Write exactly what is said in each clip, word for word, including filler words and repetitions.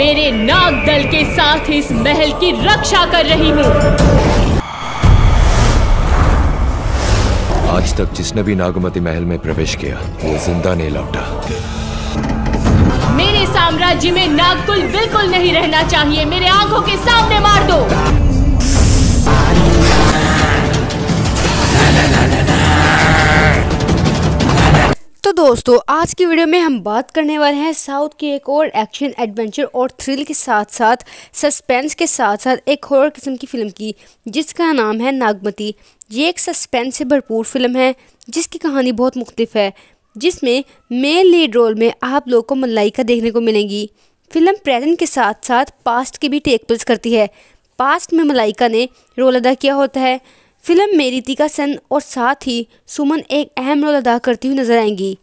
मेरे नाग दल के साथ इस महल की रक्षा कर रही हूँ। आज तक जिसने भी नागमती महल में प्रवेश किया वो जिंदा नहीं लौटा। मेरे साम्राज्य में नागकुल बिल्कुल नहीं रहना चाहिए। मेरे आंखों के सामने मार दो। तो दोस्तों आज की वीडियो में हम बात करने वाले हैं साउथ की एक और एक्शन एडवेंचर और थ्रिल के साथ साथ सस्पेंस के साथ साथ एक हॉरर किस्म की फिल्म की, जिसका नाम है नागमती। ये एक सस्पेंस से भरपूर फिल्म है जिसकी कहानी बहुत मुख्तलिफ है, जिसमें मेन लीड रोल में आप लोगों को मलाइका देखने को मिलेंगी। फिल्म प्रेजेंट के साथ साथ पास्ट की भी टेक प्लेस करती है। पास्ट में मलाइका ने रोल अदा किया होता है। फिल्म में रितिका सेन और साथ ही सुमन एक अहम रोल अदा करती हुई नजर आएंगी।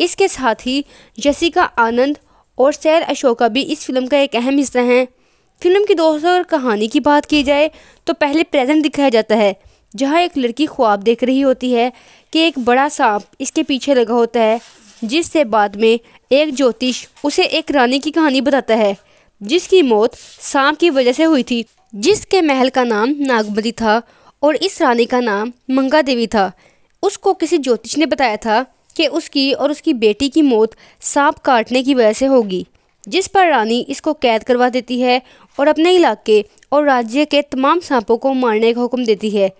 इसके साथ ही जसिका आनंद और सैर अशोका भी इस फिल्म का एक अहम हिस्सा हैं। फिल्म की दोस्तों और कहानी की बात की जाए तो पहले प्रेजेंट दिखाया जाता है, जहाँ एक लड़की ख्वाब देख रही होती है कि एक बड़ा सांप इसके पीछे लगा होता है, जिससे बाद में एक ज्योतिष उसे एक रानी की कहानी बताता है जिसकी मौत सांप की वजह से हुई थी, जिसके महल का नाम नागमती था और इस रानी का नाम मंगा देवी था। उसको किसी ज्योतिष ने बताया था कि उसकी और उसकी बेटी की मौत सांप काटने की वजह से होगी, जिस पर रानी इसको कैद करवा देती है और अपने इलाके और राज्य के तमाम सांपों को मारने का हुक्म देती है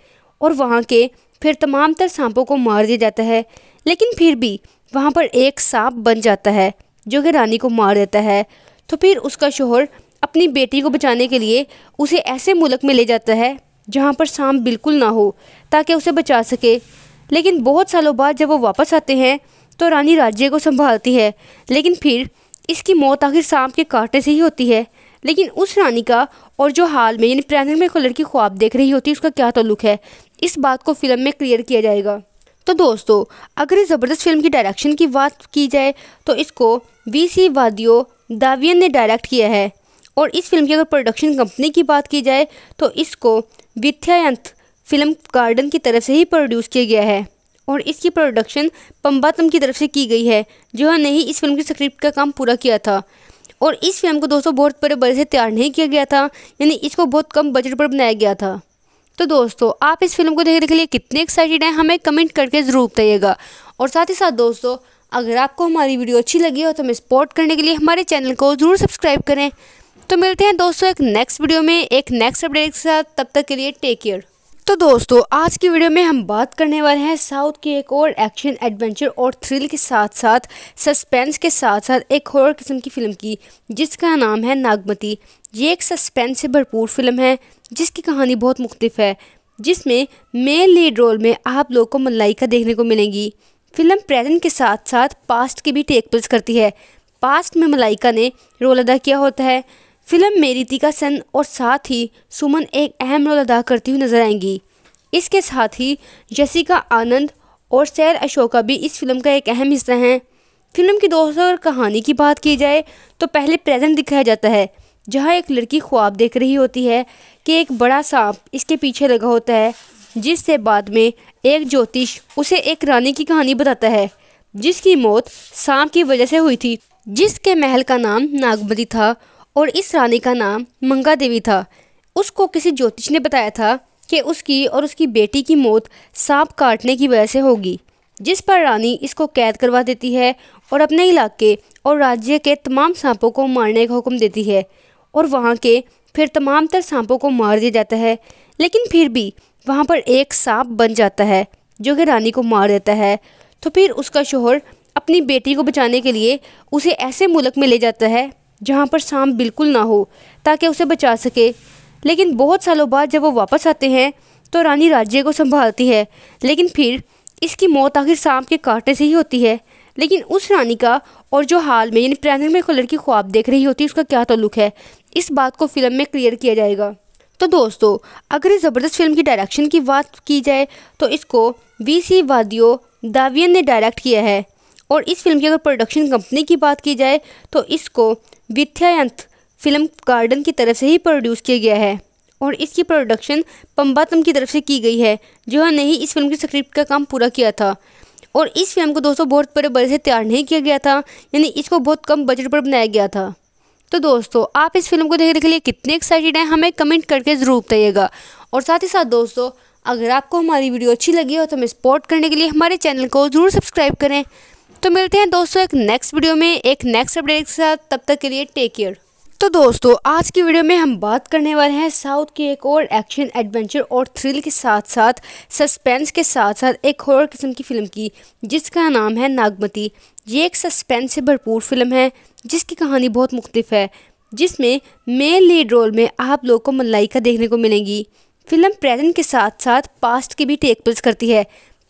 और वहाँ के फिर तमाम तर सांपों को मार दिया जाता है। लेकिन फिर भी वहाँ पर एक सांप बन जाता है जो कि रानी को मार देता है। तो फिर उसका शोहर अपनी बेटी को बचाने के लिए उसे ऐसे मुल्क में ले जाता है जहाँ पर सांप बिल्कुल ना हो ताकि उसे बचा सके। लेकिन बहुत सालों बाद जब वो वापस आते हैं तो रानी राज्य को संभालती है, लेकिन फिर इसकी मौत आखिर सांप के काटने से ही होती है। लेकिन उस रानी का और जो हाल में यानी प्रेजेंट में एक लड़की ख्वाब देख रही होती है उसका क्या ताल्लुक है, इस बात को फिल्म में क्लियर किया जाएगा। तो दोस्तों अगर इस ज़बरदस्त फिल्म की डायरेक्शन की बात की जाए तो इसको वी सी वादियो दावियन ने डायरेक्ट किया है और इस फिल्म की अगर प्रोडक्शन कंपनी की बात की जाए तो इसको विथयांत फिल्म गार्डन की तरफ से ही प्रोड्यूस किया गया है और इसकी प्रोडक्शन पम्बातम की तरफ से की गई है, जिन्होंने ही इस फिल्म की स्क्रिप्ट का काम पूरा किया था। और इस फिल्म को दोस्तों बहुत बड़े बड़े से तैयार नहीं किया गया था, यानी इसको बहुत कम बजट पर बनाया गया था। तो दोस्तों आप इस फिल्म को देखने के लिए कितने एक्साइटेड हैं हमें कमेंट करके ज़रूर बताइएगा। और साथ ही साथ दोस्तों अगर आपको हमारी वीडियो अच्छी लगी हो तो हमें सपोर्ट करने के लिए हमारे चैनल को ज़रूर सब्सक्राइब करें। तो मिलते हैं दोस्तों एक नेक्स्ट वीडियो में एक नेक्स्ट अपडेट के साथ, तब तक के लिए टेक केयर। तो दोस्तों आज की वीडियो में हम बात करने वाले हैं साउथ की एक और एक्शन एडवेंचर और थ्रिल के साथ साथ सस्पेंस के साथ साथ एक हॉरर किस्म की फिल्म की, जिसका नाम है नागमती। ये एक सस्पेंस से भरपूर फिल्म है जिसकी कहानी बहुत मुख्तलिफ है, जिसमें मेन लीड रोल में आप लोगों को मलाइका देखने को मिलेंगी। फिल्म प्रेजेंट के साथ साथ पास्ट की भी टेक प्लेस करती है। पास्ट में मलाइका ने रोल अदा किया होता है। फिल्म में रितिका सेन और साथ ही सुमन एक अहम रोल अदा करती हुई नजर आएंगी। इसके साथ ही जसिका आनंद और सैर अशोका भी इस फिल्म का एक अहम हिस्सा हैं। फिल्म की दोस्तों और कहानी की बात की जाए तो पहले प्रेजेंट दिखाया जाता है, जहाँ एक लड़की ख्वाब देख रही होती है कि एक बड़ा सांप इसके पीछे लगा होता है, जिससे बाद में एक ज्योतिष उसे एक रानी की कहानी बताता है जिसकी मौत सांप की वजह से हुई थी, जिसके महल का नाम नागमती था और इस रानी का नाम मंगा देवी था। उसको किसी ज्योतिष ने बताया था कि उसकी और उसकी बेटी की मौत सांप काटने की वजह से होगी, जिस पर रानी इसको कैद करवा देती है और अपने इलाके और राज्य के तमाम सांपों को मारने का हुक्म देती है और वहाँ के फिर तमाम तर सांपों को मार दिया जाता है। लेकिन फिर भी वहाँ पर एक सांप बन जाता है जो कि रानी को मार देता है। तो फिर उसका शोहर अपनी बेटी को बचाने के लिए उसे ऐसे मुल्क में ले जाता है जहाँ पर सांप बिल्कुल ना हो ताकि उसे बचा सके। लेकिन बहुत सालों बाद जब वो वापस आते हैं तो रानी राज्य को संभालती है, लेकिन फिर इसकी मौत आखिर सांप के काटने से ही होती है। लेकिन उस रानी का और जो हाल में यानी प्रेजेंट में एक लड़की ख्वाब देख रही होती है उसका क्या ताल्लुक है, इस बात को फिल्म में क्लियर किया जाएगा। तो दोस्तों अगर इस ज़बरदस्त फिल्म की डायरेक्शन की बात की जाए तो इसको वी सी वादियो दावियन ने डायरेक्ट किया है और इस फिल्म की अगर प्रोडक्शन कंपनी की बात की जाए तो इसको विथयांत फिल्म गार्डन की तरफ से ही प्रोड्यूस किया गया है और इसकी प्रोडक्शन पम्बातम की तरफ से की गई है, जिन्होंने ही इस फिल्म की स्क्रिप्ट का काम पूरा किया था। और इस फिल्म को दोस्तों बहुत बड़े बड़े से तैयार नहीं किया गया था, यानी इसको बहुत कम बजट पर बनाया गया था। तो दोस्तों आप इस फिल्म को देखने के लिए कितने एक्साइटेड हैं हमें कमेंट करके ज़रूर बताइएगा। और साथ ही साथ दोस्तों अगर आपको हमारी वीडियो अच्छी लगी हो तो हमें सपोर्ट करने के लिए हमारे चैनल को ज़रूर सब्सक्राइब करें। तो मिलते हैं दोस्तों एक नेक्स्ट वीडियो में एक नेक्स्ट अपडेट के साथ, तब तक के लिए टेक केयर। तो दोस्तों आज की वीडियो में हम बात करने वाले हैं साउथ की एक और एक्शन एडवेंचर और थ्रिल के साथ साथ सस्पेंस के साथ साथ एक हॉरर किस्म की फ़िल्म की, जिसका नाम है नागमती। ये एक सस्पेंस से भरपूर फिल्म है जिसकी कहानी बहुत मुख्तलिफ है, जिसमें मेन लीड रोल में आप लोग को मलाइका देखने को मिलेंगी। फिल्म प्रेजेंट के साथ साथ पास्ट की भी टेक प्लेस करती है।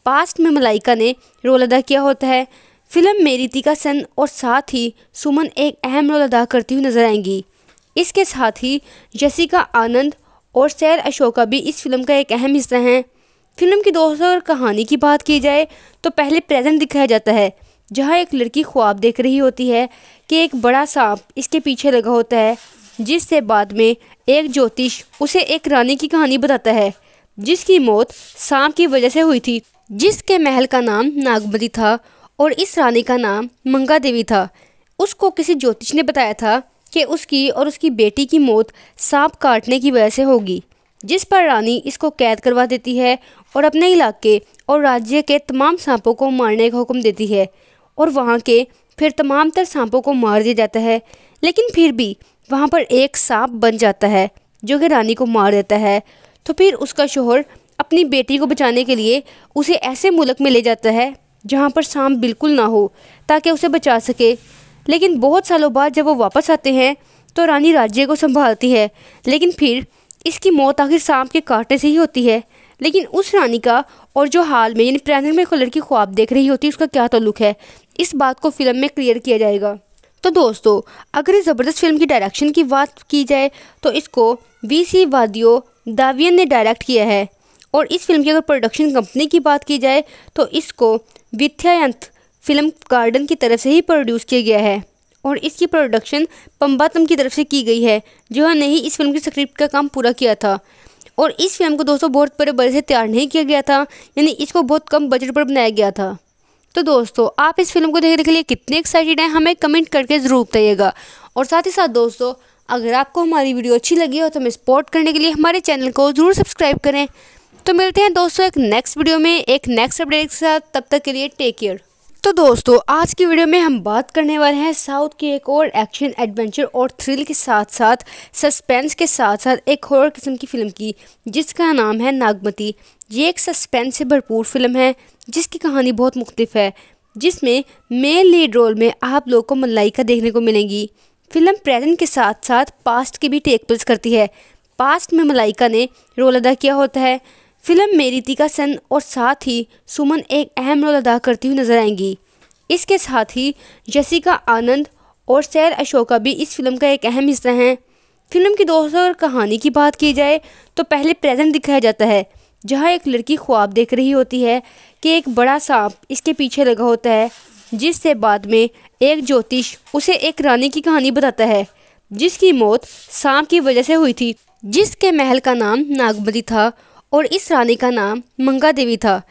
पास्ट में मलाइका ने रोल अदा किया होता है। फिल्म में रितिका सन और साथ ही सुमन एक अहम रोल अदा करती हुई नजर आएंगी। इसके साथ ही जसिका आनंद और सैर अशोका भी इस फिल्म का एक अहम हिस्सा हैं। फिल्म की दोस्तों और कहानी की बात की जाए तो पहले प्रेजेंट दिखाया जाता है, जहां एक लड़की ख्वाब देख रही होती है कि एक बड़ा सांप इसके पीछे लगा होता है, जिससे बाद में एक ज्योतिष उसे एक रानी की कहानी बताता है जिसकी मौत सांप की वजह से हुई थी, जिसके महल का नाम नागमती था और इस रानी का नाम मंगा देवी था। उसको किसी ज्योतिष ने बताया था कि उसकी और उसकी बेटी की मौत सांप काटने की वजह से होगी, जिस पर रानी इसको कैद करवा देती है और अपने इलाके और राज्य के तमाम सांपों को मारने का हुक्म देती है और वहाँ के फिर तमाम तर सांपों को मार दिया जाता है। लेकिन फिर भी वहाँ पर एक सांप बन जाता है जो कि रानी को मार देता है। तो फिर उसका शोहर अपनी बेटी को बचाने के लिए उसे ऐसे मुल्क में ले जाता है जहाँ पर सांप बिल्कुल ना हो ताकि उसे बचा सके। लेकिन बहुत सालों बाद जब वो वापस आते हैं तो रानी राज्य को संभालती है, लेकिन फिर इसकी मौत आखिर सांप के काटने से ही होती है। लेकिन उस रानी का और जो हाल में यानी प्रेजेंट में एक लड़की ख्वाब देख रही होती है उसका क्या ताल्लुक है, इस बात को फिल्म में क्लियर किया जाएगा। तो दोस्तों अगर इस ज़बरदस्त फिल्म की डायरेक्शन की बात की जाए तो इसको वी सी वादियो दावियन ने डायरेक्ट किया है। और इस फिल्म की अगर प्रोडक्शन कंपनी की बात की जाए तो इसको विथयांत फिल्म गार्डन की तरफ से ही प्रोड्यूस किया गया है और इसकी प्रोडक्शन पम्बातम की तरफ से की गई है, जिन्होंने ही इस फिल्म की स्क्रिप्ट का काम पूरा किया था। और इस फिल्म को दोस्तों बहुत बड़े बड़े से तैयार नहीं किया गया था, यानी इसको बहुत कम बजट पर बनाया गया था। तो दोस्तों आप इस फिल्म को देखने के लिए कितने एक्साइटेड हैं हमें कमेंट करके ज़रूर बताइएगा। और साथ ही साथ दोस्तों अगर आपको हमारी वीडियो अच्छी लगी हो तो हमें सपोर्ट करने के लिए हमारे चैनल को ज़रूर सब्सक्राइब करें। तो मिलते हैं दोस्तों एक नेक्स्ट वीडियो में एक नेक्स्ट अपडेट के साथ, तब तक के लिए टेक केयर। तो दोस्तों आज की वीडियो में हम बात करने वाले हैं साउथ की एक और एक्शन एडवेंचर और थ्रिल के साथ साथ सस्पेंस के साथ साथ एक हॉरर किस्म की फ़िल्म की, जिसका नाम है नागमती। ये एक सस्पेंस से भरपूर फिल्म है जिसकी कहानी बहुत मुख्तलिफ है, जिसमें मेन लीड रोल में आप लोग को मलाइका देखने को मिलेंगी। फिल्म प्रेजेंट के साथ साथ पास्ट की भी टेक प्लेस करती है। पास्ट में मलाइका ने रोल अदा किया होता है। फिल्म में रितिका सन और साथ ही सुमन एक अहम रोल अदा करती हुई नजर आएंगी। इसके साथ ही जसिका आनंद और सैर अशोका भी इस फिल्म का एक अहम हिस्सा हैं। फिल्म की दोस्तों और कहानी की बात की जाए तो पहले प्रेजेंट दिखाया जाता है, जहां एक लड़की ख्वाब देख रही होती है कि एक बड़ा सांप इसके पीछे लगा होता है, जिससे बाद में एक ज्योतिष उसे एक रानी की कहानी बताता है जिसकी मौत सांप की वजह से हुई थी, जिसके महल का नाम नागमती था और इस रानी का नाम मंगा देवी था।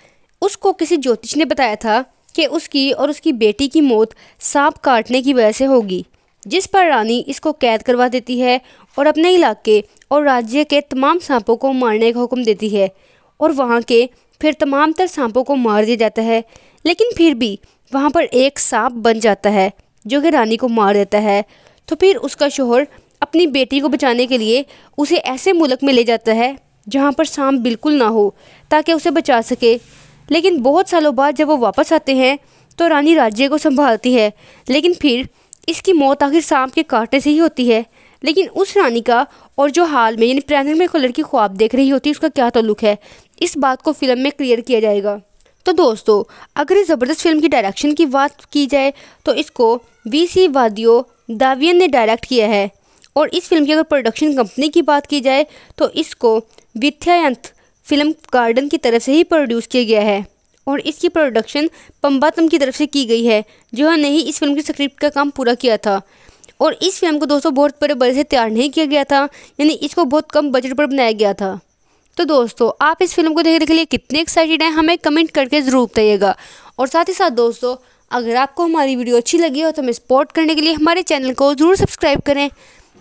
उसको किसी ज्योतिष ने बताया था कि उसकी और उसकी बेटी की मौत सांप काटने की वजह से होगी, जिस पर रानी इसको कैद करवा देती है और अपने इलाके और राज्य के तमाम सांपों को मारने का हुक्म देती है और वहाँ के फिर तमाम तर सांपों को मार दिया जाता है। लेकिन फिर भी वहाँ पर एक सांप बन जाता है जो कि रानी को मार देता है। तो फिर उसका शोहर अपनी बेटी को बचाने के लिए उसे ऐसे मुल्क में ले जाता है जहाँ पर सांप बिल्कुल ना हो ताकि उसे बचा सके। लेकिन बहुत सालों बाद जब वो वापस आते हैं तो रानी राज्य को संभालती है, लेकिन फिर इसकी मौत आखिर सांप के काटने से ही होती है। लेकिन उस रानी का और जो हाल में यानी प्रेजेंट में एक लड़की ख्वाब देख रही होती है उसका क्या ताल्लुक है, इस बात को फिल्म में क्लियर किया जाएगा। तो दोस्तों अगर इस ज़बरदस्त फिल्म की डायरेक्शन की बात की जाए तो इसको वी सी वादियो दावियन ने डायरेक्ट किया है। और इस फिल्म की अगर प्रोडक्शन कंपनी की बात की जाए तो इसको विथयांत फिल्म गार्डन की तरफ से ही प्रोड्यूस किया गया है और इसकी प्रोडक्शन पम्बातम की तरफ से की गई है, जिन्होंने ही इस फिल्म की स्क्रिप्ट का काम पूरा किया था। और इस फिल्म को दोस्तों बहुत बड़े बड़े से तैयार नहीं किया गया था, यानी इसको बहुत कम बजट पर बनाया गया था। तो दोस्तों आप इस फिल्म को देखने के लिए कितने एक्साइटेड हैं हमें कमेंट करके ज़रूर बताइएगा। और साथ ही साथ दोस्तों अगर आपको हमारी वीडियो अच्छी लगी हो तो हमें सपोर्ट करने के लिए हमारे चैनल को ज़रूर सब्सक्राइब करें।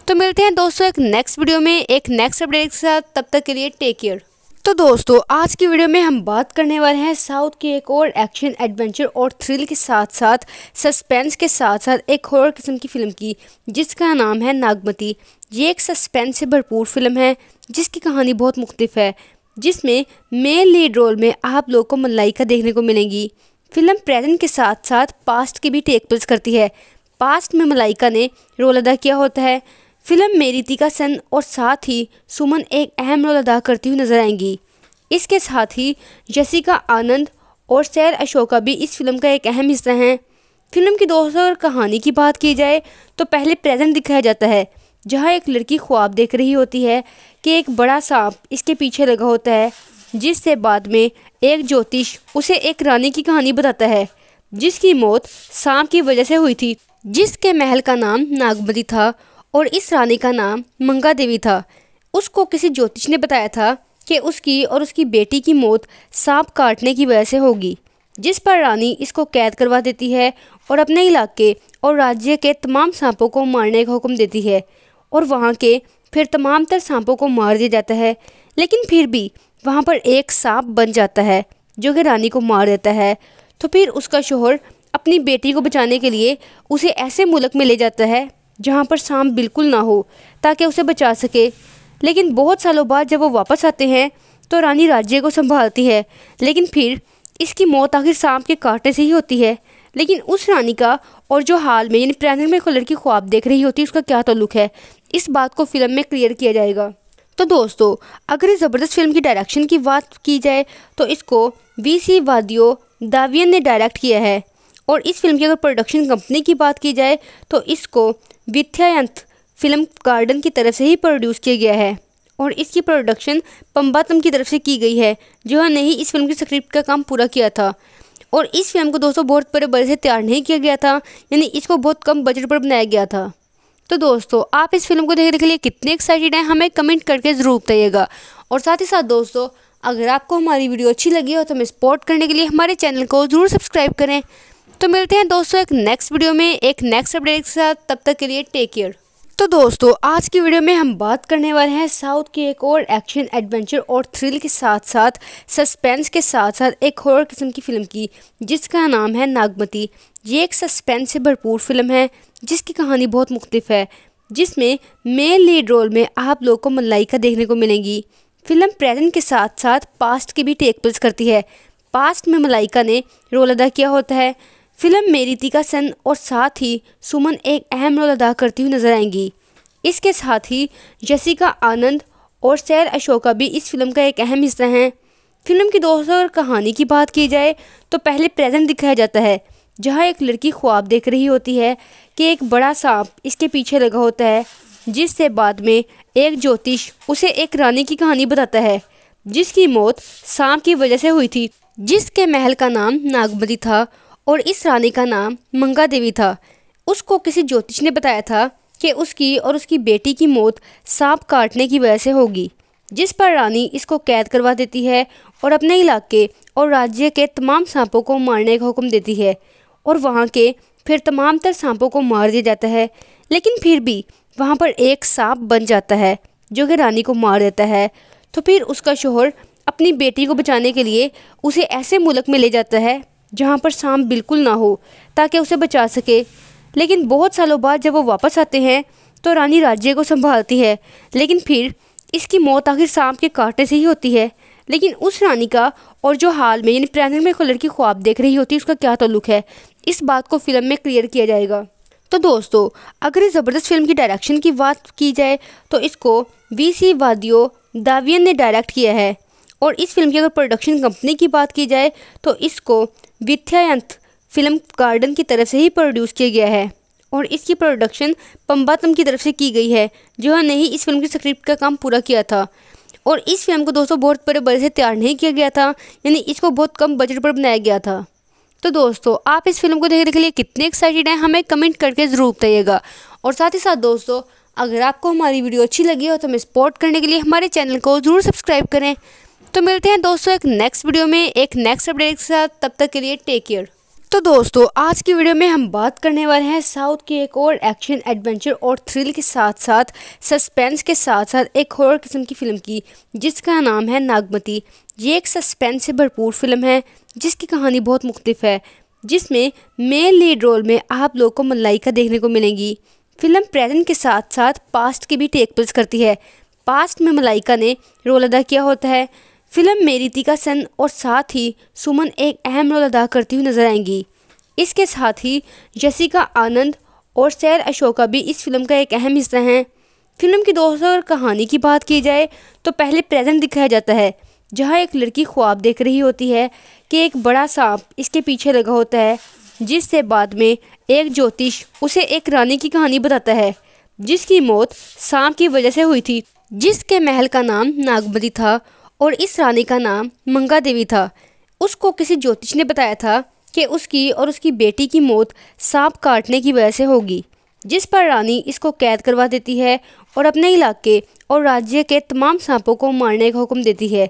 तो मिलते हैं दोस्तों एक नेक्स्ट वीडियो में एक नेक्स्ट अपडेट के साथ, तब तक के लिए टेक केयर। तो दोस्तों आज की वीडियो में हम बात करने वाले हैं साउथ की एक और एक्शन एडवेंचर और थ्रिल के साथ साथ सस्पेंस के साथ साथ एक हॉरर किस्म की फ़िल्म की, जिसका नाम है नागमती। ये एक सस्पेंस से भरपूर फिल्म है जिसकी कहानी बहुत मुख्तलिफ है, जिसमें मेन लीड रोल में आप लोग को मलाइका देखने को मिलेंगी। फिल्म प्रेजेंट के साथ साथ पास्ट की भी टेक प्लेस करती है। पास्ट में मलाइका ने रोल अदा किया होता है। फिल्म में रितिका सन और साथ ही सुमन एक अहम रोल अदा करती हुई नजर आएंगी। इसके साथ ही जसिका आनंद और सैर अशोका भी इस फिल्म का एक अहम हिस्सा हैं। फिल्म की दोस्तों और कहानी की बात की जाए तो पहले प्रेजेंट दिखाया जाता है, जहां एक लड़की ख्वाब देख रही होती है कि एक बड़ा सांप इसके पीछे लगा होता है, जिससे बाद में एक ज्योतिष उसे एक रानी की कहानी बताता है जिसकी मौत सांप की वजह से हुई थी, जिसके महल का नाम नागमती था और इस रानी का नाम मंगा देवी था। उसको किसी ज्योतिष ने बताया था कि उसकी और उसकी बेटी की मौत सांप काटने की वजह से होगी, जिस पर रानी इसको कैद करवा देती है और अपने इलाके और राज्य के तमाम सांपों को मारने का हुक्म देती है और वहाँ के फिर तमाम तर सांपों को मार दिया जाता है। लेकिन फिर भी वहाँ पर एक सांप बन जाता है जो कि रानी को मार देता है। तो फिर उसका शोहर अपनी बेटी को बचाने के लिए उसे ऐसे मुल्क में ले जाता है जहाँ पर सांप बिल्कुल ना हो ताकि उसे बचा सके। लेकिन बहुत सालों बाद जब वो वापस आते हैं तो रानी राज्य को संभालती है, लेकिन फिर इसकी मौत आखिर सांप के काटने से ही होती है। लेकिन उस रानी का और जो हाल में यानी प्रेजेंट में लड़की ख्वाब देख रही होती है उसका क्या ताल्लुक है, इस बात को फिल्म में क्लियर किया जाएगा। तो दोस्तों अगर इस ज़बरदस्त फिल्म की डायरेक्शन की बात की जाए तो इसको वी सी वादियो दावियन ने डायरेक्ट किया है और इस फिल्म की अगर प्रोडक्शन कंपनी की बात की जाए तो इसको विथयांत फिल्म गार्डन की तरफ से ही प्रोड्यूस किया गया है और इसकी प्रोडक्शन पम्बातम की तरफ से की गई है, जिन्होंने ही इस फिल्म की स्क्रिप्ट का काम पूरा किया था। और इस फिल्म को दोस्तों बहुत बड़े बड़े से तैयार नहीं किया गया था, यानी इसको बहुत कम बजट पर बनाया गया था। तो दोस्तों आप इस फिल्म को देखने के लिए कितने एक्साइटेड हैं हमें कमेंट करके ज़रूर बताइएगा। और साथ ही साथ दोस्तों अगर आपको हमारी वीडियो अच्छी लगी हो तो हमें सपोर्ट करने के लिए हमारे चैनल को ज़रूर सब्सक्राइब करें। तो मिलते हैं दोस्तों एक नेक्स्ट वीडियो में एक नेक्स्ट अपडेट के साथ, तब तक के लिए टेक केयर। तो दोस्तों आज की वीडियो में हम बात करने वाले हैं साउथ की एक और एक्शन एडवेंचर और थ्रिल के साथ साथ सस्पेंस के साथ साथ एक हॉरर किस्म की फ़िल्म की, जिसका नाम है नागमती। ये एक सस्पेंस से भरपूर फिल्म है जिसकी कहानी बहुत मुख्तलिफ है, जिसमें मेन लीड रोल में आप लोग को मलाइका देखने को मिलेंगी। फिल्म प्रेजेंट के साथ साथ पास्ट की भी टेक प्लेस करती है। पास्ट में मलाइका ने रोल अदा किया होता है। फिल्म में रितिका सन और साथ ही सुमन एक अहम रोल अदा करती हुई नजर आएंगी। इसके साथ ही जसिका आनंद और सैर अशोका भी इस फिल्म का एक अहम हिस्सा हैं। फिल्म की दोस्तों और कहानी की बात की जाए तो पहले प्रेजेंट दिखाया जाता है, जहां एक लड़की ख्वाब देख रही होती है कि एक बड़ा सांप इसके पीछे लगा होता है, जिससे बाद में एक ज्योतिष उसे एक रानी की कहानी बताता है जिसकी मौत सांप की वजह से हुई थी, जिसके महल का नाम नागमती था और इस रानी का नाम मंगा देवी था। उसको किसी ज्योतिष ने बताया था कि उसकी और उसकी बेटी की मौत सांप काटने की वजह से होगी, जिस पर रानी इसको कैद करवा देती है और अपने इलाके और राज्य के तमाम सांपों को मारने का हुक्म देती है और वहाँ के फिर तमाम तर सांपों को मार दिया जाता है। लेकिन फिर भी वहाँ पर एक सांप बन जाता है जो कि रानी को मार देता है। तो फिर उसका शोहर अपनी बेटी को बचाने के लिए उसे ऐसे मुल्क में ले जाता है जहाँ पर सांप बिल्कुल ना हो ताकि उसे बचा सके। लेकिन बहुत सालों बाद जब वो वापस आते हैं तो रानी राज्य को संभालती है, लेकिन फिर इसकी मौत आखिर सांप के काटने से ही होती है। लेकिन उस रानी का और जो हाल में यानी प्रेजेंट में लड़की ख्वाब देख रही होती है उसका क्या ताल्लुक है, इस बात को फिल्म में क्लियर किया जाएगा। तो दोस्तों अगर इस ज़बरदस्त फिल्म की डायरेक्शन की बात की जाए तो इसको वी सी वादियो दावियन ने डायरेक्ट किया है और इस फिल्म की अगर प्रोडक्शन कंपनी की बात की जाए तो इसको विथयांत फिल्म गार्डन की तरफ से ही प्रोड्यूस किया गया है और इसकी प्रोडक्शन पम्बातम की तरफ से की गई है, जिन्होंने ही इस फिल्म की स्क्रिप्ट का काम पूरा किया था। और इस फिल्म को दोस्तों बहुत बड़े बड़े से तैयार नहीं किया गया था, यानी इसको बहुत कम बजट पर बनाया गया था। तो दोस्तों आप इस फिल्म को देखने के लिए कितने एक्साइटेड हैं हमें कमेंट करके ज़रूर बताइएगा। और साथ ही साथ दोस्तों अगर आपको हमारी वीडियो अच्छी लगी हो तो हमें सपोर्ट करने के लिए हमारे चैनल को ज़रूर सब्सक्राइब करें। तो मिलते हैं दोस्तों एक नेक्स्ट वीडियो में एक नेक्स्ट अपडेट के साथ, तब तक के लिए टेक केयर। तो दोस्तों आज की वीडियो में हम बात करने वाले हैं साउथ की एक और एक्शन एडवेंचर और थ्रिल के साथ साथ सस्पेंस के साथ साथ एक हॉरर किस्म की फ़िल्म की जिसका नाम है नागमती। ये एक सस्पेंस से भरपूर फिल्म है जिसकी कहानी बहुत मुख्तलिफ है, जिसमें मेन लीड रोल में आप लोगों को मलाइका देखने को मिलेंगी। फिल्म प्रेजेंट के साथ साथ पास्ट की भी टेक प्लेस करती है। पास्ट में मलाइका ने रोल अदा किया होता है। फिल्म में रितिका सेन और साथ ही सुमन एक अहम रोल अदा करती हुई नजर आएंगी। इसके साथ ही जसिका आनंद और सैर अशोका भी इस फिल्म का एक अहम हिस्सा हैं। फिल्म की दोस्तों और कहानी की बात की जाए तो पहले प्रेजेंट दिखाया जाता है जहां एक लड़की ख्वाब देख रही होती है कि एक बड़ा सांप इसके पीछे लगा होता है, जिससे बाद में एक ज्योतिष उसे एक रानी की कहानी बताता है जिसकी मौत सांप की वजह से हुई थी, जिसके महल का नाम नागमती था और इस रानी का नाम मंगा देवी था। उसको किसी ज्योतिष ने बताया था कि उसकी और उसकी बेटी की मौत सांप काटने की वजह से होगी, जिस पर रानी इसको कैद करवा देती है और अपने इलाके और राज्य के तमाम सांपों को मारने का हुक्म देती है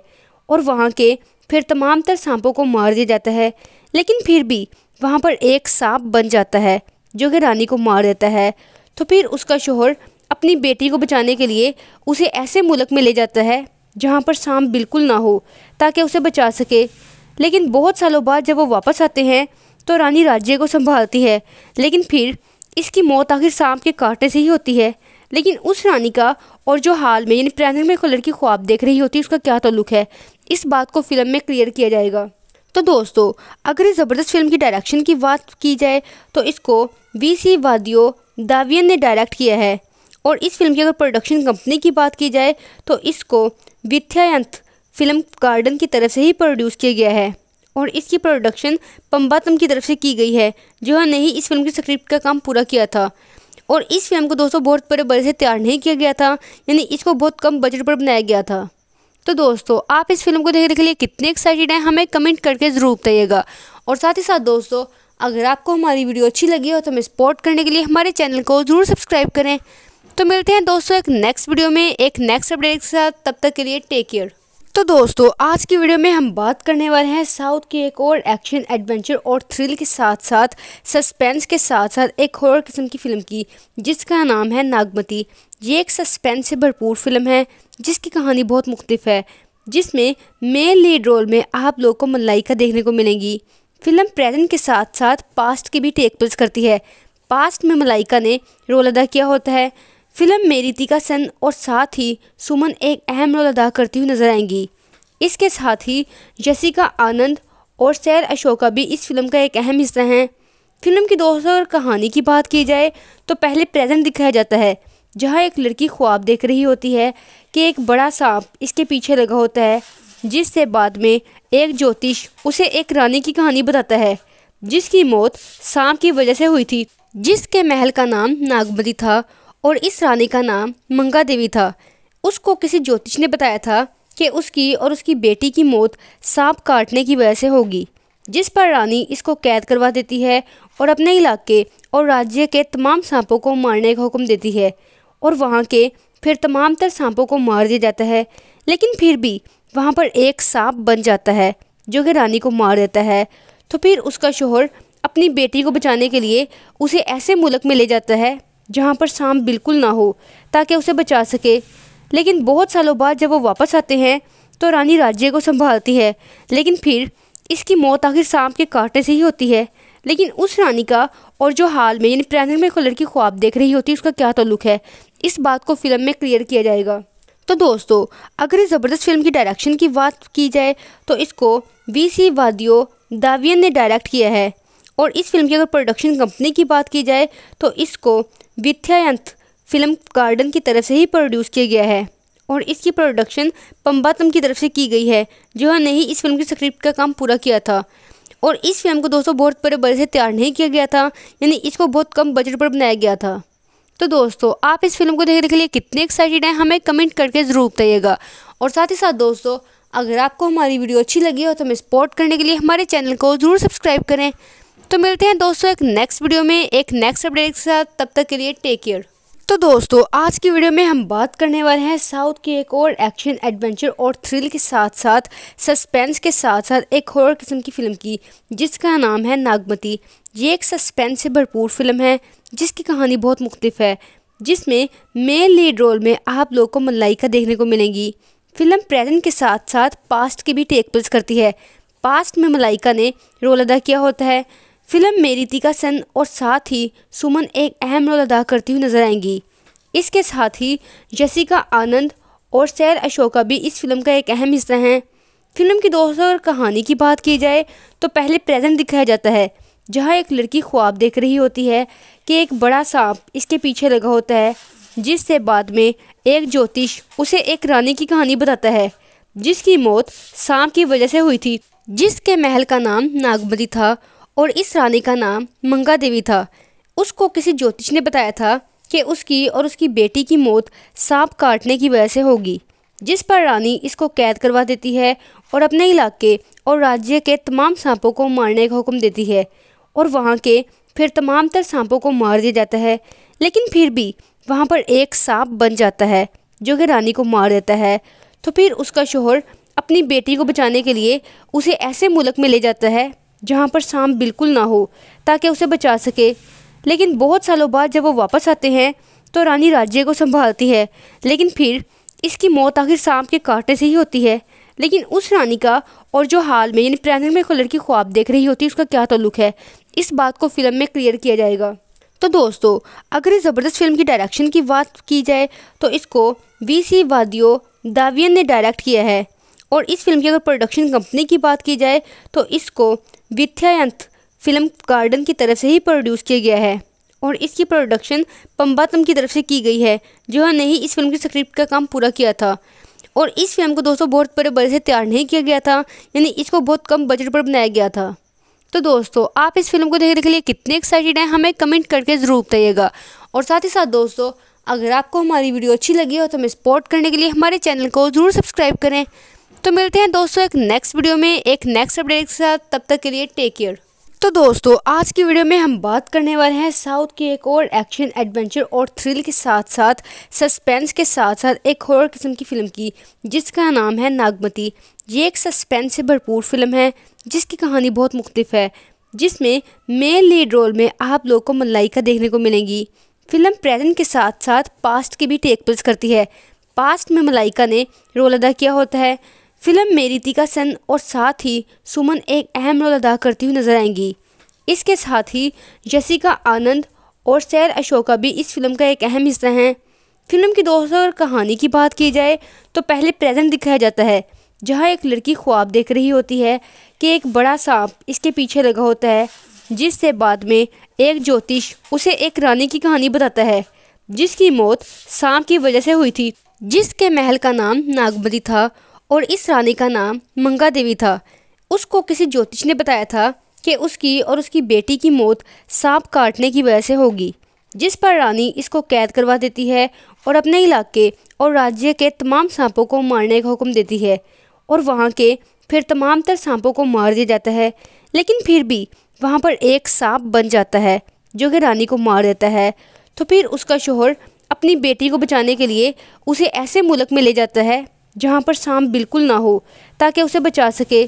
और वहाँ के फिर तमाम तर सांपों को मार दिया जाता है। लेकिन फिर भी वहाँ पर एक सांप बन जाता है जो कि रानी को मार देता है। तो फिर उसका शोहर अपनी बेटी को बचाने के लिए उसे ऐसे मुल्क में ले जाता है जहाँ पर सांप बिल्कुल ना हो ताकि उसे बचा सके। लेकिन बहुत सालों बाद जब वो वापस आते हैं तो रानी राज्य को संभालती है, लेकिन फिर इसकी मौत आखिर सांप के काटने से ही होती है। लेकिन उस रानी का और जो हाल में यानी प्रेजेंट में एक लड़की ख्वाब देख रही होती है उसका क्या ताल्लुक है, इस बात को फिल्म में क्लियर किया जाएगा। तो दोस्तों अगर इस ज़बरदस्त फिल्म की डायरेक्शन की बात की जाए तो इसको वी सी वादियो दावियन ने डायरेक्ट किया है और इस फिल्म की अगर प्रोडक्शन कंपनी की बात की जाए तो इसको विथयांत फिल्म गार्डन की तरफ से ही प्रोड्यूस किया गया है और इसकी प्रोडक्शन पम्बातम की तरफ से की गई है जिन्होंने ही इस फिल्म की स्क्रिप्ट का काम पूरा किया था। और इस फिल्म को दोस्तों बहुत बड़े बड़े से तैयार नहीं किया गया था, यानी इसको बहुत कम बजट पर बनाया गया था। तो दोस्तों आप इस फिल्म को देखने के लिए कितने एक्साइटेड हैं हमें कमेंट करके ज़रूर बताइएगा। और साथ ही साथ दोस्तों अगर आपको हमारी वीडियो अच्छी लगी हो तो हमें सपोर्ट करने के लिए हमारे चैनल को ज़रूर सब्सक्राइब करें। तो मिलते हैं दोस्तों एक नेक्स्ट वीडियो में एक नेक्स्ट अपडेट के साथ, तब तक के लिए टेक केयर। तो दोस्तों आज की वीडियो में हम बात करने वाले हैं साउथ की एक और एक्शन एडवेंचर और थ्रिल के साथ साथ सस्पेंस के साथ साथ एक हॉरर किस्म की फ़िल्म की जिसका नाम है नागमती। ये एक सस्पेंस से भरपूर फिल्म है जिसकी कहानी बहुत मुख्तलिफ है, जिसमें मेन लीड रोल में आप लोगों को मलाइका देखने को मिलेंगी। फिल्म प्रेजेंट के साथ साथ पास्ट की भी टेक प्लेस करती है। पास्ट में मलाइका ने रोल अदा किया होता है। फिल्म में रितिका सेन और साथ ही सुमन एक अहम रोल अदा करती हुई नजर आएंगी। इसके साथ ही जसिका आनंद और सैर अशोका भी इस फिल्म का एक अहम हिस्सा हैं। फिल्म की दोस्तों और कहानी की बात की जाए तो पहले प्रेजेंट दिखाया जाता है जहां एक लड़की ख्वाब देख रही होती है कि एक बड़ा सांप इसके पीछे लगा होता है, जिससे बाद में एक ज्योतिष उसे एक रानी की कहानी बताता है जिसकी मौत सांप की वजह से हुई थी, जिसके महल का नाम नागमती था और इस रानी का नाम मंगा देवी था। उसको किसी ज्योतिष ने बताया था कि उसकी और उसकी बेटी की मौत सांप काटने की वजह से होगी, जिस पर रानी इसको कैद करवा देती है और अपने इलाके और राज्य के तमाम सांपों को मारने का हुक्म देती है और वहाँ के फिर तमाम तर सांपों को मार दिया जाता है। लेकिन फिर भी वहाँ पर एक सांप बन जाता है जो कि रानी को मार देता है। तो फिर उसका शोहर अपनी बेटी को बचाने के लिए उसे ऐसे मुल्क में ले जाता है जहाँ पर सांप बिल्कुल ना हो ताकि उसे बचा सके। लेकिन बहुत सालों बाद जब वो वापस आते हैं तो रानी राज्य को संभालती है, लेकिन फिर इसकी मौत आखिर सांप के काटने से ही होती है। लेकिन उस रानी का और जो हाल में यानी प्रेजेंट में एक लड़की ख्वाब देख रही होती है उसका क्या ताल्लुक है, इस बात को फिल्म में क्लियर किया जाएगा। तो दोस्तों अगर इस ज़बरदस्त फिल्म की डायरेक्शन की बात की जाए तो इसको वी सी वादियो दावियन ने डायरेक्ट किया है और इस फिल्म की अगर प्रोडक्शन कंपनी की बात की जाए तो इसको विथयांत फिल्म गार्डन की तरफ से ही प्रोड्यूस किया गया है और इसकी प्रोडक्शन पम्बातम की तरफ से की गई है जिन्होंने ही इस फिल्म की स्क्रिप्ट का काम पूरा किया था। और इस फिल्म को दोस्तों बहुत बड़े बड़े से तैयार नहीं किया गया था, यानी इसको बहुत कम बजट पर बनाया गया था। तो दोस्तों आप इस फिल्म को देखने के लिए कितने एक्साइटेड हैं हमें कमेंट करके ज़रूर बताइएगा। और साथ ही साथ दोस्तों अगर आपको हमारी वीडियो अच्छी लगी हो तो हमें सपोर्ट करने के लिए हमारे चैनल को ज़रूर सब्सक्राइब करें। तो मिलते हैं दोस्तों एक नेक्स्ट वीडियो में एक नेक्स्ट अपडेट के साथ, तब तक के लिए टेक केयर। तो दोस्तों आज की वीडियो में हम बात करने वाले हैं साउथ की एक और एक्शन एडवेंचर और थ्रिल के साथ साथ सस्पेंस के साथ साथ एक हॉरर किस्म की फ़िल्म की जिसका नाम है नागमती। ये एक सस्पेंस से भरपूर फिल्म है जिसकी कहानी बहुत मुख्तलिफ है, जिसमें मेन लीड रोल में आप लोग को मलाइका देखने को मिलेंगी। फिल्म प्रेजेंट के साथ साथ पास्ट की भी टेक प्लेस करती है। पास्ट में मलाइका ने रोल अदा किया होता है। फिल्म में रितिका सन और साथ ही सुमन एक अहम रोल अदा करती हुई नजर आएंगी। इसके साथ ही जसिका आनंद और सैर अशोका भी इस फिल्म का एक अहम हिस्सा हैं। फिल्म की दोस्तों और कहानी की बात की जाए तो पहले प्रेजेंट दिखाया जाता है जहां एक लड़की ख्वाब देख रही होती है कि एक बड़ा सांप इसके पीछे लगा होता है, जिससे बाद में एक ज्योतिष उसे एक रानी की कहानी बताता है जिसकी मौत सांप की वजह से हुई थी, जिसके महल का नाम नागमती था और इस रानी का नाम मंगा देवी था। उसको किसी ज्योतिष ने बताया था कि उसकी और उसकी बेटी की मौत सांप काटने की वजह से होगी, जिस पर रानी इसको कैद करवा देती है और अपने इलाके और राज्य के तमाम सांपों को मारने का हुक्म देती है और वहाँ के फिर तमाम तर सांपों को मार दिया जाता है। लेकिन फिर भी वहाँ पर एक सांप बन जाता है जो कि रानी को मार देता है। तो फिर उसका शोहर अपनी बेटी को बचाने के लिए उसे ऐसे मुल्क में ले जाता है जहाँ पर सांप बिल्कुल ना हो ताकि उसे बचा सके। लेकिन बहुत सालों बाद जब वो वापस आते हैं तो रानी राज्य को संभालती है, लेकिन फिर इसकी मौत आखिर सांप के कांटे से ही होती है। लेकिन उस रानी का और जो हाल में यानी प्रेजेंट में एक लड़की ख्वाब देख रही होती है उसका क्या ताल्लुक है, इस बात को फिल्म में क्लियर किया जाएगा। तो दोस्तों अगर इस ज़बरदस्त फिल्म की डायरेक्शन की बात की जाए तो इसको वी सी वादियो दावियन ने डायरेक्ट किया है और इस फिल्म की अगर प्रोडक्शन कंपनी की बात की जाए तो इसको विथयांत फिल्म गार्डन की तरफ से ही प्रोड्यूस किया गया है और इसकी प्रोडक्शन पम्बातम की तरफ से की गई है जिन्होंने ही इस फिल्म की स्क्रिप्ट का काम पूरा किया था। और इस फिल्म को दोस्तों बहुत बड़े बड़े से तैयार नहीं किया गया था, यानी इसको बहुत कम बजट पर बनाया गया था। तो दोस्तों आप इस फिल्म को देखने के लिए कितने एक्साइटेड हैं हमें कमेंट करके ज़रूर बताइएगा। और साथ ही साथ दोस्तों अगर आपको हमारी वीडियो अच्छी लगी हो तो हमें सपोर्ट करने के लिए हमारे चैनल को ज़रूर सब्सक्राइब करें। तो मिलते हैं दोस्तों एक नेक्स्ट वीडियो में एक नेक्स्ट अपडेट के साथ, तब तक के लिए टेक केयर। तो दोस्तों आज की वीडियो में हम बात करने वाले हैं साउथ की एक और एक्शन एडवेंचर और थ्रिल के साथ साथ सस्पेंस के साथ साथ एक हॉरर किस्म की फ़िल्म की जिसका नाम है नागमती। ये एक सस्पेंस से भरपूर फिल्म है जिसकी कहानी बहुत मुख्तलिफ है, जिसमें मेन लीड रोल में आप लोग को मलाइका देखने को मिलेंगी। फिल्म प्रेजेंट के साथ साथ पास्ट की भी टेक प्लेस करती है। पास्ट में मलाइका ने रोल अदा किया होता है। फिल्म में रितिका सन और साथ ही सुमन एक अहम रोल अदा करती हुई नजर आएंगी। इसके साथ ही जसिका आनंद और सैर अशोका भी इस फिल्म का एक अहम हिस्सा हैं। फिल्म की दोस्तों और कहानी की बात की जाए तो पहले प्रेजेंट दिखाया जाता है जहां एक लड़की ख्वाब देख रही होती है कि एक बड़ा सांप इसके पीछे लगा होता है, जिससे बाद में एक ज्योतिष उसे एक रानी की कहानी बताता है जिसकी मौत सांप की वजह से हुई थी, जिसके महल का नाम नागमती था और इस रानी का नाम मंगा देवी था। उसको किसी ज्योतिष ने बताया था कि उसकी और उसकी बेटी की मौत सांप काटने की वजह से होगी, जिस पर रानी इसको कैद करवा देती है और अपने इलाके और राज्य के तमाम सांपों को मारने का हुक्म देती है और वहाँ के फिर तमाम तर सांपों को मार दिया जाता है। लेकिन फिर भी वहाँ पर एक सांप बन जाता है जो कि रानी को मार देता है। तो फिर उसका शोहर अपनी बेटी को बचाने के लिए उसे ऐसे मुल्क में ले जाता है जहाँ पर सांप बिल्कुल ना हो ताकि उसे बचा सके।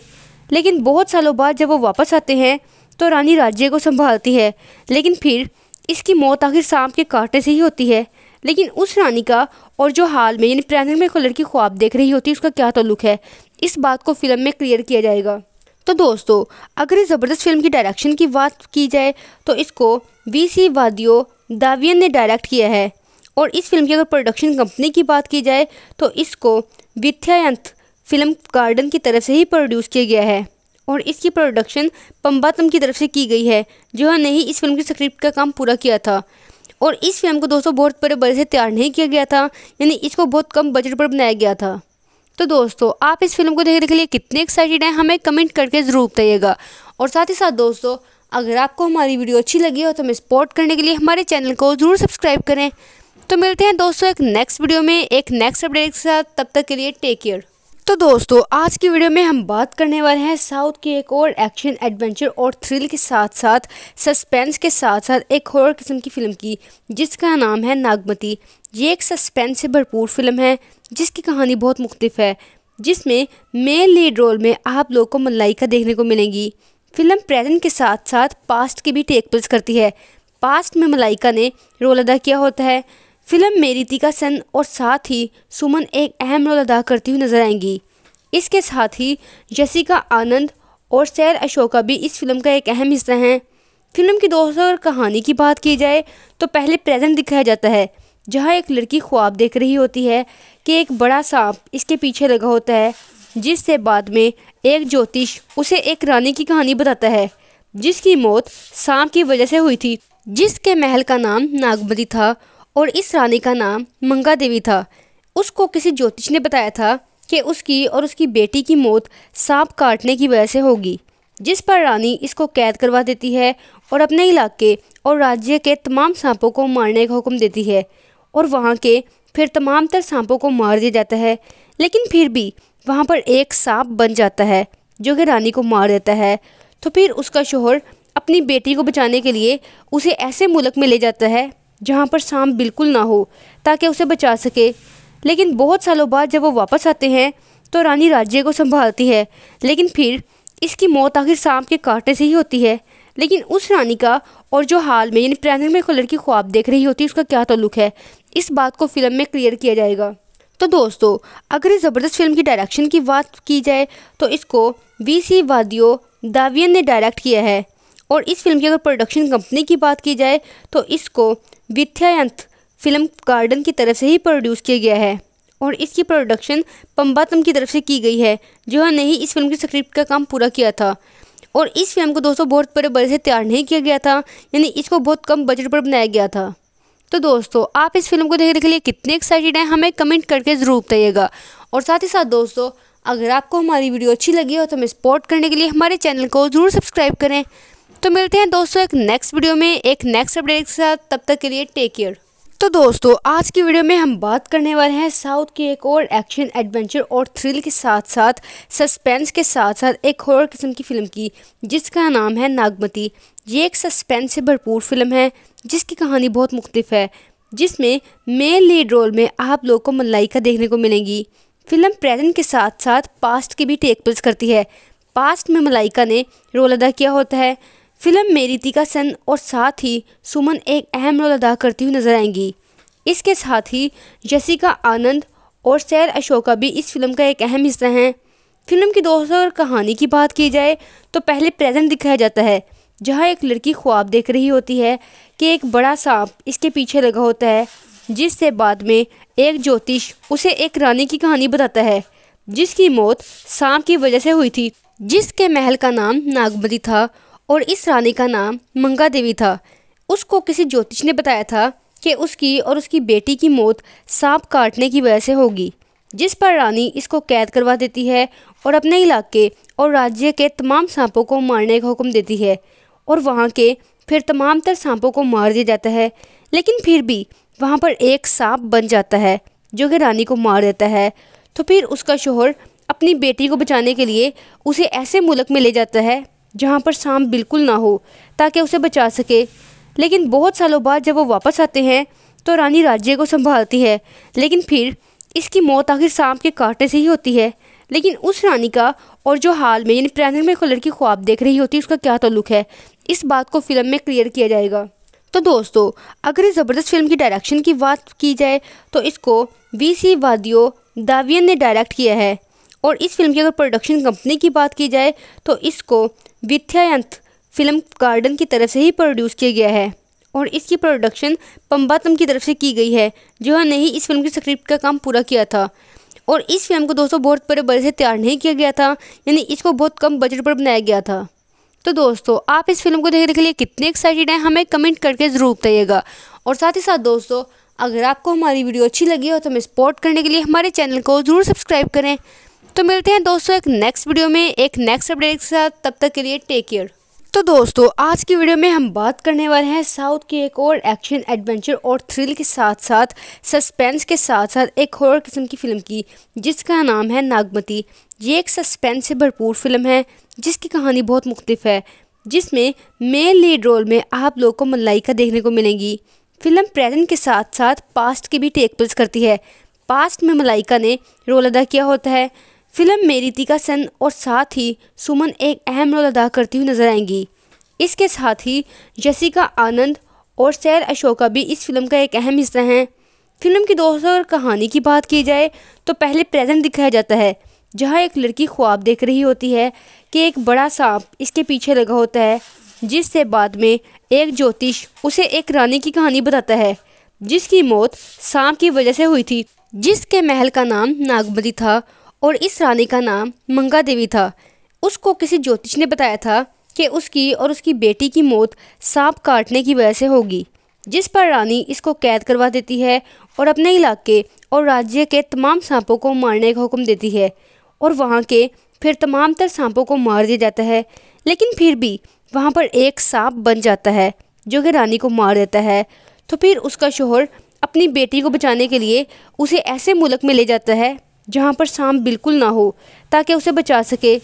लेकिन बहुत सालों बाद जब वो वापस आते हैं तो रानी राज्य को संभालती है, लेकिन फिर इसकी मौत आखिर सांप के कांटे से ही होती है। लेकिन उस रानी का और जो हाल में यानी प्रेजेंट में एक लड़की ख्वाब देख रही होती है उसका क्या ताल्लुक है, इस बात को फिल्म में क्लियर किया जाएगा। तो दोस्तों अगर इस ज़बरदस्त फिल्म की डायरेक्शन की बात की जाए तो इसको वी सी वादियो दावियन ने डायरेक्ट किया है और इस फिल्म की अगर प्रोडक्शन कंपनी की बात की जाए तो इसको विथयांत फिल्म गार्डन की तरफ से ही प्रोड्यूस किया गया है और इसकी प्रोडक्शन पम्बातम की तरफ से की गई है जिन्होंने ही इस फिल्म की स्क्रिप्ट का काम पूरा किया था। और इस फिल्म को दोस्तों बहुत बड़े बड़े से तैयार नहीं किया गया था, यानी इसको बहुत कम बजट पर बनाया गया था। तो दोस्तों आप इस फिल्म को देखने के लिए कितने एक्साइटेड हैं हमें कमेंट करके ज़रूर बताइएगा। और साथ ही साथ दोस्तों अगर आपको हमारी वीडियो अच्छी लगी हो तो हमें सपोर्ट करने के लिए हमारे चैनल को ज़रूर सब्सक्राइब करें। तो मिलते हैं दोस्तों एक नेक्स्ट वीडियो में एक नेक्स्ट अपडेट के साथ, तब तक के लिए टेक केयर। तो दोस्तों आज की वीडियो में हम बात करने वाले हैं साउथ की एक और एक्शन एडवेंचर और थ्रिल के साथ साथ सस्पेंस के साथ साथ एक हॉरर किस्म की फ़िल्म की जिसका नाम है नागमती। ये एक सस्पेंस से भरपूर फिल्म है जिसकी कहानी बहुत मुख्तलिफ है, जिसमें मेन लीड रोल में आप लोग को मलाइका देखने को मिलेंगी। फिल्म प्रेजेंट के साथ साथ पास्ट की भी टेक प्लेस करती है। पास्ट में मलाइका ने रोल अदा किया होता है। फिल्म में रितिका सन और साथ ही सुमन एक अहम रोल अदा करती हुई नजर आएंगी। इसके साथ ही जसिका आनंद और सैर अशोका भी इस फिल्म का एक अहम हिस्सा हैं। फिल्म की दोस्तों और कहानी की बात की जाए तो पहले प्रेजेंट दिखाया जाता है जहां एक लड़की ख्वाब देख रही होती है कि एक बड़ा सांप इसके पीछे लगा होता है, जिससे बाद में एक ज्योतिष उसे एक रानी की कहानी बताता है जिसकी मौत सांप की वजह से हुई थी, जिसके महल का नाम नागमती था और इस रानी का नाम मंगा देवी था। उसको किसी ज्योतिष ने बताया था कि उसकी और उसकी बेटी की मौत सांप काटने की वजह से होगी, जिस पर रानी इसको कैद करवा देती है और अपने इलाके और राज्य के तमाम सांपों को मारने का हुक्म देती है और वहाँ के फिर तमाम तर सांपों को मार दिया जाता है। लेकिन फिर भी वहाँ पर एक सांप बन जाता है जो कि रानी को मार देता है। तो फिर उसका शोहर अपनी बेटी को बचाने के लिए उसे ऐसे मुल्क में ले जाता है जहाँ पर सांप बिल्कुल ना हो ताकि उसे बचा सके। लेकिन बहुत सालों बाद जब वो वापस आते हैं तो रानी राज्य को संभालती है, लेकिन फिर इसकी मौत आखिर सांप के काटने से ही होती है। लेकिन उस रानी का और जो हाल में यानी प्रेजेंट में लड़की ख्वाब देख रही होती है उसका क्या ताल्लुक है, इस बात को फिल्म में क्लियर किया जाएगा। तो दोस्तों अगर इस ज़बरदस्त फिल्म की डायरेक्शन की बात की जाए तो इसको वी सी वादियो दावियन ने डायरेक्ट किया है और इस फिल्म की अगर प्रोडक्शन कंपनी की बात की जाए तो इसको विथयांत फिल्म गार्डन की तरफ से ही प्रोड्यूस किया गया है और इसकी प्रोडक्शन पम्बातम की तरफ से की गई है जिन्होंने ही इस फिल्म की स्क्रिप्ट का काम पूरा किया था। और इस फिल्म को दोस्तों बहुत बड़े बड़े से तैयार नहीं किया गया था, यानी इसको बहुत कम बजट पर बनाया गया था। तो दोस्तों आप इस फिल्म को देखने के लिए कितने एक्साइटेड हैं हमें कमेंट करके ज़रूर बताइएगा। और साथ ही साथ दोस्तों अगर आपको हमारी वीडियो अच्छी लगी हो तो हमें सपोर्ट करने के लिए हमारे चैनल को ज़रूर सब्सक्राइब करें। तो मिलते हैं दोस्तों एक नेक्स्ट वीडियो में एक नेक्स्ट अपडेट के साथ, तब तक के लिए टेक केयर। तो दोस्तों आज की वीडियो में हम बात करने वाले हैं साउथ की एक और एक्शन एडवेंचर और थ्रिल के साथ साथ सस्पेंस के साथ साथ एक हॉरर किस्म की फ़िल्म की जिसका नाम है नागमती। ये एक सस्पेंस से भरपूर फिल्म है जिसकी कहानी बहुत मुख्तलिफ है, जिसमें मेन लीड रोल में आप लोग को मलाइका देखने को मिलेंगी। फिल्म प्रेजेंट के साथ साथ पास्ट की भी टेक प्लेस करती है। पास्ट में मलाइका ने रोल अदा किया होता है। फिल्म में रितिका सन और साथ ही सुमन एक अहम रोल अदा करती हुई नजर आएंगी। इसके साथ ही जसिका आनंद और सैर अशोका भी इस फिल्म का एक अहम हिस्सा हैं। फिल्म की दोस्तों और कहानी की बात की जाए तो पहले प्रेजेंट दिखाया जाता है जहां एक लड़की ख्वाब देख रही होती है कि एक बड़ा सांप इसके पीछे लगा होता है, जिससे बाद में एक ज्योतिष उसे एक रानी की कहानी बताता है जिसकी मौत सांप की वजह से हुई थी, जिसके महल का नाम नागमती था और इस रानी का नाम मंगा देवी था। उसको किसी ज्योतिष ने बताया था कि उसकी और उसकी बेटी की मौत सांप काटने की वजह से होगी, जिस पर रानी इसको कैद करवा देती है और अपने इलाके और राज्य के तमाम सांपों को मारने का हुक्म देती है और वहाँ के फिर तमाम तर सांपों को मार दिया जाता है। लेकिन फिर भी वहाँ पर एक सांप बन जाता है जो कि रानी को मार देता है। तो फिर उसका शोहर अपनी बेटी को बचाने के लिए उसे ऐसे मुल्क में ले जाता है जहाँ पर सांप बिल्कुल ना हो ताकि उसे बचा सके। लेकिन बहुत सालों बाद जब वो वापस आते हैं तो रानी राज्य को संभालती है, लेकिन फिर इसकी मौत आखिर सांप के काटने से ही होती है। लेकिन उस रानी का और जो हाल में यानी प्रेजेंट में लड़की ख्वाब देख रही होती है उसका क्या ताल्लुक है, इस बात को फिल्म में क्लियर किया जाएगा। तो दोस्तों अगर इस ज़बरदस्त फिल्म की डायरेक्शन की बात की जाए तो इसको वी सी वादियो दावियन ने डायरेक्ट किया है और इस फिल्म की अगर प्रोडक्शन कंपनी की बात की जाए तो इसको विथयांत फिल्म गार्डन की तरफ से ही प्रोड्यूस किया गया है और इसकी प्रोडक्शन पम्बातम की तरफ से की गई है जिन्होंने ही इस फिल्म की स्क्रिप्ट का काम पूरा किया था। और इस फिल्म को दोस्तों बहुत बड़े बड़े से तैयार नहीं किया गया था, यानी इसको बहुत कम बजट पर बनाया गया था। तो दोस्तों आप इस फिल्म को देखने के लिए कितने एक्साइटेड हैं हमें कमेंट करके ज़रूर बताइएगा। और साथ ही साथ दोस्तों अगर आपको हमारी वीडियो अच्छी लगी हो तो हमें सपोर्ट करने के लिए हमारे चैनल को ज़रूर सब्सक्राइब करें। तो मिलते हैं दोस्तों एक नेक्स्ट वीडियो में एक नेक्स्ट अपडेट के साथ, तब तक के लिए टेक केयर। तो दोस्तों आज की वीडियो में हम बात करने वाले हैं साउथ की एक और एक्शन एडवेंचर और थ्रिल के साथ साथ सस्पेंस के साथ साथ एक हॉरर किस्म की फ़िल्म की जिसका नाम है नागमती। ये एक सस्पेंस से भरपूर फिल्म है जिसकी कहानी बहुत मुख्तलिफ है, जिसमें मेन लीड रोल में आप लोगों को मलाइका देखने को मिलेंगी। फिल्म प्रेजेंट के साथ साथ पास्ट की भी टेक प्लेस करती है। पास्ट में मलाइका ने रोल अदा किया होता है। फिल्म में रितिका सेन और साथ ही सुमन एक अहम रोल अदा करती हुई नजर आएंगी। इसके साथ ही जसिका आनंद और सैर अशोका भी इस फिल्म का एक अहम हिस्सा हैं। फिल्म की दोस्तों और कहानी की बात की जाए तो पहले प्रेजेंट दिखाया जाता है जहां एक लड़की ख्वाब देख रही होती है कि एक बड़ा सांप इसके पीछे लगा होता है, जिससे बाद में एक ज्योतिष उसे एक रानी की कहानी बताता है जिसकी मौत सांप की वजह से हुई थी, जिसके महल का नाम नागमती था और इस रानी का नाम मंगा देवी था। उसको किसी ज्योतिष ने बताया था कि उसकी और उसकी बेटी की मौत सांप काटने की वजह से होगी, जिस पर रानी इसको कैद करवा देती है और अपने इलाके और राज्य के तमाम सांपों को मारने का हुक्म देती है और वहाँ के फिर तमाम तर सांपों को मार दिया जाता है। लेकिन फिर भी वहाँ पर एक सांप बन जाता है जो कि रानी को मार देता है। तो फिर उसका शोहर अपनी बेटी को बचाने के लिए उसे ऐसे मुल्क में ले जाता है जहाँ पर सांप बिल्कुल ना हो ताकि उसे बचा सके।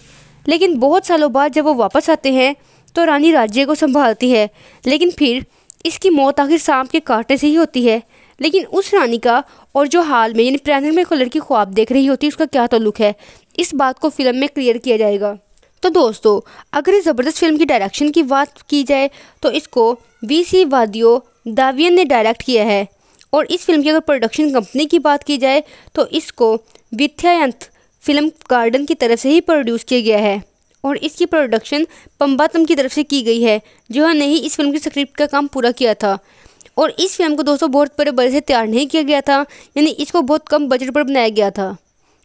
लेकिन बहुत सालों बाद जब वो वापस आते हैं तो रानी राज्य को संभालती है, लेकिन फिर इसकी मौत आखिर सांप के काटने से ही होती है। लेकिन उस रानी का और जो हाल में यानी प्रेजेंट में एक लड़की ख्वाब देख रही होती है उसका क्या ताल्लुक है, इस बात को फिल्म में क्लियर किया जाएगा। तो दोस्तों अगर इस ज़बरदस्त फिल्म की डायरेक्शन की बात की जाए तो इसको वी सी वादियो दावियन ने डायरेक्ट किया है और इस फिल्म की अगर प्रोडक्शन कंपनी की बात की जाए तो इसको विथयांत फिल्म गार्डन की तरफ से ही प्रोड्यूस किया गया है और इसकी प्रोडक्शन पम्बातम की तरफ से की गई है जिन्होंने ही इस फिल्म की स्क्रिप्ट का काम पूरा किया था। और इस फिल्म को दोस्तों बहुत बड़े बड़े से तैयार नहीं किया गया था, यानी इसको बहुत कम बजट पर बनाया गया था।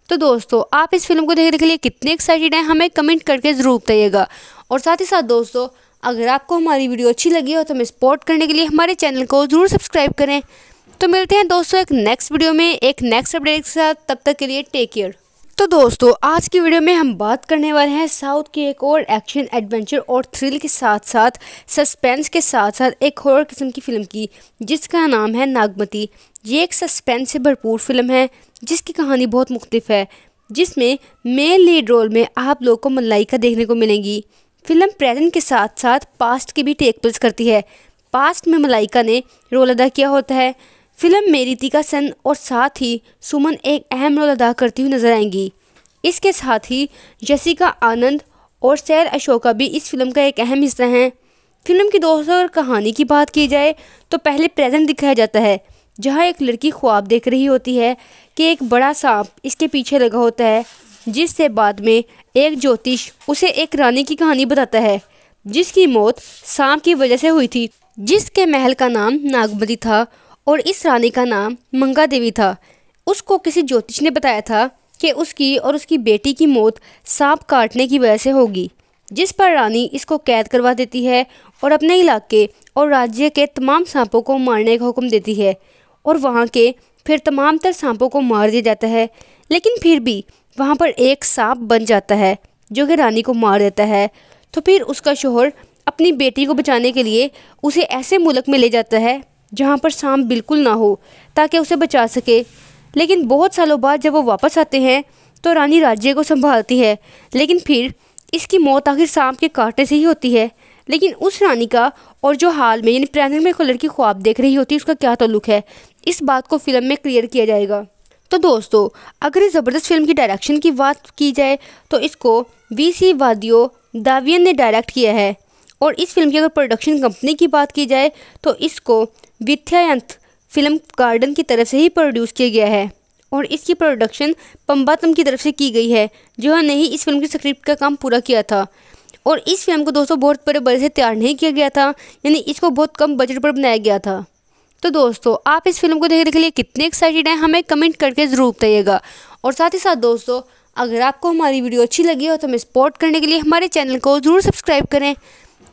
तो दोस्तों आप इस फिल्म को देखने के लिए कितने एक्साइटेड हैं हमें कमेंट करके ज़रूर बताइएगा। और साथ ही साथ दोस्तों अगर आपको हमारी वीडियो अच्छी लगी हो तो हमें सपोर्ट करने के लिए हमारे चैनल को ज़रूर सब्सक्राइब करें। तो मिलते हैं दोस्तों एक नेक्स्ट वीडियो में एक नेक्स्ट अपडेट के साथ, तब तक के लिए टेक केयर। तो दोस्तों आज की वीडियो में हम बात करने वाले हैं साउथ की एक और एक्शन एडवेंचर और थ्रिल के साथ साथ सस्पेंस के साथ साथ एक हॉरर किस्म की फ़िल्म की जिसका नाम है नागमती। ये एक सस्पेंस से भरपूर फिल्म है जिसकी कहानी बहुत मुख्तलिफ है, जिसमें मेन लीड रोल में आप लोगों को मलाइका देखने को मिलेंगी। फिल्म प्रेजेंट के साथ साथ पास्ट की भी टेक प्लेस करती है। पास्ट में मलाइका ने रोल अदा किया होता है। फिल्म में रितिका सेन और साथ ही सुमन एक अहम रोल अदा करती हुई नजर आएंगी। इसके साथ ही जसिका आनंद और सैर अशोका भी इस फिल्म का एक अहम हिस्सा हैं। फिल्म की दोस्तों और कहानी की बात की जाए तो पहले प्रेजेंट दिखाया जाता है जहां एक लड़की ख्वाब देख रही होती है कि एक बड़ा सांप इसके पीछे लगा होता है, जिससे बाद में एक ज्योतिष उसे एक रानी की कहानी बताता है जिसकी मौत सांप की वजह से हुई थी, जिसके महल का नाम नागमती था और इस रानी का नाम मंगा देवी था। उसको किसी ज्योतिष ने बताया था कि उसकी और उसकी बेटी की मौत सांप काटने की वजह से होगी, जिस पर रानी इसको कैद करवा देती है और अपने इलाके और राज्य के तमाम सांपों को मारने का हुक्म देती है और वहाँ के फिर तमाम तर सांपों को मार दिया जाता है। लेकिन फिर भी वहाँ पर एक सांप बन जाता है जो कि रानी को मार देता है। तो फिर उसका शोहर अपनी बेटी को बचाने के लिए उसे ऐसे मुल्क में ले जाता है जहाँ पर सांप बिल्कुल ना हो ताकि उसे बचा सके। लेकिन बहुत सालों बाद जब वो वापस आते हैं तो रानी राज्य को संभालती है, लेकिन फिर इसकी मौत आखिर सांप के काटने से ही होती है। लेकिन उस रानी का और जो हाल में यानी प्रेजेंट में एक लड़की ख्वाब देख रही होती है उसका क्या ताल्लुक है, इस बात को फिल्म में क्लियर किया जाएगा। तो दोस्तों अगर इस ज़बरदस्त फिल्म की डायरेक्शन की बात की जाए तो इसको वी सी वादियो दावियन ने डायरेक्ट किया है और इस फिल्म की अगर प्रोडक्शन कंपनी की बात की जाए तो इसको विथयांत फिल्म गार्डन की तरफ से ही प्रोड्यूस किया गया है और इसकी प्रोडक्शन पम्बातम की तरफ से की गई है जिन्होंने ही इस फिल्म की स्क्रिप्ट का काम पूरा किया था। और इस फिल्म को दोस्तों बहुत बड़े बड़े से तैयार नहीं किया गया था, यानी इसको बहुत कम बजट पर बनाया गया था। तो दोस्तों आप इस फिल्म को देखने के लिए कितने एक्साइटेड हैं हमें कमेंट करके ज़रूर बताइएगा। और साथ ही साथ दोस्तों अगर आपको हमारी वीडियो अच्छी लगी हो तो हमें सपोर्ट करने के लिए हमारे चैनल को ज़रूर सब्सक्राइब करें।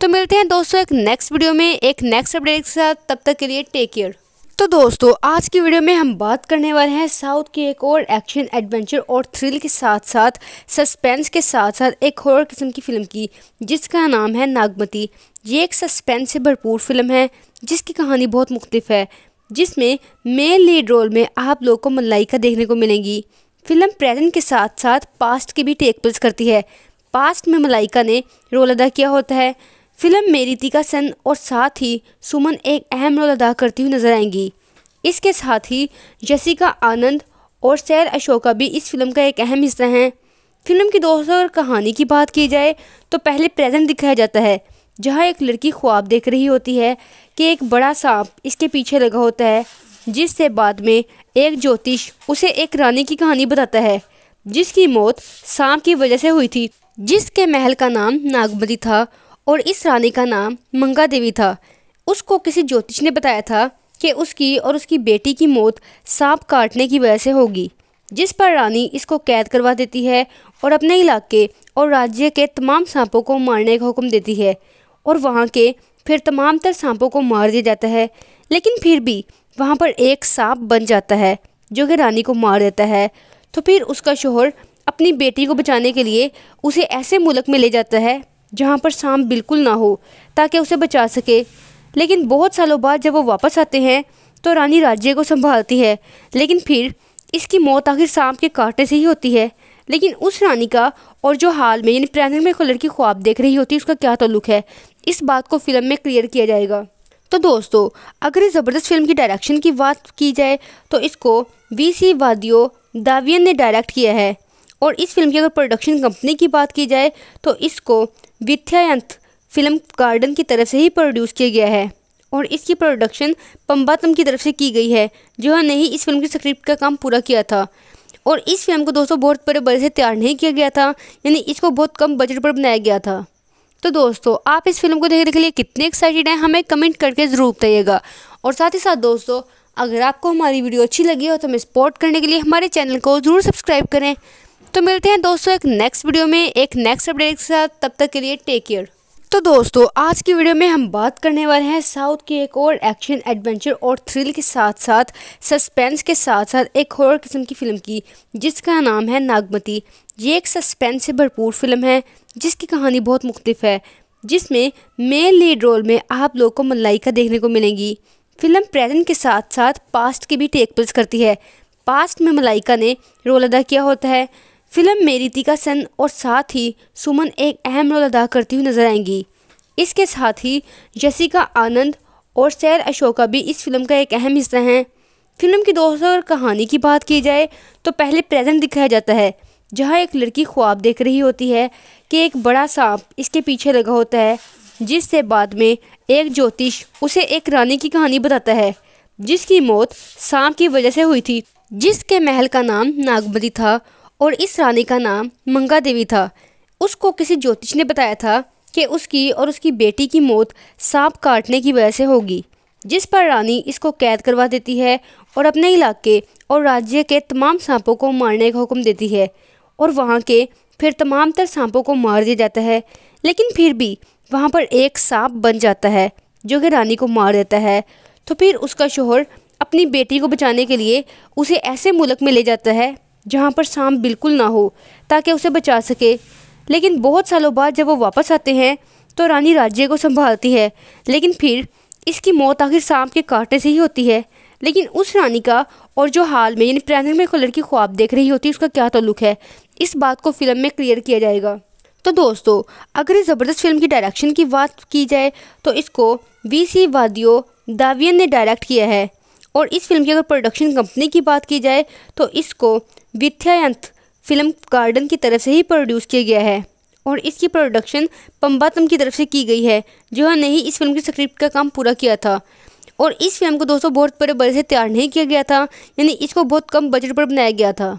तो मिलते हैं दोस्तों एक नेक्स्ट वीडियो में एक नेक्स्ट अपडेट के साथ, तब तक के लिए टेक केयर। तो दोस्तों आज की वीडियो में हम बात करने वाले हैं साउथ की एक और एक्शन एडवेंचर और थ्रिल के साथ साथ सस्पेंस के साथ साथ एक हॉरर किस्म की फ़िल्म की जिसका नाम है नागमती। ये एक सस्पेंस से भरपूर फिल्म है जिसकी कहानी बहुत मुख्तलिफ है, जिसमें मेन लीड रोल में आप लोग को मलाइका देखने को मिलेंगी। फिल्म प्रेजेंट के साथ साथ पास्ट की भी टेक प्लेस करती है। पास्ट में मलाइका ने रोल अदा किया होता है। फिल्म में रितिका सन और साथ ही सुमन एक अहम रोल अदा करती हुई नजर आएंगी। इसके साथ ही जसिका आनंद और सैर अशोका भी इस फिल्म का एक अहम हिस्सा हैं। फिल्म की दोस्तों और कहानी की बात की जाए तो पहले प्रेजेंट दिखाया जाता है जहां एक लड़की ख्वाब देख रही होती है कि एक बड़ा सांप इसके पीछे लगा होता है, जिससे बाद में एक ज्योतिष उसे एक रानी की कहानी बताता है जिसकी मौत सांप की वजह से हुई थी, जिसके महल का नाम नागमती था और इस रानी का नाम मंगा देवी था। उसको किसी ज्योतिष ने बताया था कि उसकी और उसकी बेटी की मौत सांप काटने की वजह से होगी, जिस पर रानी इसको कैद करवा देती है और अपने इलाके और राज्य के तमाम सांपों को मारने का हुक्म देती है और वहाँ के फिर तमाम तर सांपों को मार दिया जाता है। लेकिन फिर भी वहाँ पर एक सांप बन जाता है जो कि रानी को मार देता है। तो फिर उसका शोहर अपनी बेटी को बचाने के लिए उसे ऐसे मुल्क में ले जाता है जहाँ पर सांप बिल्कुल ना हो ताकि उसे बचा सके। लेकिन बहुत सालों बाद जब वो वापस आते हैं तो रानी राज्य को संभालती है, लेकिन फिर इसकी मौत आखिर सांप के कांटे से ही होती है। लेकिन उस रानी का और जो हाल में यानी प्रेजेंट में एक लड़की ख्वाब देख रही होती है उसका क्या ताल्लुक है, इस बात को फिल्म में क्लियर किया जाएगा। तो दोस्तों अगर इस ज़बरदस्त फिल्म की डायरेक्शन की बात की जाए तो इसको वी सी वादियो दावियन ने डायरेक्ट किया है और इस फिल्म की अगर प्रोडक्शन कंपनी की बात की जाए तो इसको विथयांत फिल्म गार्डन की तरफ से ही प्रोड्यूस किया गया है और इसकी प्रोडक्शन पम्बातम की तरफ से की गई है जिन्होंने ही इस फिल्म की स्क्रिप्ट का काम पूरा किया था। और इस फिल्म को दोस्तों बहुत बड़े बड़े से तैयार नहीं किया गया था, यानी इसको बहुत कम बजट पर बनाया गया था। तो दोस्तों आप इस फिल्म को देखने के लिए कितने एक्साइटेड हैं हमें कमेंट करके ज़रूर बताइएगा। और साथ ही साथ दोस्तों अगर आपको हमारी वीडियो अच्छी लगी हो तो हमें सपोर्ट करने के लिए हमारे चैनल को ज़रूर सब्सक्राइब करें। तो मिलते हैं दोस्तों एक नेक्स्ट वीडियो में एक नेक्स्ट अपडेट के साथ, तब तक के लिए टेक केयर। तो दोस्तों आज की वीडियो में हम बात करने वाले हैं साउथ की एक और एक्शन एडवेंचर और थ्रिल के साथ साथ सस्पेंस के साथ साथ एक हॉरर किस्म की फ़िल्म की जिसका नाम है नागमती। ये एक सस्पेंस से भरपूर फिल्म है जिसकी कहानी बहुत मुख्तलिफ है, जिसमें मेन लीड रोल में आप लोग को मलाइका देखने को मिलेंगी। फिल्म प्रेजेंट के साथ साथ पास्ट की भी टेक प्लेस करती है। पास्ट में मलाइका ने रोल अदा किया होता है। फिल्म में रितिका सन और साथ ही सुमन एक अहम रोल अदा करती हुई नजर आएंगी। इसके साथ ही जसिका आनंद और सैर अशोका भी इस फिल्म का एक अहम हिस्सा हैं। फिल्म की दोस्तों और कहानी की बात की जाए तो पहले प्रेजेंट दिखाया जाता है जहां एक लड़की ख्वाब देख रही होती है कि एक बड़ा सांप इसके पीछे लगा होता है, जिससे बाद में एक ज्योतिष उसे एक रानी की कहानी बताता है जिसकी मौत सांप की वजह से हुई थी, जिसके महल का नाम नागमती था और इस रानी का नाम मंगा देवी था। उसको किसी ज्योतिष ने बताया था कि उसकी और उसकी बेटी की मौत सांप काटने की वजह से होगी, जिस पर रानी इसको कैद करवा देती है और अपने इलाके और राज्य के तमाम सांपों को मारने का हुक्म देती है और वहाँ के फिर तमाम तर सांपों को मार दिया जाता है। लेकिन फिर भी वहाँ पर एक सांप बन जाता है जो कि रानी को मार देता है। तो फिर उसका शोहर अपनी बेटी को बचाने के लिए उसे ऐसे मुल्क में ले जाता है जहाँ पर सांप बिल्कुल ना हो ताकि उसे बचा सके। लेकिन बहुत सालों बाद जब वो वापस आते हैं तो रानी राज्य को संभालती है, लेकिन फिर इसकी मौत आखिर सांप के कांटे से ही होती है। लेकिन उस रानी का और जो हाल में यानी प्रेजेंट में एक लड़की ख्वाब देख रही होती है उसका क्या ताल्लुक है, इस बात को फिल्म में क्लियर किया जाएगा। तो दोस्तों अगर इस ज़बरदस्त फिल्म की डायरेक्शन की बात की जाए तो इसको वी सी वादियो दावियन ने डायरेक्ट किया है और इस फिल्म की अगर प्रोडक्शन कंपनी की बात की जाए तो इसको विथयांत फिल्म गार्डन की तरफ से ही प्रोड्यूस किया गया है और इसकी प्रोडक्शन पम्बातम की तरफ से की गई है जिन्होंने ही इस फिल्म की स्क्रिप्ट का काम पूरा किया था। और इस फिल्म को दोस्तों बहुत बड़े बड़े से तैयार नहीं किया गया था, यानी इसको बहुत कम बजट पर बनाया गया था।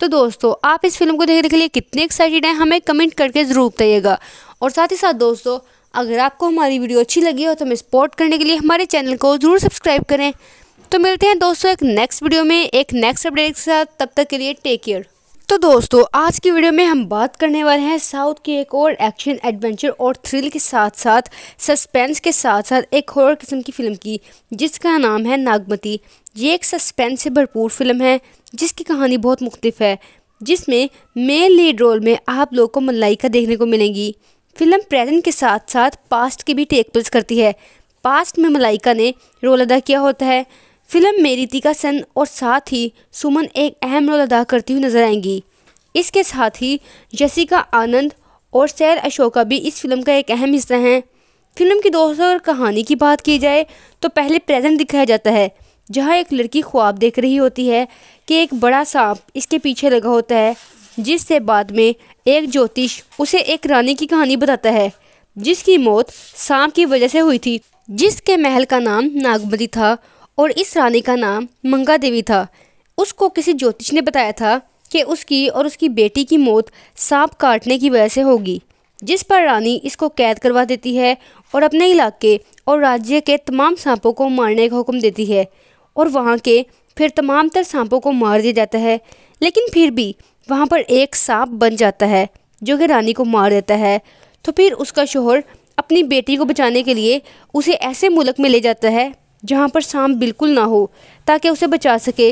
तो दोस्तों आप इस फिल्म को देखने के लिए कितने एक्साइटेड हैं हमें कमेंट करके ज़रूर बताइएगा। और साथ ही साथ दोस्तों अगर आपको हमारी वीडियो अच्छी लगी हो तो हमें सपोर्ट करने के लिए हमारे चैनल को ज़रूर सब्सक्राइब करें। तो मिलते हैं दोस्तों एक नेक्स्ट वीडियो में एक नेक्स्ट अपडेट के साथ, तब तक के लिए टेक केयर। तो दोस्तों आज की वीडियो में हम बात करने वाले हैं साउथ की एक और एक्शन एडवेंचर और थ्रिल के साथ साथ सस्पेंस के साथ साथ एक हॉरर किस्म की फ़िल्म की जिसका नाम है नागमती। ये एक सस्पेंस से भरपूर फिल्म है जिसकी कहानी बहुत मुख्तलिफ है, जिसमें मेन लीड रोल में आप लोग को मलाइका देखने को मिलेंगी। फिल्म प्रेजेंट के साथ साथ पास्ट की भी टेक प्लेस करती है। पास्ट में मलाइका ने रोल अदा किया होता है। फिल्म में रितिका सन और साथ ही सुमन एक अहम रोल अदा करती हुई नजर आएंगी। इसके साथ ही जसिका आनंद और सैर अशोका भी इस फिल्म का एक अहम हिस्सा हैं। फिल्म की दोस्तों और कहानी की बात की जाए तो पहले प्रेजेंट दिखाया जाता है जहां एक लड़की ख्वाब देख रही होती है कि एक बड़ा सांप इसके पीछे लगा होता है, जिससे बाद में एक ज्योतिष उसे एक रानी की कहानी बताता है जिसकी मौत सांप की वजह से हुई थी, जिसके महल का नाम नागमती था और इस रानी का नाम मंगा देवी था। उसको किसी ज्योतिष ने बताया था कि उसकी और उसकी बेटी की मौत सांप काटने की वजह से होगी, जिस पर रानी इसको कैद करवा देती है और अपने इलाके और राज्य के तमाम सांपों को मारने का हुक्म देती है और वहाँ के फिर तमाम तर सांपों को मार दिया जाता है। लेकिन फिर भी वहाँ पर एक सांप बन जाता है जो कि रानी को मार देता है। तो फिर उसका शोहर अपनी बेटी को बचाने के लिए उसे ऐसे मुल्क में ले जाता है जहाँ पर सांप बिल्कुल ना हो ताकि उसे बचा सके।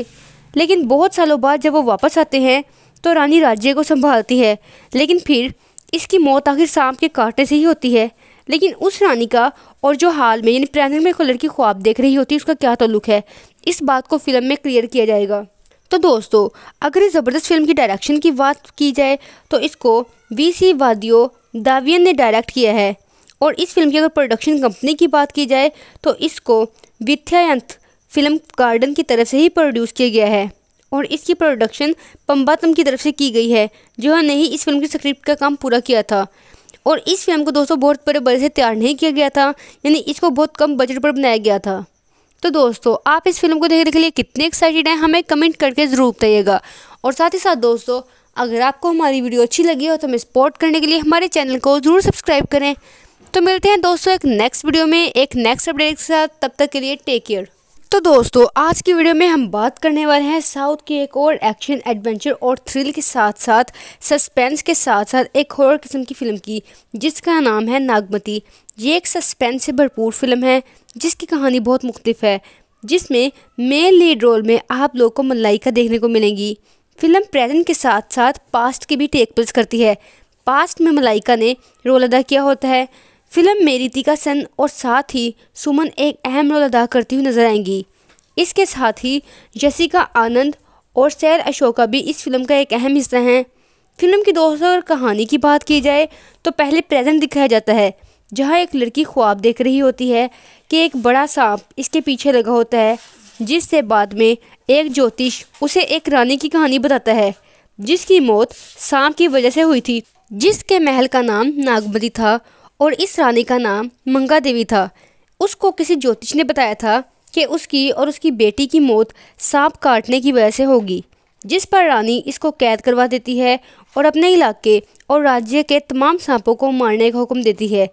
लेकिन बहुत सालों बाद जब वो वापस आते हैं तो रानी राज्य को संभालती है, लेकिन फिर इसकी मौत आखिर सांप के काटने से ही होती है। लेकिन उस रानी का और जो हाल में यानी प्रेजेंट में लड़की ख्वाब देख रही होती है उसका क्या ताल्लुक है, इस बात को फिल्म में क्लियर किया जाएगा। तो दोस्तों अगर इस ज़बरदस्त फिल्म की डायरेक्शन की बात की जाए तो इसको वी सी वादियो दावियन ने डायरेक्ट किया है और इस फिल्म की अगर प्रोडक्शन कंपनी की बात की जाए तो इसको विथयांत फिल्म गार्डन की तरफ से ही प्रोड्यूस किया गया है और इसकी प्रोडक्शन पम्बातम की तरफ से की गई है जिन्होंने ही इस फिल्म की स्क्रिप्ट का काम पूरा किया था। और इस फिल्म को दोस्तों बहुत बड़े बड़े से तैयार नहीं किया गया था, यानी इसको बहुत कम बजट पर बनाया गया था। तो दोस्तों आप इस फिल्म को देखने के लिए कितने एक्साइटेड हैं हमें कमेंट करके ज़रूर बताइएगा। और साथ ही साथ दोस्तों अगर आपको हमारी वीडियो अच्छी लगी हो तो हमें सपोर्ट करने के लिए हमारे चैनल को ज़रूर सब्सक्राइब करें। तो मिलते हैं दोस्तों एक नेक्स्ट वीडियो में एक नेक्स्ट अपडेट के साथ, तब तक के लिए टेक केयर। तो दोस्तों आज की वीडियो में हम बात करने वाले हैं साउथ की एक और एक्शन एडवेंचर और थ्रिल के साथ साथ सस्पेंस के साथ साथ एक हॉरर किस्म की फ़िल्म की जिसका नाम है नागमती। ये एक सस्पेंस से भरपूर फिल्म है जिसकी कहानी बहुत मुख्तलिफ है, जिसमें मेन लीड रोल में आप लोग को मलाइका देखने को मिलेंगी। फिल्म प्रेजेंट के साथ साथ पास्ट की भी टेक प्लेस करती है। पास्ट में मलाइका ने रोल अदा किया होता है। फिल्म में रितिका सन और साथ ही सुमन एक अहम रोल अदा करती हुई नजर आएंगी। इसके साथ ही जसिका आनंद और सैर अशोका भी इस फिल्म का एक अहम हिस्सा हैं। फिल्म की दोस्तों और कहानी की बात की जाए तो पहले प्रेजेंट दिखाया जाता है जहां एक लड़की ख्वाब देख रही होती है कि एक बड़ा सांप इसके पीछे लगा होता है, जिससे बाद में एक ज्योतिष उसे एक रानी की कहानी बताता है जिसकी मौत सांप की वजह से हुई थी, जिसके महल का नाम नागमती था और इस रानी का नाम मंगा देवी था। उसको किसी ज्योतिष ने बताया था कि उसकी और उसकी बेटी की मौत सांप काटने की वजह से होगी, जिस पर रानी इसको कैद करवा देती है और अपने इलाके और राज्य के तमाम सांपों को मारने का हुक्म देती है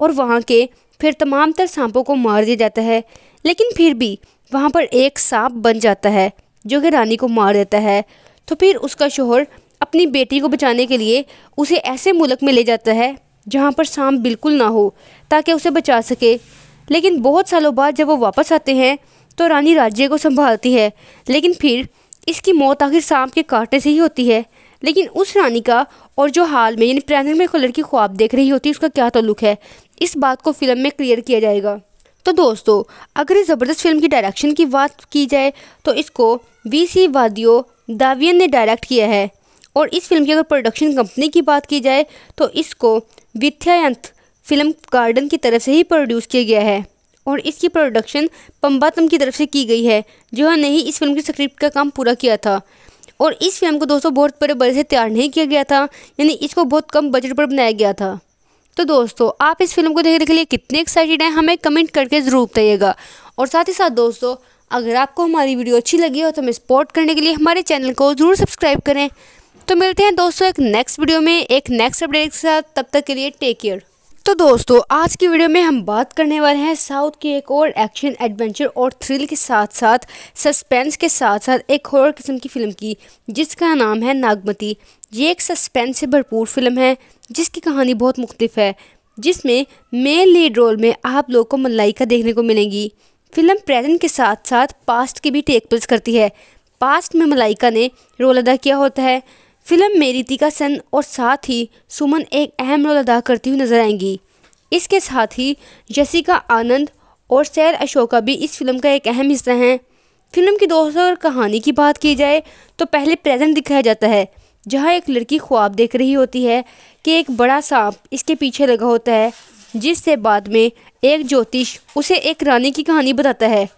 और वहाँ के फिर तमाम तर सांपों को मार दिया जाता है। लेकिन फिर भी वहाँ पर एक सांप बन जाता है जो कि रानी को मार देता है। तो फिर उसका शोहर अपनी बेटी को बचाने के लिए उसे ऐसे मुल्क में ले जाता है जहाँ पर सांप बिल्कुल ना हो ताकि उसे बचा सके। लेकिन बहुत सालों बाद जब वो वापस आते हैं तो रानी राज्य को संभालती है, लेकिन फिर इसकी मौत आखिर सांप के काटने से ही होती है। लेकिन उस रानी का और जो हाल में यानी प्रेजेंट में लड़की ख्वाब देख रही होती है उसका क्या ताल्लुक है, इस बात को फिल्म में क्लियर किया जाएगा। तो दोस्तों अगर इस ज़बरदस्त फिल्म की डायरेक्शन की बात की जाए तो इसको वी सी वादियो दावियन ने डायरेक्ट किया है और इस फिल्म की अगर प्रोडक्शन कंपनी की बात की जाए तो इसको विथयांत फिल्म गार्डन की तरफ से ही प्रोड्यूस किया गया है और इसकी प्रोडक्शन पम्बातम की तरफ से की गई है जिन्होंने ही इस फिल्म की स्क्रिप्ट का काम पूरा किया था। और इस फिल्म को दोस्तों बहुत बड़े बड़े से तैयार नहीं किया गया था, यानी इसको बहुत कम बजट पर बनाया गया था। तो दोस्तों आप इस फिल्म को देखने के लिए कितने एक्साइटेड हैं हमें कमेंट करके ज़रूर बताइएगा। और साथ ही साथ दोस्तों अगर आपको हमारी वीडियो अच्छी लगी हो तो हमें सपोर्ट करने के लिए हमारे चैनल को ज़रूर सब्सक्राइब करें। तो मिलते हैं दोस्तों एक नेक्स्ट वीडियो में एक नेक्स्ट अपडेट के साथ, तब तक के लिए टेक केयर। तो दोस्तों आज की वीडियो में हम बात करने वाले हैं साउथ की एक और एक्शन एडवेंचर और थ्रिल के साथ साथ सस्पेंस के साथ साथ एक हॉरर किस्म की फ़िल्म की जिसका नाम है नागमती। ये एक सस्पेंस से भरपूर फिल्म है जिसकी कहानी बहुत मुख्तलिफ है, जिसमें मेन लीड रोल में आप लोगों को मलाइका देखने को मिलेंगी। फिल्म प्रेजेंट के साथ साथ पास्ट की भी टेक प्लेस करती है। पास्ट में मलाइका ने रोल अदा किया होता है। फिल्म में रितिका सेन और साथ ही सुमन एक अहम रोल अदा करती हुई नजर आएंगी। इसके साथ ही जसिका आनंद और सैर अशोका भी इस फिल्म का एक अहम हिस्सा हैं। फिल्म की दोस्तों और कहानी की बात की जाए तो पहले प्रेजेंट दिखाया जाता है जहां एक लड़की ख्वाब देख रही होती है कि एक बड़ा सांप इसके पीछे लगा होता है, जिससे बाद में एक ज्योतिष उसे एक रानी की कहानी बताता है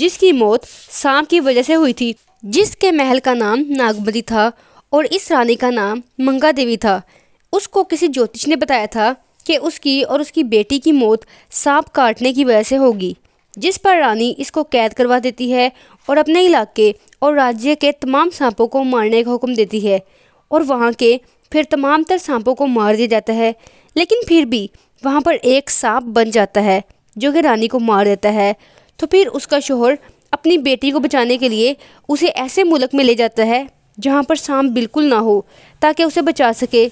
जिसकी मौत सांप की वजह से हुई थी, जिसके महल का नाम नागमती था और इस रानी का नाम मंगा देवी था। उसको किसी ज्योतिष ने बताया था कि उसकी और उसकी बेटी की मौत सांप काटने की वजह से होगी, जिस पर रानी इसको कैद करवा देती है और अपने इलाके और राज्य के तमाम सांपों को मारने का हुक्म देती है और वहाँ के फिर तमाम तर सांपों को मार दिया जाता है। लेकिन फिर भी वहाँ पर एक सांप बन जाता है जो कि रानी को मार देता है। तो फिर उसका शोहर अपनी बेटी को बचाने के लिए उसे ऐसे मुल्क में ले जाता है जहाँ पर सांप बिल्कुल ना हो ताकि उसे बचा सके।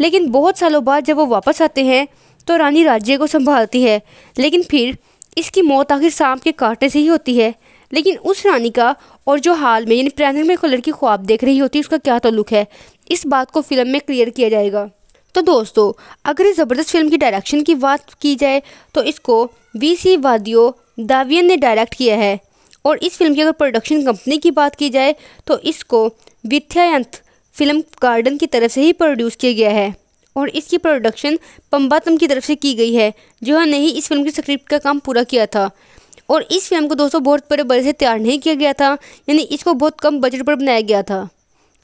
लेकिन बहुत सालों बाद जब वो वापस आते हैं तो रानी राज्य को संभालती है, लेकिन फिर इसकी मौत आखिर सांप के काटने से ही होती है। लेकिन उस रानी का और जो हाल में यानी प्रेजेंट में एक लड़की ख्वाब देख रही होती है उसका क्या ताल्लुक है, इस बात को फिल्म में क्लियर किया जाएगा। तो दोस्तों अगर इस ज़बरदस्त फिल्म की डायरेक्शन की बात की जाए तो इसको वी सी वादियो दावियन ने डायरेक्ट किया है और इस फिल्म की अगर प्रोडक्शन कंपनी की बात की जाए तो इसको विथयांत फिल्म गार्डन की तरफ से ही प्रोड्यूस किया गया है और इसकी प्रोडक्शन पम्बातम की तरफ से की गई है जिन्होंने ही इस फिल्म की स्क्रिप्ट का काम पूरा किया था। और इस फिल्म को दोस्तों बहुत बड़े बड़े से तैयार नहीं किया गया था, यानी इसको बहुत कम बजट पर बनाया गया था।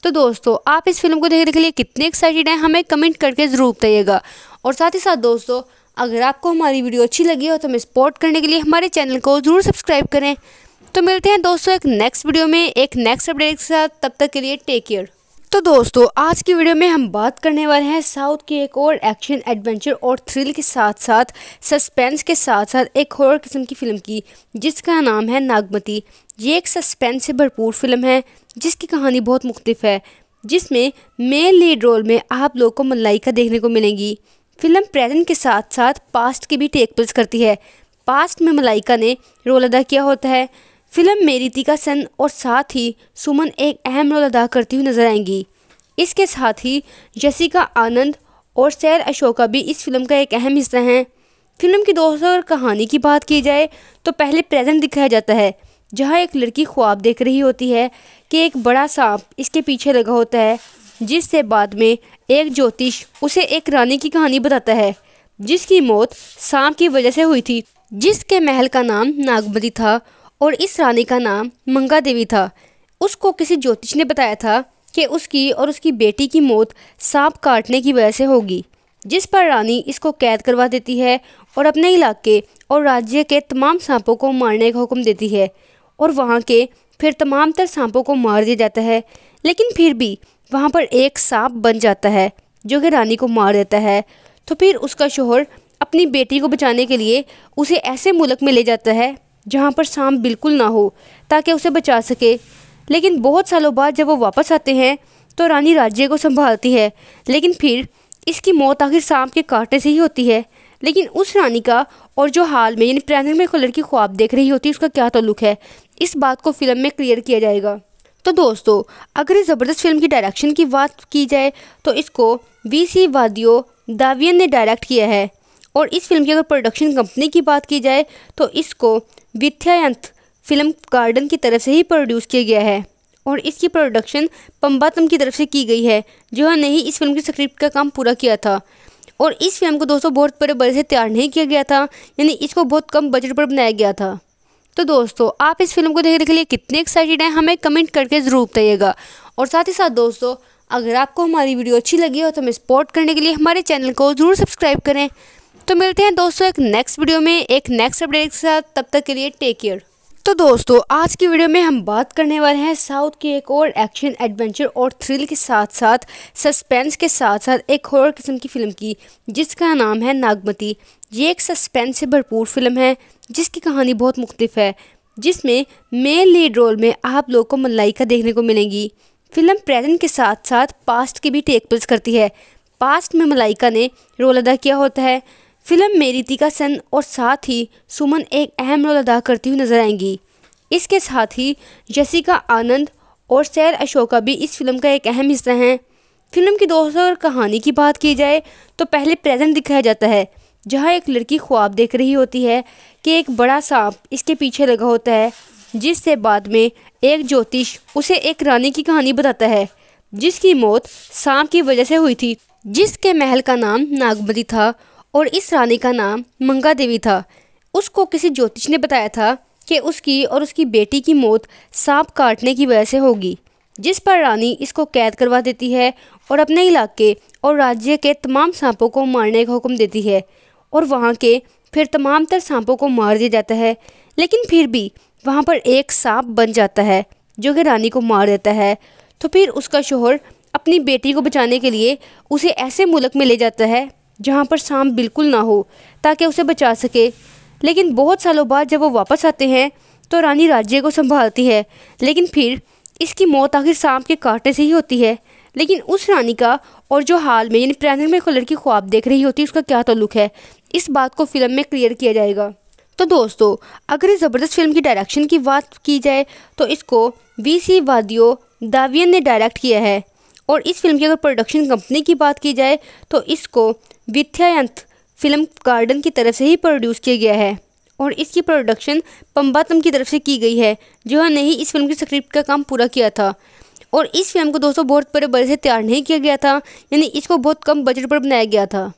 तो दोस्तों आप इस फिल्म को देखने के लिए कितने एक्साइटेड हैं हमें कमेंट करके ज़रूर बताइएगा। और साथ ही साथ दोस्तों अगर आपको हमारी वीडियो अच्छी लगी हो तो हमें सपोर्ट करने के लिए हमारे चैनल को ज़रूर सब्सक्राइब करें। तो मिलते हैं दोस्तों एक नेक्स्ट वीडियो में एक नेक्स्ट अपडेट के साथ, तब तक के लिए टेक केयर। तो दोस्तों आज की वीडियो में हम बात करने वाले हैं साउथ की एक और एक्शन एडवेंचर और थ्रिल के साथ साथ सस्पेंस के साथ साथ एक हॉरर किस्म की फ़िल्म की जिसका नाम है नागमती। ये एक सस्पेंस से भरपूर फिल्म है जिसकी कहानी बहुत मुख्तलिफ है, जिसमें मेन लीड रोल में आप लोगों को मलाइका देखने को मिलेंगी। फिल्म प्रेजेंट के साथ साथ पास्ट की भी टेक प्लेस करती है। पास्ट में मलाइका ने रोल अदा किया होता है। फिल्म में रितिका सेन और साथ ही सुमन एक अहम रोल अदा करती हुई नजर आएंगी। इसके साथ ही जसिका आनंद और सैर अशोका भी इस फिल्म का एक अहम हिस्सा हैं। फिल्म की दोस्तों और कहानी की बात की जाए तो पहले प्रेजेंट दिखाया जाता है जहां एक लड़की ख्वाब देख रही होती है कि एक बड़ा सांप इसके पीछे लगा होता है, जिससे बाद में एक ज्योतिष उसे एक रानी की कहानी बताता है जिसकी मौत सांप की वजह से हुई थी, जिसके महल का नाम नागमती था और इस रानी का नाम मंगा देवी था। उसको किसी ज्योतिष ने बताया था कि उसकी और उसकी बेटी की मौत सांप काटने की वजह से होगी, जिस पर रानी इसको कैद करवा देती है और अपने इलाके और राज्य के तमाम सांपों को मारने का हुक्म देती है और वहाँ के फिर तमाम तर सांपों को मार दिया जाता है। लेकिन फिर भी वहाँ पर एक सांप बन जाता है जो कि रानी को मार देता है। तो फिर उसका शोहर अपनी बेटी को बचाने के लिए उसे ऐसे मुल्क में ले जाता है जहाँ पर सांप बिल्कुल ना हो ताकि उसे बचा सके। लेकिन बहुत सालों बाद जब वो वापस आते हैं तो रानी राज्य को संभालती है, लेकिन फिर इसकी मौत आखिर सांप के काटने से ही होती है। लेकिन उस रानी का और जो हाल में यानी प्रेजेंट में एक लड़की ख्वाब देख रही होती है उसका क्या ताल्लुक है, इस बात को फिल्म में क्लियर किया जाएगा। तो दोस्तों अगर इस ज़बरदस्त फिल्म की डायरेक्शन की बात की जाए तो इसको वी सी वादियो दावियन ने डायरेक्ट किया है और इस फिल्म की अगर प्रोडक्शन कंपनी की बात की जाए तो इसको विथयांत फिल्म गार्डन की तरफ से ही प्रोड्यूस किया गया है और इसकी प्रोडक्शन पम्बातम की तरफ से की गई है जिन्होंने ही इस फिल्म की स्क्रिप्ट का काम पूरा किया था। और इस फिल्म को दोस्तों बहुत बड़े बड़े से तैयार नहीं किया गया था, यानी इसको बहुत कम बजट पर बनाया गया था। तो दोस्तों आप इस फिल्म को देखने के लिए कितने एक्साइटेड हैं हमें कमेंट करके ज़रूर बताइएगा। और साथ ही साथ दोस्तों अगर आपको हमारी वीडियो अच्छी लगी हो तो हमें सपोर्ट करने के लिए हमारे चैनल को ज़रूर सब्सक्राइब करें। तो मिलते हैं दोस्तों एक नेक्स्ट वीडियो में एक नेक्स्ट अपडेट के साथ, तब तक के लिए टेक केयर। तो दोस्तों आज की वीडियो में हम बात करने वाले हैं साउथ की एक और एक्शन एडवेंचर और थ्रिल के साथ साथ सस्पेंस के साथ साथ एक हॉरर किस्म की फ़िल्म की जिसका नाम है नागमती। ये एक सस्पेंस से भरपूर फिल्म है जिसकी कहानी बहुत मुख्तलिफ है, जिसमें मेन लीड रोल में आप लोग को मलाइका देखने को मिलेंगी। फिल्म प्रेजेंट के साथ साथ पास्ट की भी टेक प्लेस करती है। पास्ट में मलाइका ने रोल अदा किया होता है। फिल्म में रितिका सन और साथ ही सुमन एक अहम रोल अदा करती हुई नजर आएंगी। इसके साथ ही जसिका आनंद और सैर अशोका भी इस फिल्म का एक अहम हिस्सा हैं। फिल्म की दोस्तों और कहानी की बात की जाए तो पहले प्रेजेंट दिखाया जाता है जहां एक लड़की ख्वाब देख रही होती है कि एक बड़ा सांप इसके पीछे लगा होता है, जिससे बाद में एक ज्योतिष उसे एक रानी की कहानी बताता है जिसकी मौत सांप की वजह से हुई थी, जिसके महल का नाम नागमती था और इस रानी का नाम मंगा देवी था। उसको किसी ज्योतिष ने बताया था कि उसकी और उसकी बेटी की मौत सांप काटने की वजह से होगी, जिस पर रानी इसको कैद करवा देती है और अपने इलाके और राज्य के तमाम सांपों को मारने का हुक्म देती है और वहाँ के फिर तमाम तर सांपों को मार दिया जाता है। लेकिन फिर भी वहाँ पर एक सांप बन जाता है जो कि रानी को मार देता है। तो फिर उसका शोहर अपनी बेटी को बचाने के लिए उसे ऐसे मुल्क में ले जाता है जहाँ पर सांप बिल्कुल ना हो ताकि उसे बचा सके। लेकिन बहुत सालों बाद जब वो वापस आते हैं तो रानी राज्य को संभालती है, लेकिन फिर इसकी मौत आखिर सांप के कांटे से ही होती है। लेकिन उस रानी का और जो हाल में यानी प्रेजेंट में एक लड़की ख्वाब देख रही होती है उसका क्या ताल्लुक है, इस बात को फिल्म में क्लियर किया जाएगा। तो दोस्तों अगर इस ज़बरदस्त फिल्म की डायरेक्शन की बात की जाए तो इसको वी सी वादियो दावियन ने डायरेक्ट किया है और इस फिल्म की अगर प्रोडक्शन कंपनी की बात की जाए तो इसको विथयांत फिल्म गार्डन की तरफ से ही प्रोड्यूस किया गया है और इसकी प्रोडक्शन पम्बातम की तरफ से की गई है जिन्होंने ही इस फिल्म की स्क्रिप्ट का काम पूरा किया था। और इस फिल्म को दोस्तों बहुत बड़े बड़े से तैयार नहीं किया गया था, यानी इसको बहुत कम बजट पर बनाया गया था।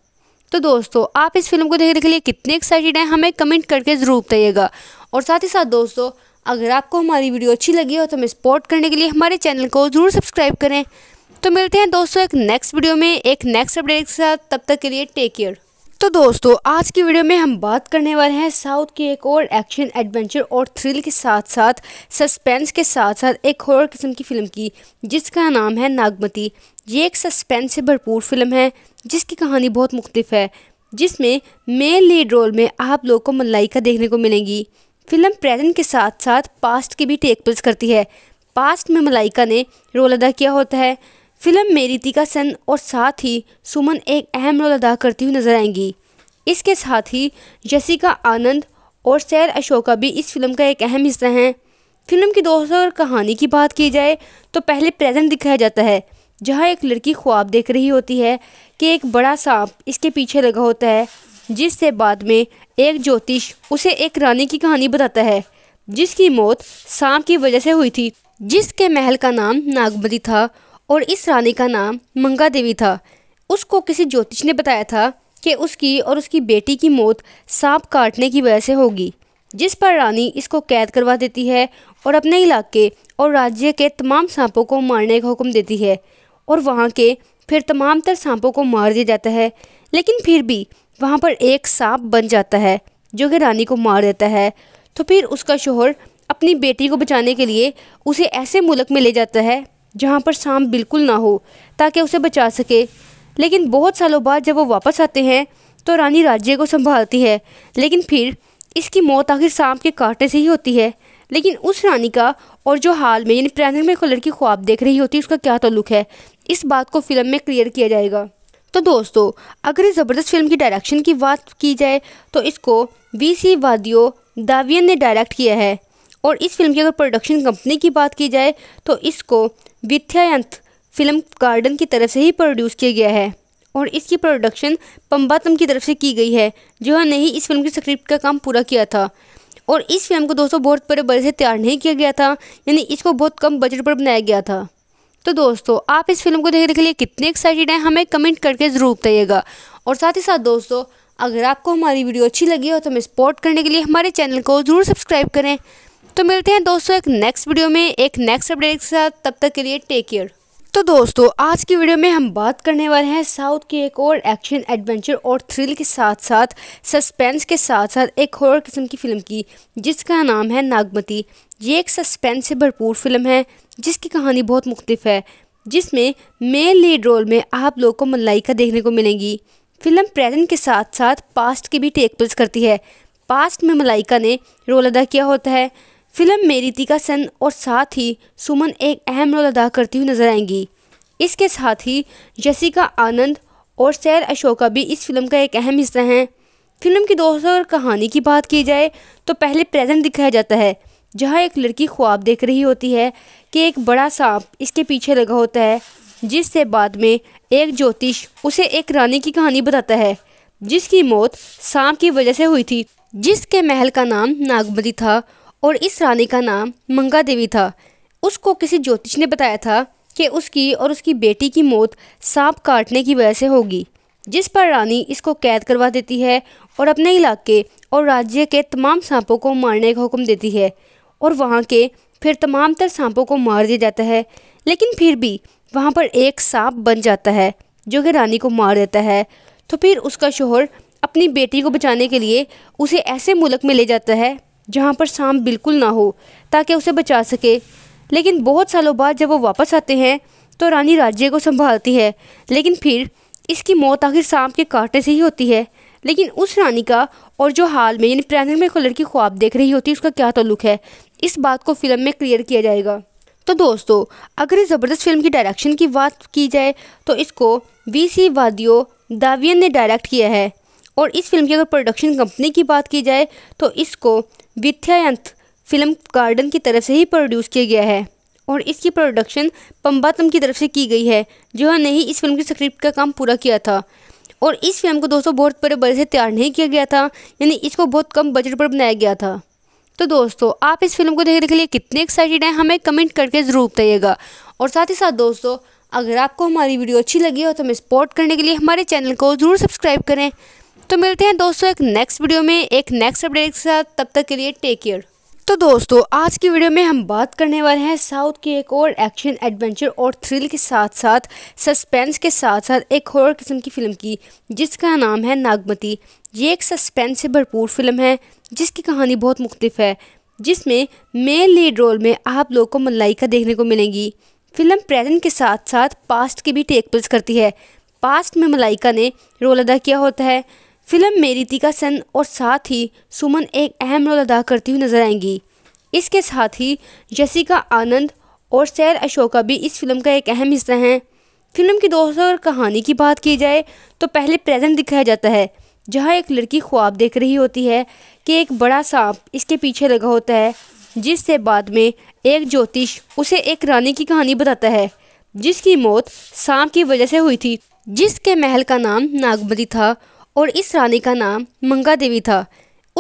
तो दोस्तों आप इस फिल्म को देखने के लिए कितने एक्साइटेड हैं हमें कमेंट करके ज़रूर बताइएगा। और साथ ही साथ दोस्तों अगर आपको हमारी वीडियो अच्छी लगी हो तो हमें सपोर्ट करने के लिए हमारे चैनल को ज़रूर सब्सक्राइब करें। तो मिलते हैं दोस्तों एक नेक्स्ट वीडियो में एक नेक्स्ट अपडेट के साथ, तब तक के लिए टेक केयर। तो दोस्तों आज की वीडियो में हम बात करने वाले हैं साउथ की एक और एक्शन एडवेंचर और थ्रिल के साथ साथ सस्पेंस के साथ साथ एक हॉरर किस्म की फ़िल्म की जिसका नाम है नागमती। ये एक सस्पेंस से भरपूर फिल्म है जिसकी कहानी बहुत मुख्तलिफ है, जिसमें मेन लीड रोल में आप लोग को मलाइका देखने को मिलेंगी। फिल्म प्रेजेंट के साथ साथ पास्ट की भी टेक प्लेस करती है। पास्ट में मलाइका ने रोल अदा किया होता है। फिल्म में रितिका सन और साथ ही सुमन एक अहम रोल अदा करती हुई नजर आएंगी। इसके साथ ही जसिका आनंद और सैर अशोका भी इस फिल्म का एक अहम हिस्सा हैं। फिल्म की दोस्तों और कहानी की बात की जाए तो पहले प्रेजेंट दिखाया जाता है जहां एक लड़की ख्वाब देख रही होती है कि एक बड़ा सांप इसके पीछे लगा होता है, जिससे बाद में एक ज्योतिष उसे एक रानी की कहानी बताता है जिसकी मौत सांप की वजह से हुई थी, जिसके महल का नाम नागमती था और इस रानी का नाम मंगा देवी था। उसको किसी ज्योतिष ने बताया था कि उसकी और उसकी बेटी की मौत सांप काटने की वजह से होगी, जिस पर रानी इसको कैद करवा देती है और अपने इलाके और राज्य के तमाम सांपों को मारने का हुक्म देती है और वहाँ के फिर तमाम तर सांपों को मार दिया जाता है। लेकिन फिर भी वहाँ पर एक सांप बन जाता है जो कि रानी को मार देता है। तो फिर उसका शोहर अपनी बेटी को बचाने के लिए उसे ऐसे मुल्क में ले जाता है जहाँ पर सांप बिल्कुल ना हो ताकि उसे बचा सके। लेकिन बहुत सालों बाद जब वो वापस आते हैं तो रानी राज्य को संभालती है, लेकिन फिर इसकी मौत आखिर सांप के कांटे से ही होती है। लेकिन उस रानी का और जो हाल में यानी प्रेजेंट में एक लड़की ख्वाब देख रही होती है उसका क्या ताल्लुक है, इस बात को फिल्म में क्लियर किया जाएगा। तो दोस्तों अगर इस ज़बरदस्त फिल्म की डायरेक्शन की बात की जाए तो इसको वी सी वादियो दावियन ने डायरेक्ट किया है और इस फिल्म की अगर प्रोडक्शन कंपनी की बात की जाए तो इसको विथयांत फिल्म गार्डन की तरफ से ही प्रोड्यूस किया गया है और इसकी प्रोडक्शन पम्बातम की तरफ से की गई है जिन्होंने ही इस फिल्म की स्क्रिप्ट का काम पूरा किया था। और इस फिल्म को दोस्तों बहुत बड़े बड़े से तैयार नहीं किया गया था, यानी इसको बहुत कम बजट पर बनाया गया था। तो दोस्तों आप इस फिल्म को देखने के लिए कितने एक्साइटेड हैं हमें कमेंट करके ज़रूर बताइएगा। और साथ ही साथ दोस्तों अगर आपको हमारी वीडियो अच्छी लगी हो तो हमें सपोर्ट करने के लिए हमारे चैनल को ज़रूर सब्सक्राइब करें। तो मिलते हैं दोस्तों एक नेक्स्ट वीडियो में एक नेक्स्ट अपडेट के साथ, तब तक के लिए टेक केयर। तो दोस्तों आज की वीडियो में हम बात करने वाले हैं साउथ की एक और एक्शन एडवेंचर और थ्रिल के साथ साथ सस्पेंस के साथ साथ एक हॉरर किस्म की फ़िल्म की जिसका नाम है नागमती। ये एक सस्पेंस से भरपूर फिल्म है जिसकी कहानी बहुत मुख्तलिफ है, जिसमें मेन लीड रोल में आप लोग को मलाइका देखने को मिलेंगी। फिल्म प्रेजेंट के साथ साथ पास्ट की भी टेक प्लेस करती है। पास्ट में मलाइका ने रोल अदा किया होता है। फिल्म में रितिका सन और साथ ही सुमन एक अहम रोल अदा करती हुई नजर आएंगी। इसके साथ ही जसिका आनंद और सैर अशोका भी इस फिल्म का एक अहम हिस्सा हैं। फिल्म की दोस्तों और कहानी की बात की जाए तो पहले प्रेजेंट दिखाया जाता है जहां एक लड़की ख्वाब देख रही होती है कि एक बड़ा सांप इसके पीछे लगा होता है, जिससे बाद में एक ज्योतिष उसे एक रानी की कहानी बताता है जिसकी मौत सांप की वजह से हुई थी, जिसके महल का नाम नागमती था और इस रानी का नाम मंगा देवी था। उसको किसी ज्योतिष ने बताया था कि उसकी और उसकी बेटी की मौत सांप काटने की वजह से होगी, जिस पर रानी इसको कैद करवा देती है और अपने इलाके और राज्य के तमाम सांपों को मारने का हुक्म देती है और वहाँ के फिर तमाम तर सांपों को मार दिया जाता है। लेकिन फिर भी वहाँ पर एक सांप बन जाता है जो कि रानी को मार देता है। तो फिर उसका शोहर अपनी बेटी को बचाने के लिए उसे ऐसे मुल्क में ले जाता है जहाँ पर सांप बिल्कुल ना हो ताकि उसे बचा सके। लेकिन बहुत सालों बाद जब वो वापस आते हैं तो रानी राज्य को संभालती है, लेकिन फिर इसकी मौत आखिर सांप के काटने से ही होती है। लेकिन उस रानी का और जो हाल में यानी प्रेजेंट में लड़की ख्वाब देख रही होती है उसका क्या ताल्लुक है, इस बात को फिल्म में क्लियर किया जाएगा। तो दोस्तों अगर इस ज़बरदस्त फिल्म की डायरेक्शन की बात की जाए तो इसको वी सी वादियो दावियन ने डायरेक्ट किया है और इस फिल्म की अगर प्रोडक्शन कंपनी की बात की जाए तो इसको विथयांत फिल्म गार्डन की तरफ से ही प्रोड्यूस किया गया है और इसकी प्रोडक्शन पम्बातम की तरफ से की गई है जिन्होंने ही इस फिल्म की स्क्रिप्ट का काम पूरा किया था। और इस फिल्म को दोस्तों बहुत बड़े बड़े से तैयार नहीं किया गया था, यानी इसको बहुत कम बजट पर बनाया गया था। तो दोस्तों आप इस फिल्म को देखने के लिए कितने एक्साइटेड हैं हमें कमेंट करके ज़रूर बताइएगा। और साथ ही साथ दोस्तों अगर आपको हमारी वीडियो अच्छी लगी हो तो हमें सपोर्ट करने के लिए हमारे चैनल को ज़रूर सब्सक्राइब करें। तो मिलते हैं दोस्तों एक नेक्स्ट वीडियो में एक नेक्स्ट अपडेट के साथ, तब तक के लिए टेक केयर। तो दोस्तों आज की वीडियो में हम बात करने वाले हैं साउथ की एक और एक्शन एडवेंचर और थ्रिल के साथ साथ सस्पेंस के साथ साथ एक हॉरर किस्म की फ़िल्म की जिसका नाम है नागमती। ये एक सस्पेंस से भरपूर फिल्म है जिसकी कहानी बहुत मुख्तलिफ है, जिसमें मेन लीड रोल में आप लोग को मलाइका देखने को मिलेंगी। फिल्म प्रेजेंट के साथ साथ पास्ट की भी टेक प्लेस करती है। पास्ट में मलाइका ने रोल अदा किया होता है। फिल्म में रितिका सन और साथ ही सुमन एक अहम रोल अदा करती हुई नजर आएंगी। इसके साथ ही जसिका आनंद और सैर अशोका भी इस फिल्म का एक अहम हिस्सा हैं। फिल्म की दोस्तों और कहानी की बात की जाए तो पहले प्रेजेंट दिखाया जाता है जहां एक लड़की ख्वाब देख रही होती है कि एक बड़ा सांप इसके पीछे लगा होता है, जिससे बाद में एक ज्योतिष उसे एक रानी की कहानी बताता है जिसकी मौत सांप की वजह से हुई थी, जिसके महल का नाम नागमती था और इस रानी का नाम मंगा देवी था।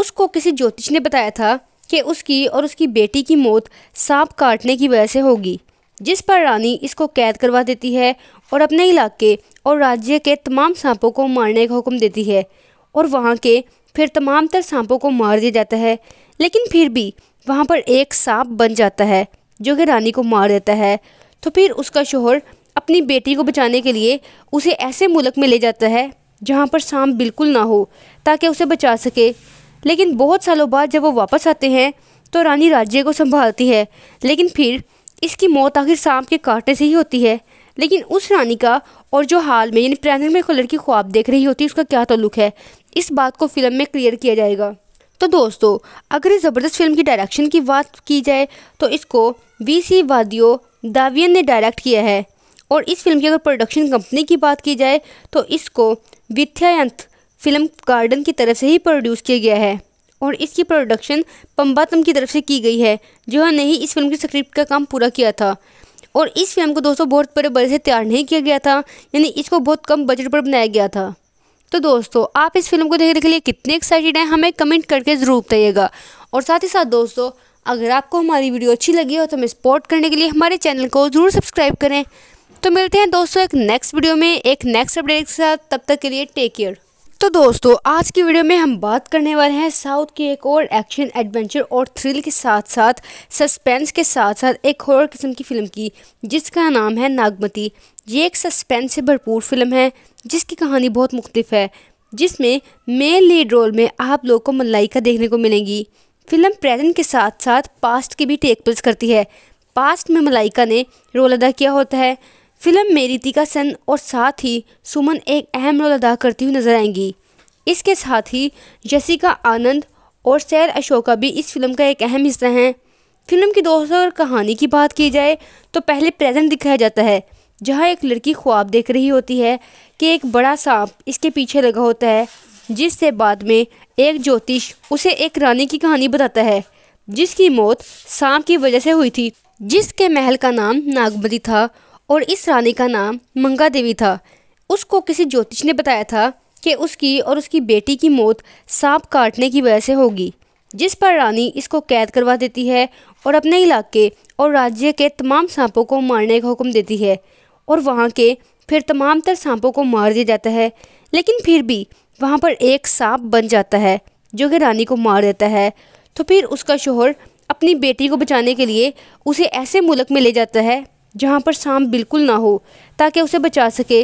उसको किसी ज्योतिष ने बताया था कि उसकी और उसकी बेटी की मौत सांप काटने की वजह से होगी, जिस पर रानी इसको कैद करवा देती है और अपने इलाके और राज्य के तमाम सांपों को मारने का हुक्म देती है और वहाँ के फिर तमाम तर सांपों को मार दिया जाता है। लेकिन फिर भी वहाँ पर एक सांप बन जाता है जो कि रानी को मार देता है। तो फिर उसका शोहर अपनी बेटी को बचाने के लिए उसे ऐसे मुल्क में ले जाता है जहाँ पर सांप बिल्कुल ना हो ताकि उसे बचा सके। लेकिन बहुत सालों बाद जब वो वापस आते हैं तो रानी राज्य को संभालती है, लेकिन फिर इसकी मौत आखिर सांप के काटने से ही होती है। लेकिन उस रानी का और जो हाल में यानी प्रेजेंट में लड़की ख्वाब देख रही होती है उसका क्या ताल्लुक है, इस बात को फिल्म में क्लियर किया जाएगा। तो दोस्तों अगर इस ज़बरदस्त फिल्म की डायरेक्शन की बात की जाए तो इसको वी सी वादियो दावियन ने डायरेक्ट किया है और इस फिल्म की अगर प्रोडक्शन कंपनी की बात की जाए तो इसको विथयांत फिल्म गार्डन की तरफ से ही प्रोड्यूस किया गया है और इसकी प्रोडक्शन पम्बातम की तरफ से की गई है जिन्होंने ही इस फिल्म की स्क्रिप्ट का काम पूरा किया था। और इस फिल्म को दोस्तों बहुत बड़े बड़े से तैयार नहीं किया गया था, यानी इसको बहुत कम बजट पर बनाया गया था। तो दोस्तों आप इस फिल्म को देखने के लिए कितने एक्साइटेड हैं हमें कमेंट करके ज़रूर बताइएगा। और साथ ही साथ दोस्तों अगर आपको हमारी वीडियो अच्छी लगी हो तो हमें सपोर्ट करने के लिए हमारे चैनल को ज़रूर सब्सक्राइब करें। तो मिलते हैं दोस्तों एक नेक्स्ट वीडियो में एक नेक्स्ट अपडेट के साथ, तब तक के लिए टेक केयर। तो दोस्तों आज की वीडियो में हम बात करने वाले हैं साउथ की एक और एक्शन एडवेंचर और थ्रिल के साथ साथ सस्पेंस के साथ साथ एक हॉरर किस्म की फ़िल्म की जिसका नाम है नागमती। ये एक सस्पेंस से भरपूर फिल्म है जिसकी कहानी बहुत मुख्तलिफ है, जिसमें मेन लीड रोल में आप लोगों को मलाइका देखने को मिलेंगी। फिल्म प्रेजेंट के साथ साथ पास्ट की भी टेक प्लेस करती है। पास्ट में मलाइका ने रोल अदा किया होता है। फिल्म में रितिका सेन और साथ ही सुमन एक अहम रोल अदा करती हुई नजर आएंगी। इसके साथ ही जसिका आनंद और सैर अशोका भी इस फिल्म का एक अहम हिस्सा हैं। फिल्म की दोस्तों और कहानी की बात की जाए तो पहले प्रेजेंट दिखाया जाता है जहां एक लड़की ख्वाब देख रही होती है कि एक बड़ा सांप इसके पीछे लगा होता है, जिससे बाद में एक ज्योतिष उसे एक रानी की कहानी बताता है जिसकी मौत सांप की वजह से हुई थी, जिसके महल का नाम नागमती था और इस रानी का नाम मंगा देवी था। उसको किसी ज्योतिष ने बताया था कि उसकी और उसकी बेटी की मौत सांप काटने की वजह से होगी, जिस पर रानी इसको कैद करवा देती है और अपने इलाके और राज्य के तमाम सांपों को मारने का हुक्म देती है और वहाँ के फिर तमाम तर सांपों को मार दिया जाता है। लेकिन फिर भी वहाँ पर एक सांप बन जाता है जो कि रानी को मार देता है। तो फिर उसका शोहर अपनी बेटी को बचाने के लिए उसे ऐसे मुल्क में ले जाता है जहाँ पर सांप बिल्कुल ना हो ताकि उसे बचा सके।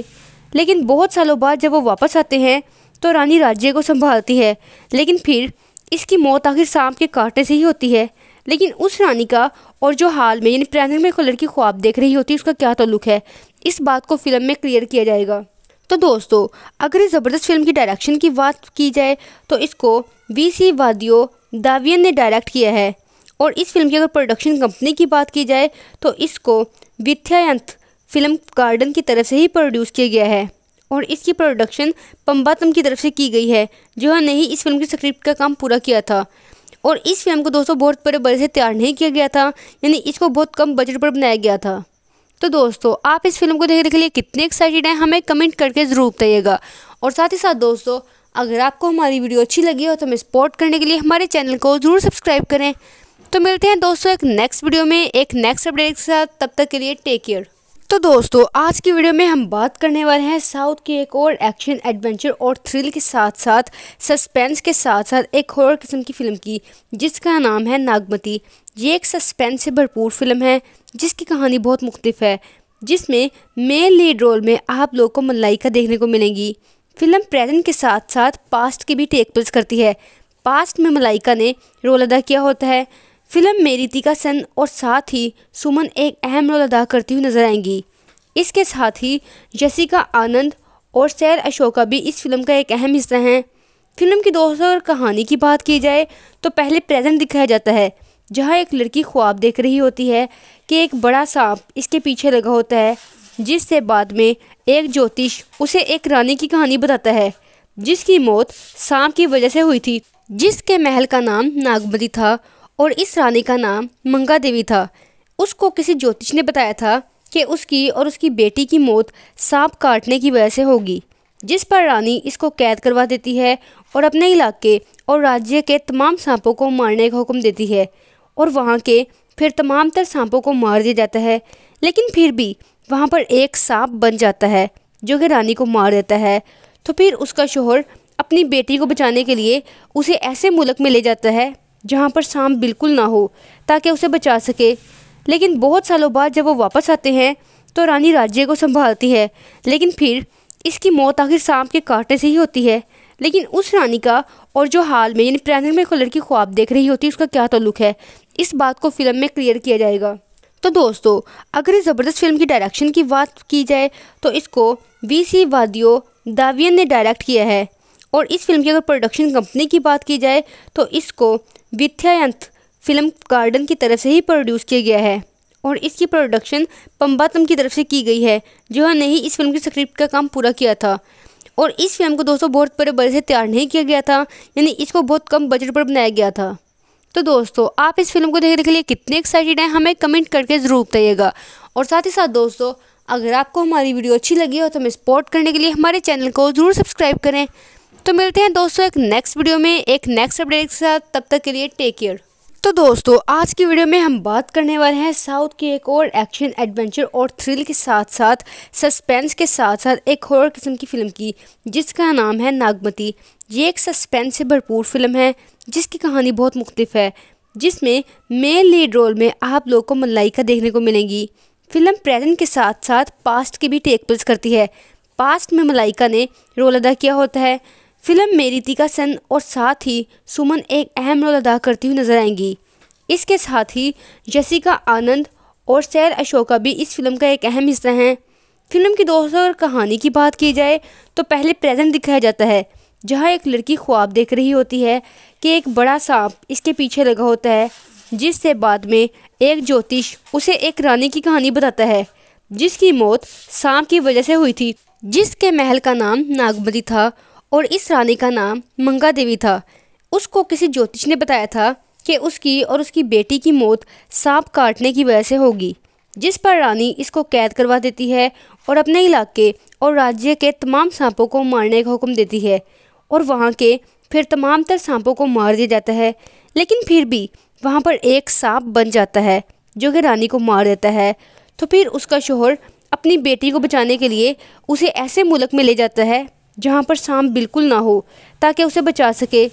लेकिन बहुत सालों बाद जब वो वापस आते हैं तो रानी राज्य को संभालती है, लेकिन फिर इसकी मौत आखिर सांप के काटने से ही होती है। लेकिन उस रानी का और जो हाल में यानी प्रेजेंट में एक लड़की ख्वाब देख रही होती है उसका क्या ताल्लुक है, इस बात को फिल्म में क्लियर किया जाएगा। तो दोस्तों अगर इस ज़बरदस्त फिल्म की डायरेक्शन की बात की जाए तो इसको वी सी वादियो दावियन ने डायरेक्ट किया है और इस फिल्म की अगर प्रोडक्शन कंपनी की बात की जाए तो इसको विथयांत फिल्म गार्डन की तरफ से ही प्रोड्यूस किया गया है और इसकी प्रोडक्शन पम्बातम की तरफ से की गई है जिन्होंने ही इस फिल्म की स्क्रिप्ट का काम पूरा किया था। और इस फिल्म को दोस्तों बहुत बड़े बड़े से तैयार नहीं किया गया था, यानी इसको बहुत कम बजट पर बनाया गया था। तो दोस्तों आप इस फिल्म को देखने के लिए कितने एक्साइटेड हैं हमें कमेंट करके ज़रूर बताइएगा। और साथ ही साथ दोस्तों अगर आपको हमारी वीडियो अच्छी लगी हो तो हमें सपोर्ट करने के लिए हमारे चैनल को ज़रूर सब्सक्राइब करें। तो मिलते हैं दोस्तों एक नेक्स्ट वीडियो में एक नेक्स्ट अपडेट के साथ, तब तक के लिए टेक केयर। तो दोस्तों आज की वीडियो में हम बात करने वाले हैं साउथ की एक और एक्शन एडवेंचर और थ्रिल के साथ साथ सस्पेंस के साथ साथ एक हॉरर किस्म की फ़िल्म की जिसका नाम है नागमती। ये एक सस्पेंस से भरपूर फिल्म है जिसकी कहानी बहुत मुख्तलिफ है, जिसमें मेन लीड रोल में आप लोगों को मलाइका देखने को मिलेंगी। फिल्म प्रेजेंट के साथ साथ पास्ट की भी टेक प्लेस करती है। पास्ट में मलाइका ने रोल अदा किया होता है। फिल्म में रितिका सेन और साथ ही सुमन एक अहम रोल अदा करती हुई नजर आएंगी। इसके साथ ही जसिका आनंद और सैर अशोका भी इस फिल्म का एक अहम हिस्सा हैं। फिल्म की दोस्तों और कहानी की बात की जाए तो पहले प्रेजेंट दिखाया जाता है जहां एक लड़की ख्वाब देख रही होती है कि एक बड़ा सांप इसके पीछे लगा होता है, जिससे बाद में एक ज्योतिष उसे एक रानी की कहानी बताता है जिसकी मौत सांप की वजह से हुई थी, जिसके महल का नाम नागमती था और इस रानी का नाम मंगा देवी था। उसको किसी ज्योतिष ने बताया था कि उसकी और उसकी बेटी की मौत सांप काटने की वजह से होगी, जिस पर रानी इसको कैद करवा देती है और अपने इलाके और राज्य के तमाम सांपों को मारने का हुक्म देती है और वहाँ के फिर तमाम तर सांपों को मार दिया जाता है। लेकिन फिर भी वहाँ पर एक सांप बन जाता है जो कि रानी को मार देता है। तो फिर उसका शोहर अपनी बेटी को बचाने के लिए उसे ऐसे मुल्क में ले जाता है जहाँ पर सांप बिल्कुल ना हो ताकि उसे बचा सके। लेकिन बहुत सालों बाद जब वो वापस आते हैं तो रानी राज्य को संभालती है, लेकिन फिर इसकी मौत आखिर सांप के काटने से ही होती है। लेकिन उस रानी का और जो हाल में यानी प्रेजेंट में एक लड़की ख्वाब देख रही होती है उसका क्या ताल्लुक है, इस बात को फिल्म में क्लियर किया जाएगा। तो दोस्तों अगर इस ज़बरदस्त फिल्म की डायरेक्शन की बात की जाए तो इसको वी सी वादियो दावियन ने डायरेक्ट किया है और इस फिल्म की अगर प्रोडक्शन कंपनी की बात की जाए तो इसको विथयांत फिल्म गार्डन की तरफ से ही प्रोड्यूस किया गया है और इसकी प्रोडक्शन पम्बातम की तरफ से की गई है जिन्होंने ही इस फिल्म की स्क्रिप्ट का काम पूरा किया था। और इस फिल्म को दोस्तों बहुत बड़े बड़े से तैयार नहीं किया गया था, यानी इसको बहुत कम बजट पर बनाया गया था। तो दोस्तों आप इस फिल्म को देखने के लिए कितने एक्साइटेड हैं हमें कमेंट करके ज़रूर बताइएगा। और साथ ही साथ दोस्तों अगर आपको हमारी वीडियो अच्छी लगी हो तो हमें सपोर्ट करने के लिए हमारे चैनल को ज़रूर सब्सक्राइब करें। तो मिलते हैं दोस्तों एक नेक्स्ट वीडियो में एक नेक्स्ट अपडेट के साथ, तब तक के लिए टेक केयर। तो दोस्तों आज की वीडियो में हम बात करने वाले हैं साउथ की एक और एक्शन एडवेंचर और थ्रिल के साथ साथ सस्पेंस के साथ साथ एक हॉरर किस्म की फ़िल्म की जिसका नाम है नागमती। ये एक सस्पेंस से भरपूर फिल्म है जिसकी कहानी बहुत मुख्तलिफ है, जिसमें मेन लीड रोल में आप लोगों को मलाइका देखने को मिलेंगी। फिल्म प्रेजेंट के साथ साथ पास्ट की भी टेक प्लेस करती है। पास्ट में मलाइका ने रोल अदा किया होता है। फिल्म में रितिका सन और साथ ही सुमन एक अहम रोल अदा करती हुई नजर आएंगी। इसके साथ ही जसिका आनंद और सैर अशोका भी इस फिल्म का एक अहम हिस्सा हैं। फिल्म की दोस्तों और कहानी की बात की जाए तो पहले प्रेजेंट दिखाया जाता है जहां एक लड़की ख्वाब देख रही होती है कि एक बड़ा सांप इसके पीछे लगा होता है, जिससे बाद में एक ज्योतिष उसे एक रानी की कहानी बताता है जिसकी मौत सांप की वजह से हुई थी, जिसके महल का नाम नागमती था और इस रानी का नाम मंगा देवी था। उसको किसी ज्योतिष ने बताया था कि उसकी और उसकी बेटी की मौत सांप काटने की वजह से होगी, जिस पर रानी इसको कैद करवा देती है और अपने इलाके और राज्य के तमाम सांपों को मारने का हुक्म देती है और वहाँ के फिर तमाम तर सांपों को मार दिया जाता है। लेकिन फिर भी वहाँ पर एक सांप बन जाता है जो कि रानी को मार देता है। तो फिर उसका शोहर अपनी बेटी को बचाने के लिए उसे ऐसे मुल्क में ले जाता है जहाँ पर सांप बिल्कुल ना हो ताकि उसे बचा सके।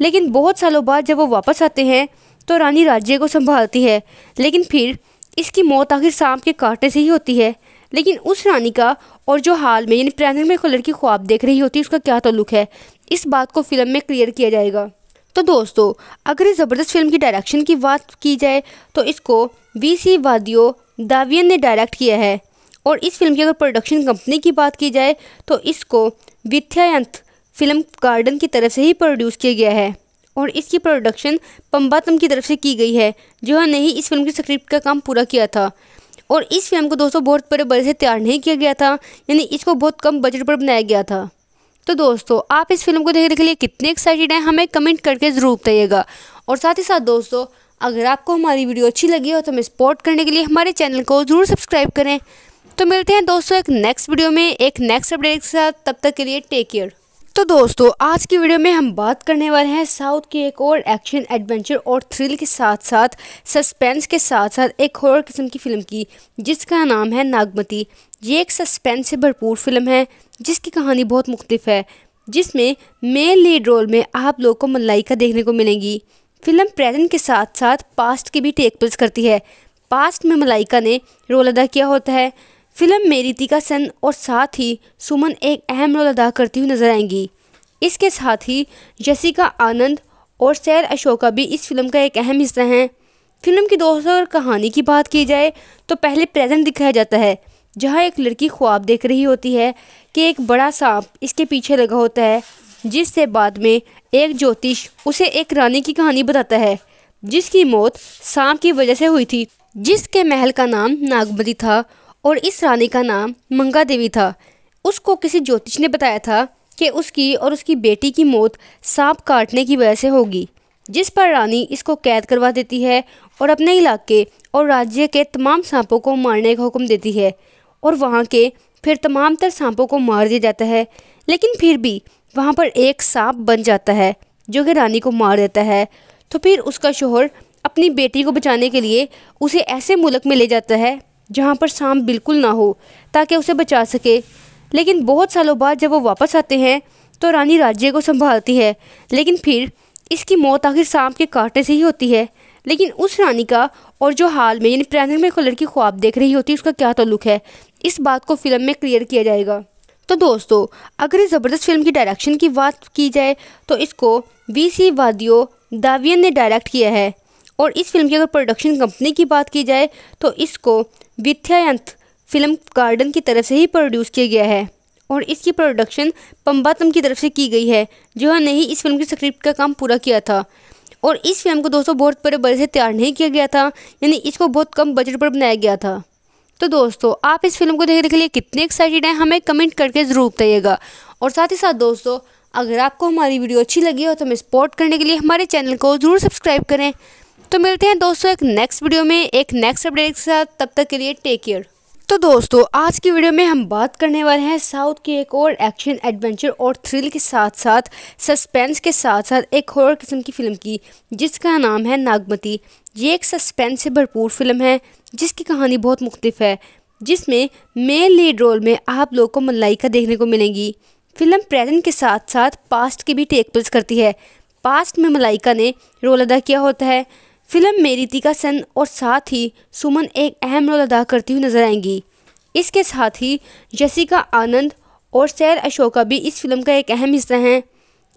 लेकिन बहुत सालों बाद जब वो वापस आते हैं तो रानी राज्य को संभालती है, लेकिन फिर इसकी मौत आखिर सांप के कांटे से ही होती है। लेकिन उस रानी का और जो हाल में यानी प्रेजेंट में एक लड़की ख्वाब देख रही होती है उसका क्या ताल्लुक है, इस बात को फिल्म में क्लियर किया जाएगा। तो दोस्तों अगर इस ज़बरदस्त फिल्म की डायरेक्शन की बात की जाए तो इसको वी सी वादियो दावियन ने डायरेक्ट किया है और इस फिल्म की अगर प्रोडक्शन कंपनी की बात की जाए तो इसको विथयांत फिल्म गार्डन की तरफ से ही प्रोड्यूस किया गया है और इसकी प्रोडक्शन पम्बातम की तरफ से की गई है जिन्होंने ही इस फिल्म की स्क्रिप्ट का काम पूरा किया था। और इस फिल्म को दोस्तों बहुत बड़े बड़े से तैयार नहीं किया गया था, यानी इसको बहुत कम बजट पर बनाया गया था। तो दोस्तों आप इस फिल्म को देखने के लिए कितने एक्साइटेड हैं हमें कमेंट करके ज़रूर बताइएगा। और साथ ही साथ दोस्तों अगर आपको हमारी वीडियो अच्छी लगी हो तो हमें सपोर्ट करने के लिए हमारे चैनल को ज़रूर सब्सक्राइब करें। तो मिलते हैं दोस्तों एक नेक्स्ट वीडियो में एक नेक्स्ट अपडेट के साथ, तब तक के लिए टेक केयर। तो दोस्तों आज की वीडियो में हम बात करने वाले हैं साउथ की एक और एक्शन एडवेंचर और थ्रिल के साथ साथ सस्पेंस के साथ साथ एक हॉरर किस्म की फ़िल्म की जिसका नाम है नागमती। ये एक सस्पेंस से भरपूर फिल्म है जिसकी कहानी बहुत मुख्तलिफ है, जिसमें मेन लीड रोल में आप लोगों को मलाइका देखने को मिलेंगी। फिल्म प्रेजेंट के साथ साथ पास्ट की भी टेक प्लेस करती है। पास्ट में मलाइका ने रोल अदा किया होता है। फिल्म में रितिका सन और साथ ही सुमन एक अहम रोल अदा करती हुई नजर आएंगी। इसके साथ ही जसिका आनंद और सैर अशोका भी इस फिल्म का एक अहम हिस्सा हैं। फिल्म की दोस्तों और कहानी की बात की जाए तो पहले प्रेजेंट दिखाया जाता है जहां एक लड़की ख्वाब देख रही होती है कि एक बड़ा सांप इसके पीछे लगा होता है, जिससे बाद में एक ज्योतिष उसे एक रानी की कहानी बताता है जिसकी मौत सांप की वजह से हुई थी, जिसके महल का नाम नागमती था और इस रानी का नाम मंगा देवी था। उसको किसी ज्योतिष ने बताया था कि उसकी और उसकी बेटी की मौत सांप काटने की वजह से होगी, जिस पर रानी इसको कैद करवा देती है और अपने इलाके और राज्य के तमाम सांपों को मारने का हुक्म देती है और वहाँ के फिर तमाम तर सांपों को मार दिया जाता है। लेकिन फिर भी वहाँ पर एक सांप बन जाता है जो कि रानी को मार देता है। तो फिर उसका शोहर अपनी बेटी को बचाने के लिए उसे ऐसे मुल्क में ले जाता है जहाँ पर सांप बिल्कुल ना हो ताकि उसे बचा सके। लेकिन बहुत सालों बाद जब वो वापस आते हैं तो रानी राज्य को संभालती है, लेकिन फिर इसकी मौत आखिर सांप के कांटे से ही होती है। लेकिन उस रानी का और जो हाल में यानी प्रेजेंट में एक लड़की ख्वाब देख रही होती है उसका क्या ताल्लुक है, इस बात को फिल्म में क्लियर किया जाएगा। तो दोस्तों अगर इस ज़बरदस्त फिल्म की डायरेक्शन की बात की जाए तो इसको वी सी वादियो दावियन ने डायरेक्ट किया है और इस फिल्म की अगर प्रोडक्शन कंपनी की बात की जाए तो इसको विथयांत फिल्म गार्डन की तरफ से ही प्रोड्यूस किया गया है और इसकी प्रोडक्शन पम्बातम की तरफ से की गई है जिन्होंने ही इस फिल्म की स्क्रिप्ट का काम पूरा किया था। और इस फिल्म को दोस्तों बहुत बड़े बड़े से तैयार नहीं किया गया था, यानी इसको बहुत कम बजट पर बनाया गया था। तो दोस्तों आप इस फिल्म को देखने के लिए कितने एक्साइटेड हैं हमें कमेंट करके ज़रूर बताइएगा। और साथ ही साथ दोस्तों अगर आपको हमारी वीडियो अच्छी लगी हो तो हमें सपोर्ट करने के लिए हमारे चैनल को ज़रूर सब्सक्राइब करें। तो मिलते हैं दोस्तों एक नेक्स्ट वीडियो में एक नेक्स्ट अपडेट के साथ, तब तक के लिए टेक केयर। तो दोस्तों आज की वीडियो में हम बात करने वाले हैं साउथ की एक और एक्शन एडवेंचर और थ्रिल के साथ साथ सस्पेंस के साथ साथ एक हॉरर किस्म की फ़िल्म की जिसका नाम है नागमती। ये एक सस्पेंस से भरपूर फिल्म है जिसकी कहानी बहुत मुख्तलिफ है, जिसमें मेन लीड रोल में आप लोग को मलाइका देखने को मिलेंगी। फिल्म प्रेजेंट के साथ साथ पास्ट की भी टेक प्लेस करती है। पास्ट में मलाइका ने रोल अदा किया होता है। फिल्म में रितिका सन और साथ ही सुमन एक अहम रोल अदा करती हुई नजर आएंगी। इसके साथ ही जसिका आनंद और सैर अशोका भी इस फिल्म का एक अहम हिस्सा हैं।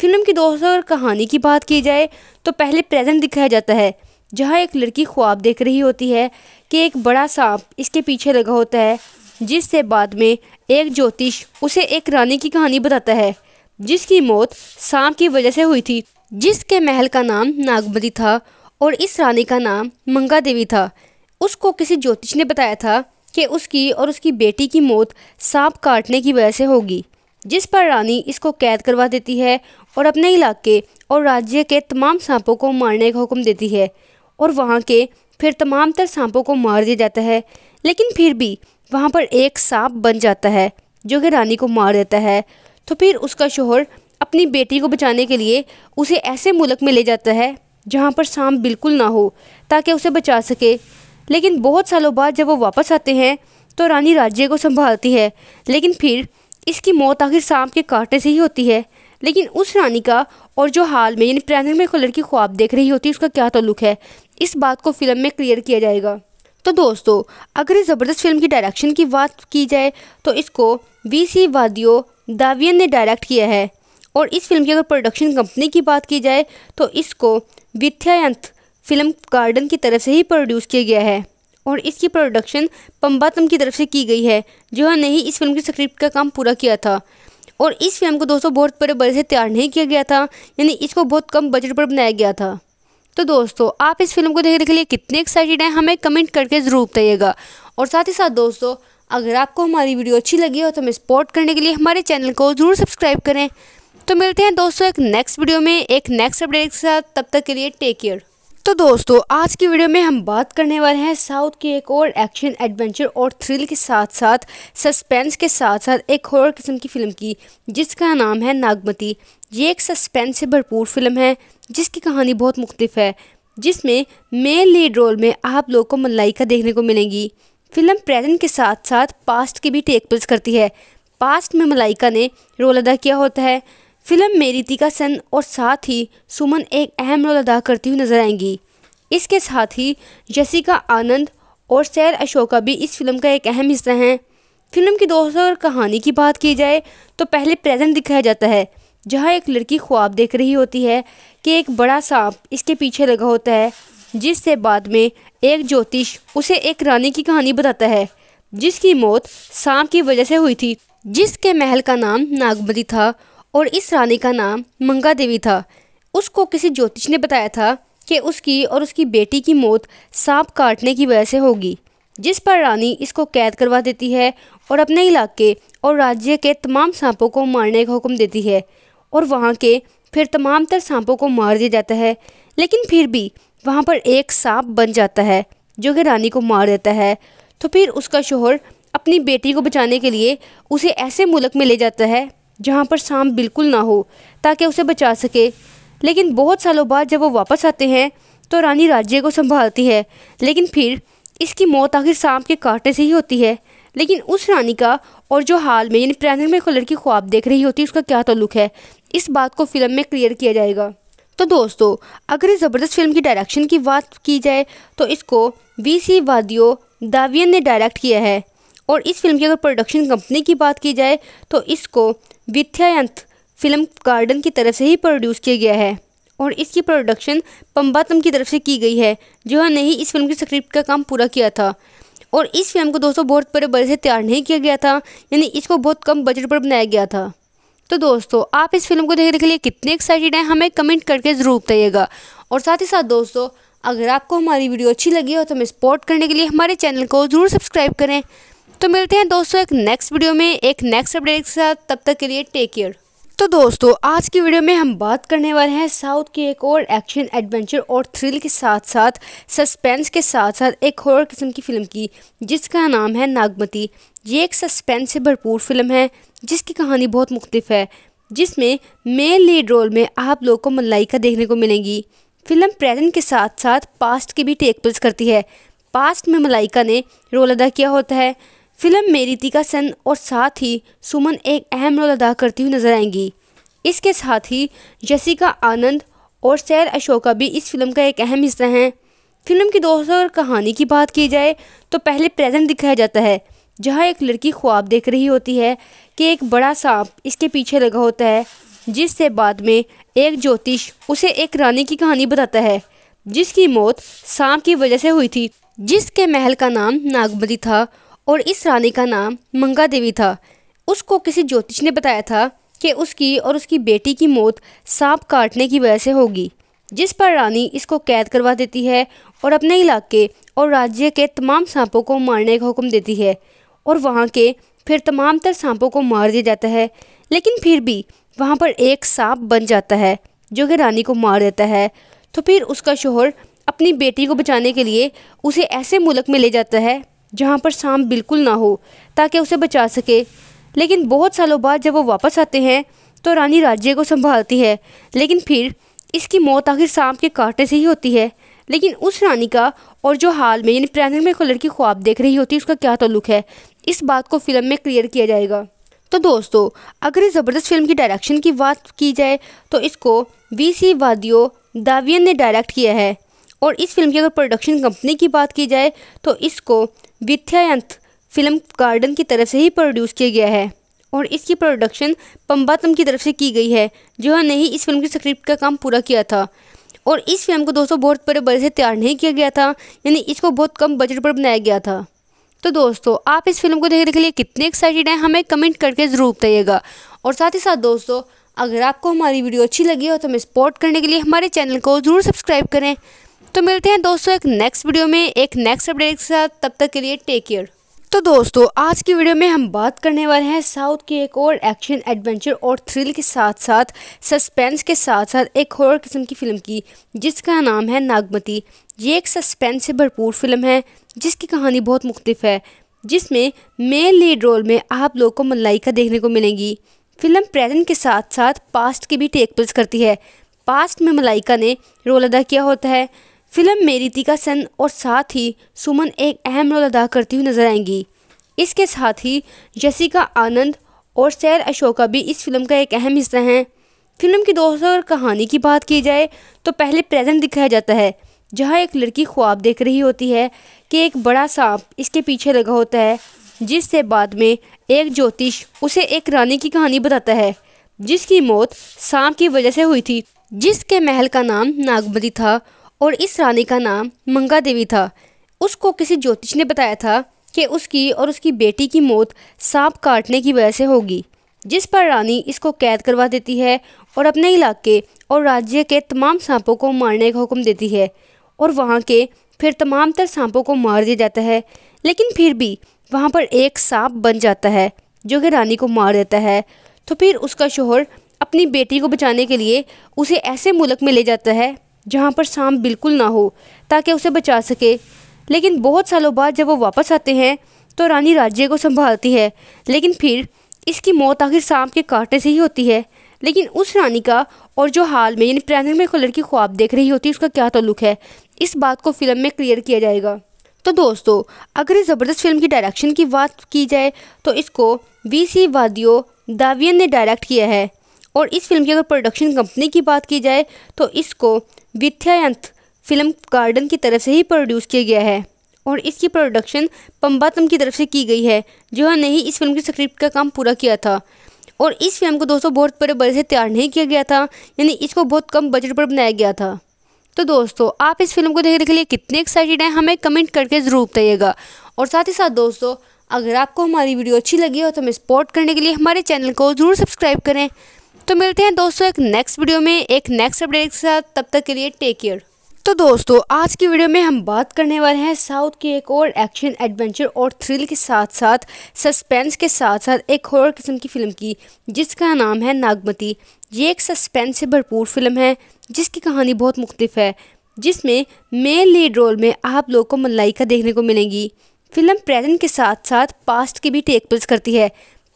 फिल्म की दोस्तों और कहानी की बात की जाए तो पहले प्रेजेंट दिखाया जाता है जहां एक लड़की ख्वाब देख रही होती है कि एक बड़ा सांप इसके पीछे लगा होता है, जिससे बाद में एक ज्योतिष उसे एक रानी की कहानी बताता है जिसकी मौत सांप की वजह से हुई थी, जिसके महल का नाम नागमती था और इस रानी का नाम मंगा देवी था। उसको किसी ज्योतिष ने बताया था कि उसकी और उसकी बेटी की मौत सांप काटने की वजह से होगी, जिस पर रानी इसको कैद करवा देती है और अपने इलाके और राज्य के तमाम सांपों को मारने का हुक्म देती है और वहाँ के फिर तमाम तर सांपों को मार दिया जाता है। लेकिन फिर भी वहाँ पर एक सांप बन जाता है जो कि रानी को मार देता है। तो फिर उसका शोहर अपनी बेटी को बचाने के लिए उसे ऐसे मुल्क में ले जाता है जहाँ पर सांप बिल्कुल ना हो ताकि उसे बचा सके। लेकिन बहुत सालों बाद जब वो वापस आते हैं तो रानी राज्य को संभालती है, लेकिन फिर इसकी मौत आखिर सांप के काटने से ही होती है। लेकिन उस रानी का और जो हाल में यानी प्रेजेंट में लड़की ख्वाब देख रही होती है उसका क्या ताल्लुक है, इस बात को फिल्म में क्लियर किया जाएगा। तो दोस्तों अगर इस ज़बरदस्त फिल्म की डायरेक्शन की बात की जाए तो इसको वी सी वादियो दावियन ने डायरेक्ट किया है और इस फिल्म की अगर प्रोडक्शन कंपनी की बात की जाए तो इसको विथयांत फिल्म गार्डन की तरफ से ही प्रोड्यूस किया गया है और इसकी प्रोडक्शन पम्बातम की तरफ से की गई है जिन्होंने ही इस फिल्म की स्क्रिप्ट का काम पूरा किया था। और इस फिल्म को दोस्तों बहुत बड़े बड़े से तैयार नहीं किया गया था, यानी इसको बहुत कम बजट पर बनाया गया था। तो दोस्तों आप इस फिल्म को देखने के लिए कितने एक्साइटेड हैं हमें कमेंट करके ज़रूर बताइएगा। और साथ ही साथ दोस्तों अगर आपको हमारी वीडियो अच्छी लगी हो तो हमें सपोर्ट करने के लिए हमारे चैनल को ज़रूर सब्सक्राइब करें। तो मिलते हैं दोस्तों एक नेक्स्ट वीडियो में एक नेक्स्ट अपडेट के साथ, तब तक के लिए टेक केयर। तो दोस्तों आज की वीडियो में हम बात करने वाले हैं साउथ की एक और एक्शन एडवेंचर और थ्रिल के साथ साथ सस्पेंस के साथ साथ एक हॉरर किस्म की फ़िल्म की जिसका नाम है नागमती। ये एक सस्पेंस से भरपूर फिल्म है जिसकी कहानी बहुत मुख्तलिफ है, जिसमें मेन लीड रोल में आप लोग को मलाइका देखने को मिलेंगी। फिल्म प्रेजेंट के साथ साथ पास्ट की भी टेक प्लेस करती है। पास्ट में मलाइका ने रोल अदा किया होता है। फिल्म में रितिका सन और साथ ही सुमन एक अहम रोल अदा करती हुई नजर आएंगी। इसके साथ ही जसिका आनंद और सैर अशोका भी इस फिल्म का एक अहम हिस्सा हैं। फिल्म की दोस्तों और कहानी की बात की जाए तो पहले प्रेजेंट दिखाया जाता है जहां एक लड़की ख्वाब देख रही होती है कि एक बड़ा सांप इसके पीछे लगा होता है, जिससे बाद में एक ज्योतिष उसे एक रानी की कहानी बताता है जिसकी मौत सांप की वजह से हुई थी, जिसके महल का नाम नागमती था और इस रानी का नाम मंगा देवी था। उसको किसी ज्योतिष ने बताया था कि उसकी और उसकी बेटी की मौत सांप काटने की वजह से होगी, जिस पर रानी इसको कैद करवा देती है और अपने इलाके और राज्य के तमाम सांपों को मारने का हुक्म देती है और वहाँ के फिर तमाम तर सांपों को मार दिया जाता है। लेकिन फिर भी वहाँ पर एक सांप बन जाता है जो कि रानी को मार देता है। तो फिर उसका शोहर अपनी बेटी को बचाने के लिए उसे ऐसे मुल्क में ले जाता है जहाँ पर सांप बिल्कुल ना हो ताकि उसे बचा सके। लेकिन बहुत सालों बाद जब वो वापस आते हैं तो रानी राज्य को संभालती है, लेकिन फिर इसकी मौत आखिर सांप के काटने से ही होती है। लेकिन उस रानी का और जो हाल में यानी प्रेजेंट में लड़की ख्वाब देख रही होती है उसका क्या ताल्लुक है, इस बात को फिल्म में क्लियर किया जाएगा। तो दोस्तों अगर इस ज़बरदस्त फिल्म की डायरेक्शन की बात की जाए तो इसको वी सी वादियो दावियन ने डायरेक्ट किया है और इस फिल्म की अगर प्रोडक्शन कंपनी की बात की जाए तो इसको विथयांत फिल्म गार्डन की तरफ से ही प्रोड्यूस किया गया है और इसकी प्रोडक्शन पम्बातम की तरफ से की गई है जिन्होंने ही इस फिल्म की स्क्रिप्ट का काम पूरा किया था। और इस फिल्म को दोस्तों बहुत बड़े बड़े से तैयार नहीं किया गया था, यानी इसको बहुत कम बजट पर बनाया गया था। तो दोस्तों आप इस फिल्म को देखने के लिए कितने एक्साइटेड हैं हमें कमेंट करके ज़रूर बताइएगा। और साथ ही साथ दोस्तों अगर आपको हमारी वीडियो अच्छी लगी हो तो हमें सपोर्ट करने के लिए हमारे चैनल को ज़रूर सब्सक्राइब करें। तो मिलते हैं दोस्तों एक नेक्स्ट वीडियो में एक नेक्स्ट अपडेट के साथ, तब तक के लिए टेक केयर। तो दोस्तों आज की वीडियो में हम बात करने वाले हैं साउथ की एक और एक्शन एडवेंचर और थ्रिल के साथ साथ सस्पेंस के साथ साथ एक हॉरर किस्म की फ़िल्म की जिसका नाम है नागमती। ये एक सस्पेंस से भरपूर फिल्म है जिसकी कहानी बहुत मुख्तलिफ है, जिसमें मेन लीड रोल में आप लोगों को मलाइका देखने को मिलेंगी। फिल्म प्रेजेंट के साथ साथ पास्ट की भी टेक प्लेस करती है। पास्ट में मलाइका ने रोल अदा किया होता है। फिल्म में रितिका सेन और साथ ही सुमन एक अहम रोल अदा करती हुई नजर आएंगी। इसके साथ ही जसिका आनंद और सैर अशोका भी इस फिल्म का एक अहम हिस्सा हैं। फिल्म की दोस्तों और कहानी की बात की जाए तो पहले प्रेजेंट दिखाया जाता है जहां एक लड़की ख्वाब देख रही होती है कि एक बड़ा सांप इसके पीछे लगा होता है, जिससे बाद में एक ज्योतिष उसे एक रानी की कहानी बताता है जिसकी मौत सांप की वजह से हुई थी, जिसके महल का नाम नागमती था और इस रानी का नाम मंगा देवी था। उसको किसी ज्योतिष ने बताया था कि उसकी और उसकी बेटी की मौत सांप काटने की वजह से होगी, जिस पर रानी इसको कैद करवा देती है और अपने इलाके और राज्य के तमाम सांपों को मारने का हुक्म देती है और वहाँ के फिर तमाम तर सांपों को मार दिया जाता है। लेकिन फिर भी वहाँ पर एक सांप बन जाता है जो कि रानी को मार देता है। तो फिर उसका शोहर अपनी बेटी को बचाने के लिए उसे ऐसे मुल्क में ले जाता है जहाँ पर सांप बिल्कुल ना हो ताकि उसे बचा सके। लेकिन बहुत सालों बाद जब वो वापस आते हैं तो रानी राज्य को संभालती है, लेकिन फिर इसकी मौत आखिर सांप के काटने से ही होती है। लेकिन उस रानी का और जो हाल में यानी प्रेजेंट में एक लड़की ख्वाब देख रही होती है उसका क्या ताल्लुक है, इस बात को फिल्म में क्लियर किया जाएगा। तो दोस्तों अगर इस ज़बरदस्त फिल्म की डायरेक्शन की बात की जाए तो इसको वी सी वादियो दावियन ने डायरेक्ट किया है और इस फिल्म की अगर प्रोडक्शन कंपनी की बात की जाए तो इसको विथयांत फिल्म गार्डन की तरफ से ही प्रोड्यूस किया गया है और इसकी प्रोडक्शन पम्बातम की तरफ से की गई है जिन्होंने ही इस फिल्म की स्क्रिप्ट का काम पूरा किया था। और इस फिल्म को दोस्तों बहुत बड़े बड़े से तैयार नहीं किया गया था, यानी इसको बहुत कम बजट पर बनाया गया था। तो दोस्तों आप इस फिल्म को देखने के लिए कितने एक्साइटेड हैं हमें कमेंट करके ज़रूर बताइएगा। और साथ ही साथ दोस्तों अगर आपको हमारी वीडियो अच्छी लगी हो तो हमें सपोर्ट करने के लिए हमारे चैनल को ज़रूर सब्सक्राइब करें। तो मिलते हैं दोस्तों एक नेक्स्ट वीडियो में एक नेक्स्ट अपडेट के साथ, तब तक के लिए टेक केयर। तो दोस्तों आज की वीडियो में हम बात करने वाले हैं साउथ की एक और एक्शन एडवेंचर और थ्रिल के साथ साथ सस्पेंस के साथ साथ एक हॉरर किस्म की फ़िल्म की जिसका नाम है नागमती। ये एक सस्पेंस से भरपूर फिल्म है जिसकी कहानी बहुत मुख्तलिफ है, जिसमें मेन लीड रोल में आप लोगों को मलाइका देखने को मिलेंगी। फिल्म प्रेजेंट के साथ साथ पास्ट की भी टेक प्लेस करती है। पास्ट में मलाइका ने रोल अदा किया होता है। फिल्म में रितिका सेन और साथ ही सुमन एक अहम रोल अदा करती हुई नजर आएंगी। इसके साथ ही जसिका आनंद और सैर अशोका भी इस फिल्म का एक अहम हिस्सा हैं। फिल्म की दोस्तों और कहानी की बात की जाए तो पहले प्रेजेंट दिखाया जाता है जहां एक लड़की ख्वाब देख रही होती है कि एक बड़ा सांप इसके पीछे लगा होता है, जिससे बाद में एक ज्योतिष उसे एक रानी की कहानी बताता है जिसकी मौत सांप की वजह से हुई थी, जिसके महल का नाम नागमती था और इस रानी का नाम मंगा देवी था। उसको किसी ज्योतिष ने बताया था कि उसकी और उसकी बेटी की मौत सांप काटने की वजह से होगी, जिस पर रानी इसको कैद करवा देती है और अपने इलाके और राज्य के तमाम सांपों को मारने का हुक्म देती है और वहाँ के फिर तमाम तर सांपों को मार दिया जाता है। लेकिन फिर भी वहाँ पर एक सांप बन जाता है जो कि रानी को मार देता है। तो फिर उसका शोहर अपनी बेटी को बचाने के लिए उसे ऐसे मुल्क में ले जाता है जहाँ पर सांप बिल्कुल ना हो ताकि उसे बचा सके। लेकिन बहुत सालों बाद जब वो वापस आते हैं तो रानी राज्य को संभालती है, लेकिन फिर इसकी मौत आखिर सांप के काटने से ही होती है। लेकिन उस रानी का और जो हाल में यानी प्रेजेंट में एक लड़की ख्वाब देख रही होती है उसका क्या ताल्लुक है, इस बात को फिल्म में क्लियर किया जाएगा। तो दोस्तों अगर इस ज़बरदस्त फिल्म की डायरेक्शन की बात की जाए तो इसको वी सी वादियो दावियन ने डायरेक्ट किया है और इस फिल्म की अगर प्रोडक्शन कंपनी की बात की जाए तो इसको विथयांत फिल्म गार्डन की तरफ से ही प्रोड्यूस किया गया है और इसकी प्रोडक्शन पम्बातम की तरफ से की गई है जिन्होंने ही इस फिल्म की स्क्रिप्ट का काम पूरा किया था। और इस फिल्म को दोस्तों बहुत बड़े बड़े से तैयार नहीं किया गया था, यानी इसको बहुत कम बजट पर बनाया गया था। तो दोस्तों आप इस फिल्म को देखने के लिए कितने एक्साइटेड हैं हमें कमेंट करके ज़रूर बताइएगा। और साथ ही साथ दोस्तों अगर आपको हमारी वीडियो अच्छी लगी हो तो हमें सपोर्ट करने के लिए हमारे चैनल को ज़रूर सब्सक्राइब करें। तो मिलते हैं दोस्तों एक नेक्स्ट वीडियो में एक नेक्स्ट अपडेट के साथ, तब तक के लिए टेक केयर। तो दोस्तों आज की वीडियो में हम बात करने वाले हैं साउथ की एक और एक्शन एडवेंचर और थ्रिल के साथ साथ सस्पेंस के साथ साथ एक हॉरर किस्म की फ़िल्म की जिसका नाम है नागमती। ये एक सस्पेंस से भरपूर फिल्म है जिसकी कहानी बहुत मुख्तलिफ है, जिसमें मेन लीड रोल में आप लोगों को मलाइका देखने को मिलेंगी। फिल्म प्रेजेंट के साथ साथ पास्ट की भी टेक प्लेस करती है।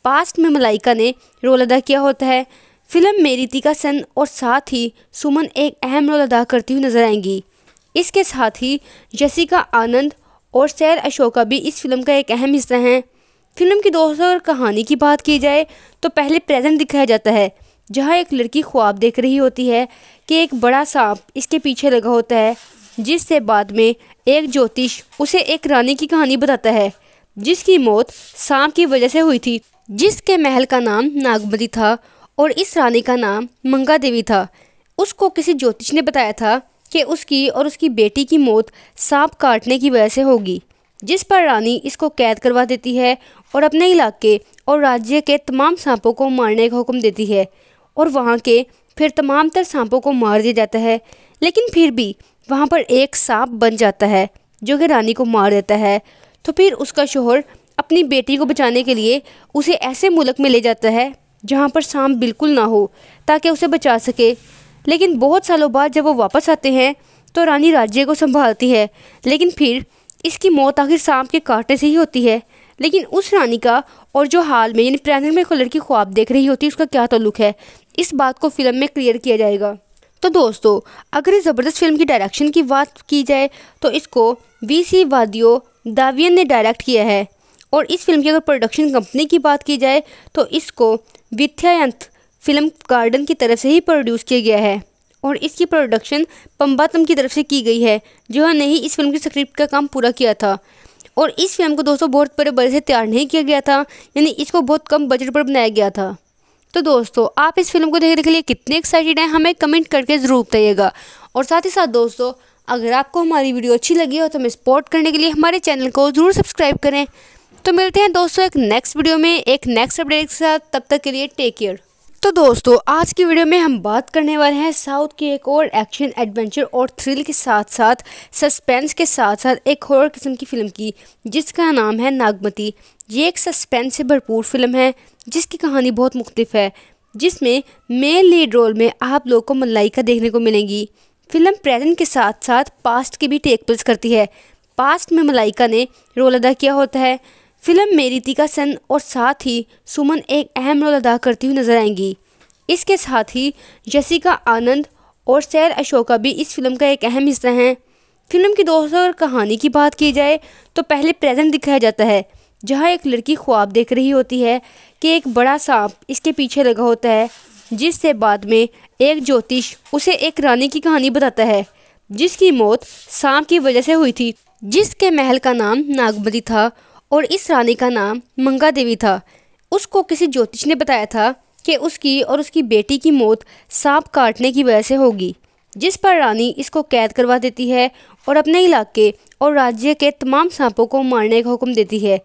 पास्ट में मलाइका ने रोल अदा किया होता है। फिल्म में रितिका सन और साथ ही सुमन एक अहम रोल अदा करती हुई नजर आएंगी। इसके साथ ही जसिका आनंद और सैर अशोका भी इस फिल्म का एक अहम हिस्सा हैं। फिल्म की दोस्तों और कहानी की बात की जाए तो पहले प्रेजेंट दिखाया जाता है जहां एक लड़की ख्वाब देख रही होती है कि एक बड़ा सांप इसके पीछे लगा होता है, जिससे बाद में एक ज्योतिष उसे एक रानी की कहानी बताता है जिसकी मौत सांप की वजह से हुई थी, जिसके महल का नाम नागमती था और इस रानी का नाम मंगा देवी था। उसको किसी ज्योतिष ने बताया था कि उसकी और उसकी बेटी की मौत सांप काटने की वजह से होगी, जिस पर रानी इसको कैद करवा देती है और अपने इलाके और राज्य के तमाम सांपों को मारने का हुक्म देती है और वहाँ के फिर तमाम तर सांपों को मार दिया जाता है। लेकिन फिर भी वहाँ पर एक सांप बन जाता है जो कि रानी को मार देता है। तो फिर उसका शोहर अपनी बेटी को बचाने के लिए उसे ऐसे मुल्क में ले जाता है जहाँ पर सांप बिल्कुल ना हो ताकि उसे बचा सके। लेकिन बहुत सालों बाद जब वो वापस आते हैं तो रानी राज्य को संभालती है, लेकिन फिर इसकी मौत आखिर सांप के कांटे से ही होती है। लेकिन उस रानी का और जो हाल में यानी प्रेजेंट में एक लड़की ख्वाब देख रही होती है उसका क्या ताल्लुक है, इस बात को फिल्म में क्लियर किया जाएगा। तो दोस्तों अगर इस ज़बरदस्त फिल्म की डायरेक्शन की बात की जाए तो इसको वी सी वादियो दावियन ने डायरेक्ट किया है और इस फिल्म की अगर प्रोडक्शन कंपनी की बात की जाए तो इसको विथयांत फिल्म गार्डन की तरफ से ही प्रोड्यूस किया गया है और इसकी प्रोडक्शन पम्बातम की तरफ से की गई है जिन्होंने ही इस फिल्म की स्क्रिप्ट का काम पूरा किया था। और इस फिल्म को दोस्तों बहुत बड़े बड़े से तैयार नहीं किया गया था, यानी इसको बहुत कम बजट पर बनाया गया था। तो दोस्तों आप इस फिल्म को देखने के लिए कितने एक्साइटेड हैं हमें कमेंट करके ज़रूर बताइएगा। और साथ ही साथ दोस्तों अगर आपको हमारी वीडियो अच्छी लगी हो तो हमें सपोर्ट करने के लिए हमारे चैनल को ज़रूर सब्सक्राइब करें। तो मिलते हैं दोस्तों एक नेक्स्ट वीडियो में एक नेक्स्ट अपडेट के साथ, तब तक के लिए टेक केयर। तो दोस्तों आज की वीडियो में हम बात करने वाले हैं साउथ की एक और एक्शन एडवेंचर और थ्रिल के साथ साथ सस्पेंस के साथ साथ एक हॉरर किस्म की फ़िल्म की जिसका नाम है नागमती। ये एक सस्पेंस से भरपूर फिल्म है जिसकी कहानी बहुत मुख्तलिफ है, जिसमें मेन लीड रोल में आप लोगों को मलाइका देखने को मिलेंगी। फिल्म प्रेजेंट के साथ साथ पास्ट की भी टेक प्लेस करती है। पास्ट में मलाइका ने रोल अदा किया होता है। फिल्म में रितिका सन और साथ ही सुमन एक अहम रोल अदा करती हुई नजर आएंगी। इसके साथ ही जसिका आनंद और सैर अशोका भी इस फिल्म का एक अहम हिस्सा हैं। फिल्म की दोस्तों और कहानी की बात की जाए तो पहले प्रेजेंट दिखाया जाता है जहां एक लड़की ख्वाब देख रही होती है कि एक बड़ा सांप इसके पीछे लगा होता है, जिससे बाद में एक ज्योतिष उसे एक रानी की कहानी बताता है जिसकी मौत सांप की वजह से हुई थी, जिसके महल का नाम नागमती था और इस रानी का नाम मंगा देवी था। उसको किसी ज्योतिष ने बताया था कि उसकी और उसकी बेटी की मौत सांप काटने की वजह से होगी, जिस पर रानी इसको कैद करवा देती है और अपने इलाके और राज्य के तमाम सांपों को मारने का हुक्म देती है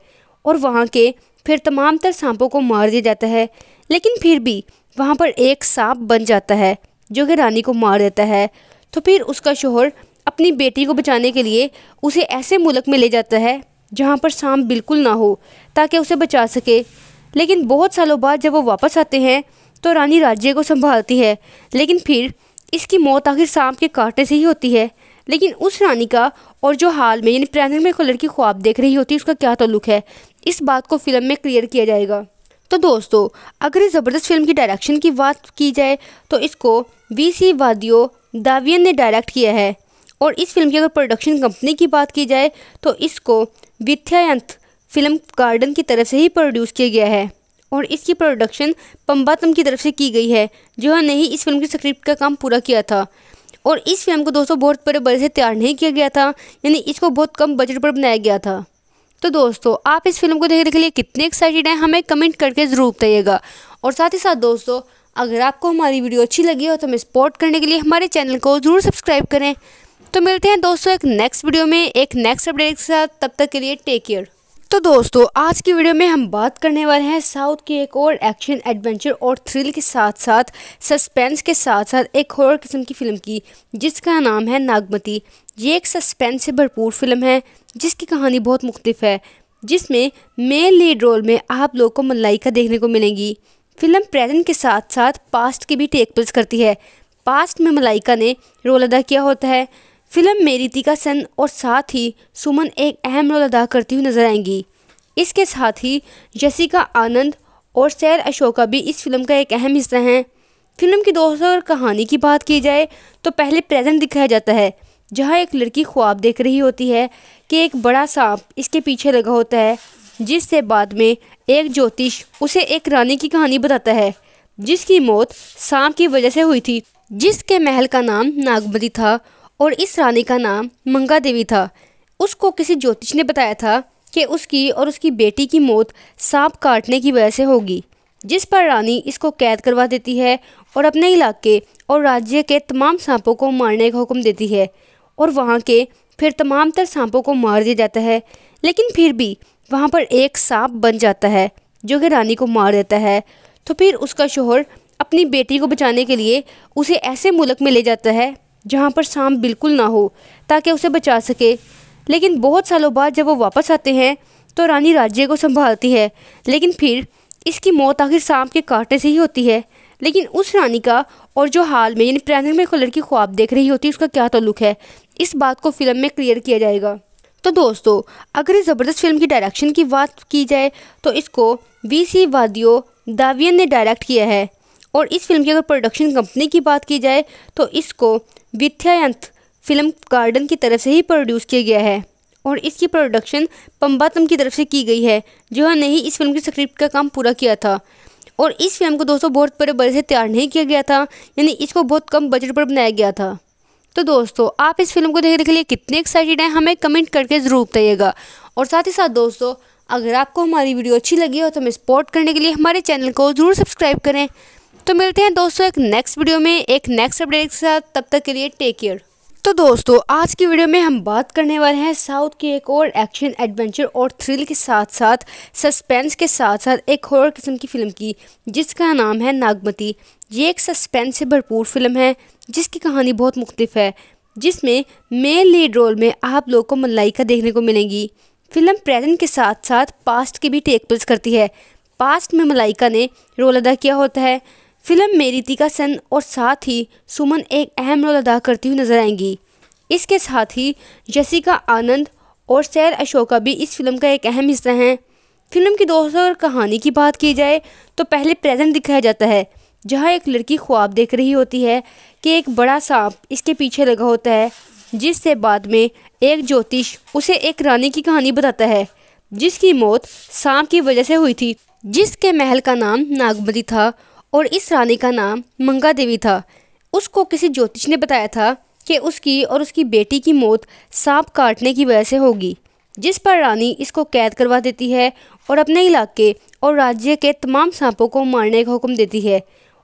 और वहाँ के फिर तमाम तर सांपों को मार दिया जाता है। लेकिन फिर भी वहाँ पर एक सांप बन जाता है जो कि रानी को मार देता है। तो फिर उसका शोहर अपनी बेटी को बचाने के लिए उसे ऐसे मुल्क में ले जाता है जहाँ पर सांप बिल्कुल ना हो ताकि उसे बचा सके। लेकिन बहुत सालों बाद जब वो वापस आते हैं तो रानी राज्य को संभालती है, लेकिन फिर इसकी मौत आखिर सांप के कांटे से ही होती है। लेकिन उस रानी का और जो हाल में यानी प्रेजेंट में एक लड़की ख्वाब देख रही होती है उसका क्या ताल्लुक है, इस बात को फिल्म में क्लियर किया जाएगा। तो दोस्तों अगर इस ज़बरदस्त फिल्म की डायरेक्शन की बात की जाए तो इसको वी सी वादियो दावियन ने डायरेक्ट किया है और इस फिल्म की अगर प्रोडक्शन कंपनी की बात की जाए तो इसको विथयांत फिल्म गार्डन की तरफ से ही प्रोड्यूस किया गया है और इसकी प्रोडक्शन पम्बातम की तरफ से की गई है जिन्होंने ही इस फिल्म की स्क्रिप्ट का काम पूरा किया था। और इस फिल्म को दोस्तों बहुत बड़े बड़े से तैयार नहीं किया गया था, यानी इसको बहुत कम बजट पर बनाया गया था। तो दोस्तों आप इस फिल्म को देखने के लिए कितने एक्साइटेड हैं हमें कमेंट करके ज़रूर बताइएगा। और साथ ही साथ दोस्तों अगर आपको हमारी वीडियो अच्छी लगी हो तो हमें सपोर्ट करने के लिए हमारे चैनल को ज़रूर सब्सक्राइब करें। तो मिलते हैं दोस्तों एक नेक्स्ट वीडियो में एक नेक्स्ट अपडेट के साथ, तब तक के लिए टेक केयर। तो दोस्तों आज की वीडियो में हम बात करने वाले हैं साउथ की एक और एक्शन एडवेंचर और थ्रिल के साथ साथ सस्पेंस के साथ साथ एक हॉरर किस्म की फ़िल्म की जिसका नाम है नागमती। ये एक सस्पेंस से भरपूर फिल्म है जिसकी कहानी बहुत मुख्तलिफ है, जिसमें मेन लीड रोल में आप लोग को मलाइका देखने को मिलेंगी। फिल्म प्रेजेंट के साथ साथ पास्ट की भी टेक प्लेस करती है। पास्ट में मलाइका ने रोल अदा किया होता है। फिल्म में रितिका सन और साथ ही सुमन एक अहम रोल अदा करती हुई नजर आएंगी। इसके साथ ही जसिका आनंद और सैर अशोका भी इस फिल्म का एक अहम हिस्सा हैं। फिल्म की दोस्तों और कहानी की बात की जाए तो पहले प्रेजेंट दिखाया जाता है जहां एक लड़की ख्वाब देख रही होती है कि एक बड़ा सांप इसके पीछे लगा होता है, जिससे बाद में एक ज्योतिष उसे एक रानी की कहानी बताता है जिसकी मौत सांप की वजह से हुई थी, जिसके महल का नाम नागमती था और इस रानी का नाम मंगा देवी था। उसको किसी ज्योतिष ने बताया था कि उसकी और उसकी बेटी की मौत सांप काटने की वजह से होगी, जिस पर रानी इसको कैद करवा देती है और अपने इलाके और राज्य के तमाम सांपों को मारने का हुक्म देती है और वहाँ के फिर तमाम तर सांपों को मार दिया जाता है। लेकिन फिर भी वहाँ पर एक सांप बन जाता है जो कि रानी को मार देता है। तो फिर उसका शोहर अपनी बेटी को बचाने के लिए उसे ऐसे मुल्क में ले जाता है जहाँ पर सांप बिल्कुल ना हो ताकि उसे बचा सके। लेकिन बहुत सालों बाद जब वो वापस आते हैं तो रानी राज्य को संभालती है, लेकिन फिर इसकी मौत आखिर सांप के काटने से ही होती है। लेकिन उस रानी का और जो हाल में यानी प्रेजेंट में लड़की ख्वाब देख रही होती है उसका क्या ताल्लुक है, इस बात को फिल्म में क्लियर किया जाएगा। तो दोस्तों अगर इस ज़बरदस्त फिल्म की डायरेक्शन की बात की जाए तो इसको वी सी वादियो दावियन ने डायरेक्ट किया है और इस फिल्म की अगर प्रोडक्शन कंपनी की बात की जाए तो इसको विथयांत फिल्म गार्डन की तरफ से ही प्रोड्यूस किया गया है और इसकी प्रोडक्शन पम्बातम की तरफ से की गई है जिन्होंने ही इस फिल्म की स्क्रिप्ट का काम पूरा किया था। और इस फिल्म को दोस्तों बहुत बड़े बड़े से तैयार नहीं किया गया था, यानी इसको बहुत कम बजट पर बनाया गया था। तो दोस्तों आप इस फिल्म को देखने के लिए कितने एक्साइटेड हैं हमें कमेंट करके ज़रूर बताइएगा। और साथ ही साथ दोस्तों अगर आपको हमारी वीडियो अच्छी लगी हो तो हमें सपोर्ट करने के लिए हमारे चैनल को ज़रूर सब्सक्राइब करें। तो मिलते हैं दोस्तों एक नेक्स्ट वीडियो में एक नेक्स्ट अपडेट के साथ, तब तक के लिए टेक केयर। तो दोस्तों आज की वीडियो में हम बात करने वाले हैं साउथ की एक और एक्शन एडवेंचर और थ्रिल के साथ साथ सस्पेंस के साथ साथ एक हॉरर किस्म की फ़िल्म की जिसका नाम है नागमती। ये एक सस्पेंस से भरपूर फिल्म है जिसकी कहानी बहुत मुख्तलिफ है, जिसमें मेन लीड रोल में आप लोग को मलाइका देखने को मिलेंगी। फिल्म प्रेजेंट के साथ साथ पास्ट की भी टेक प्लेस करती है। पास्ट में मलाइका ने रोल अदा किया होता है। फिल्म में रितिका सन और साथ ही सुमन एक अहम रोल अदा करती हुई नजर आएंगी। इसके साथ ही जसिका आनंद और सैर अशोका भी इस फिल्म का एक अहम हिस्सा हैं। फिल्म की दोस्तों और कहानी की बात की जाए तो पहले प्रेजेंट दिखाया जाता है जहां एक लड़की ख्वाब देख रही होती है कि एक बड़ा सांप इसके पीछे लगा होता है, जिससे बाद में एक ज्योतिष उसे एक रानी की कहानी बताता है जिसकी मौत सांप की वजह से हुई थी, जिसके महल का नाम नागमती था और इस रानी का नाम मंगा देवी था। उसको किसी ज्योतिष ने बताया था कि उसकी और उसकी बेटी की मौत सांप काटने की वजह से होगी, जिस पर रानी इसको कैद करवा देती है और अपने इलाके और राज्य के तमाम सांपों को मारने का हुक्म देती है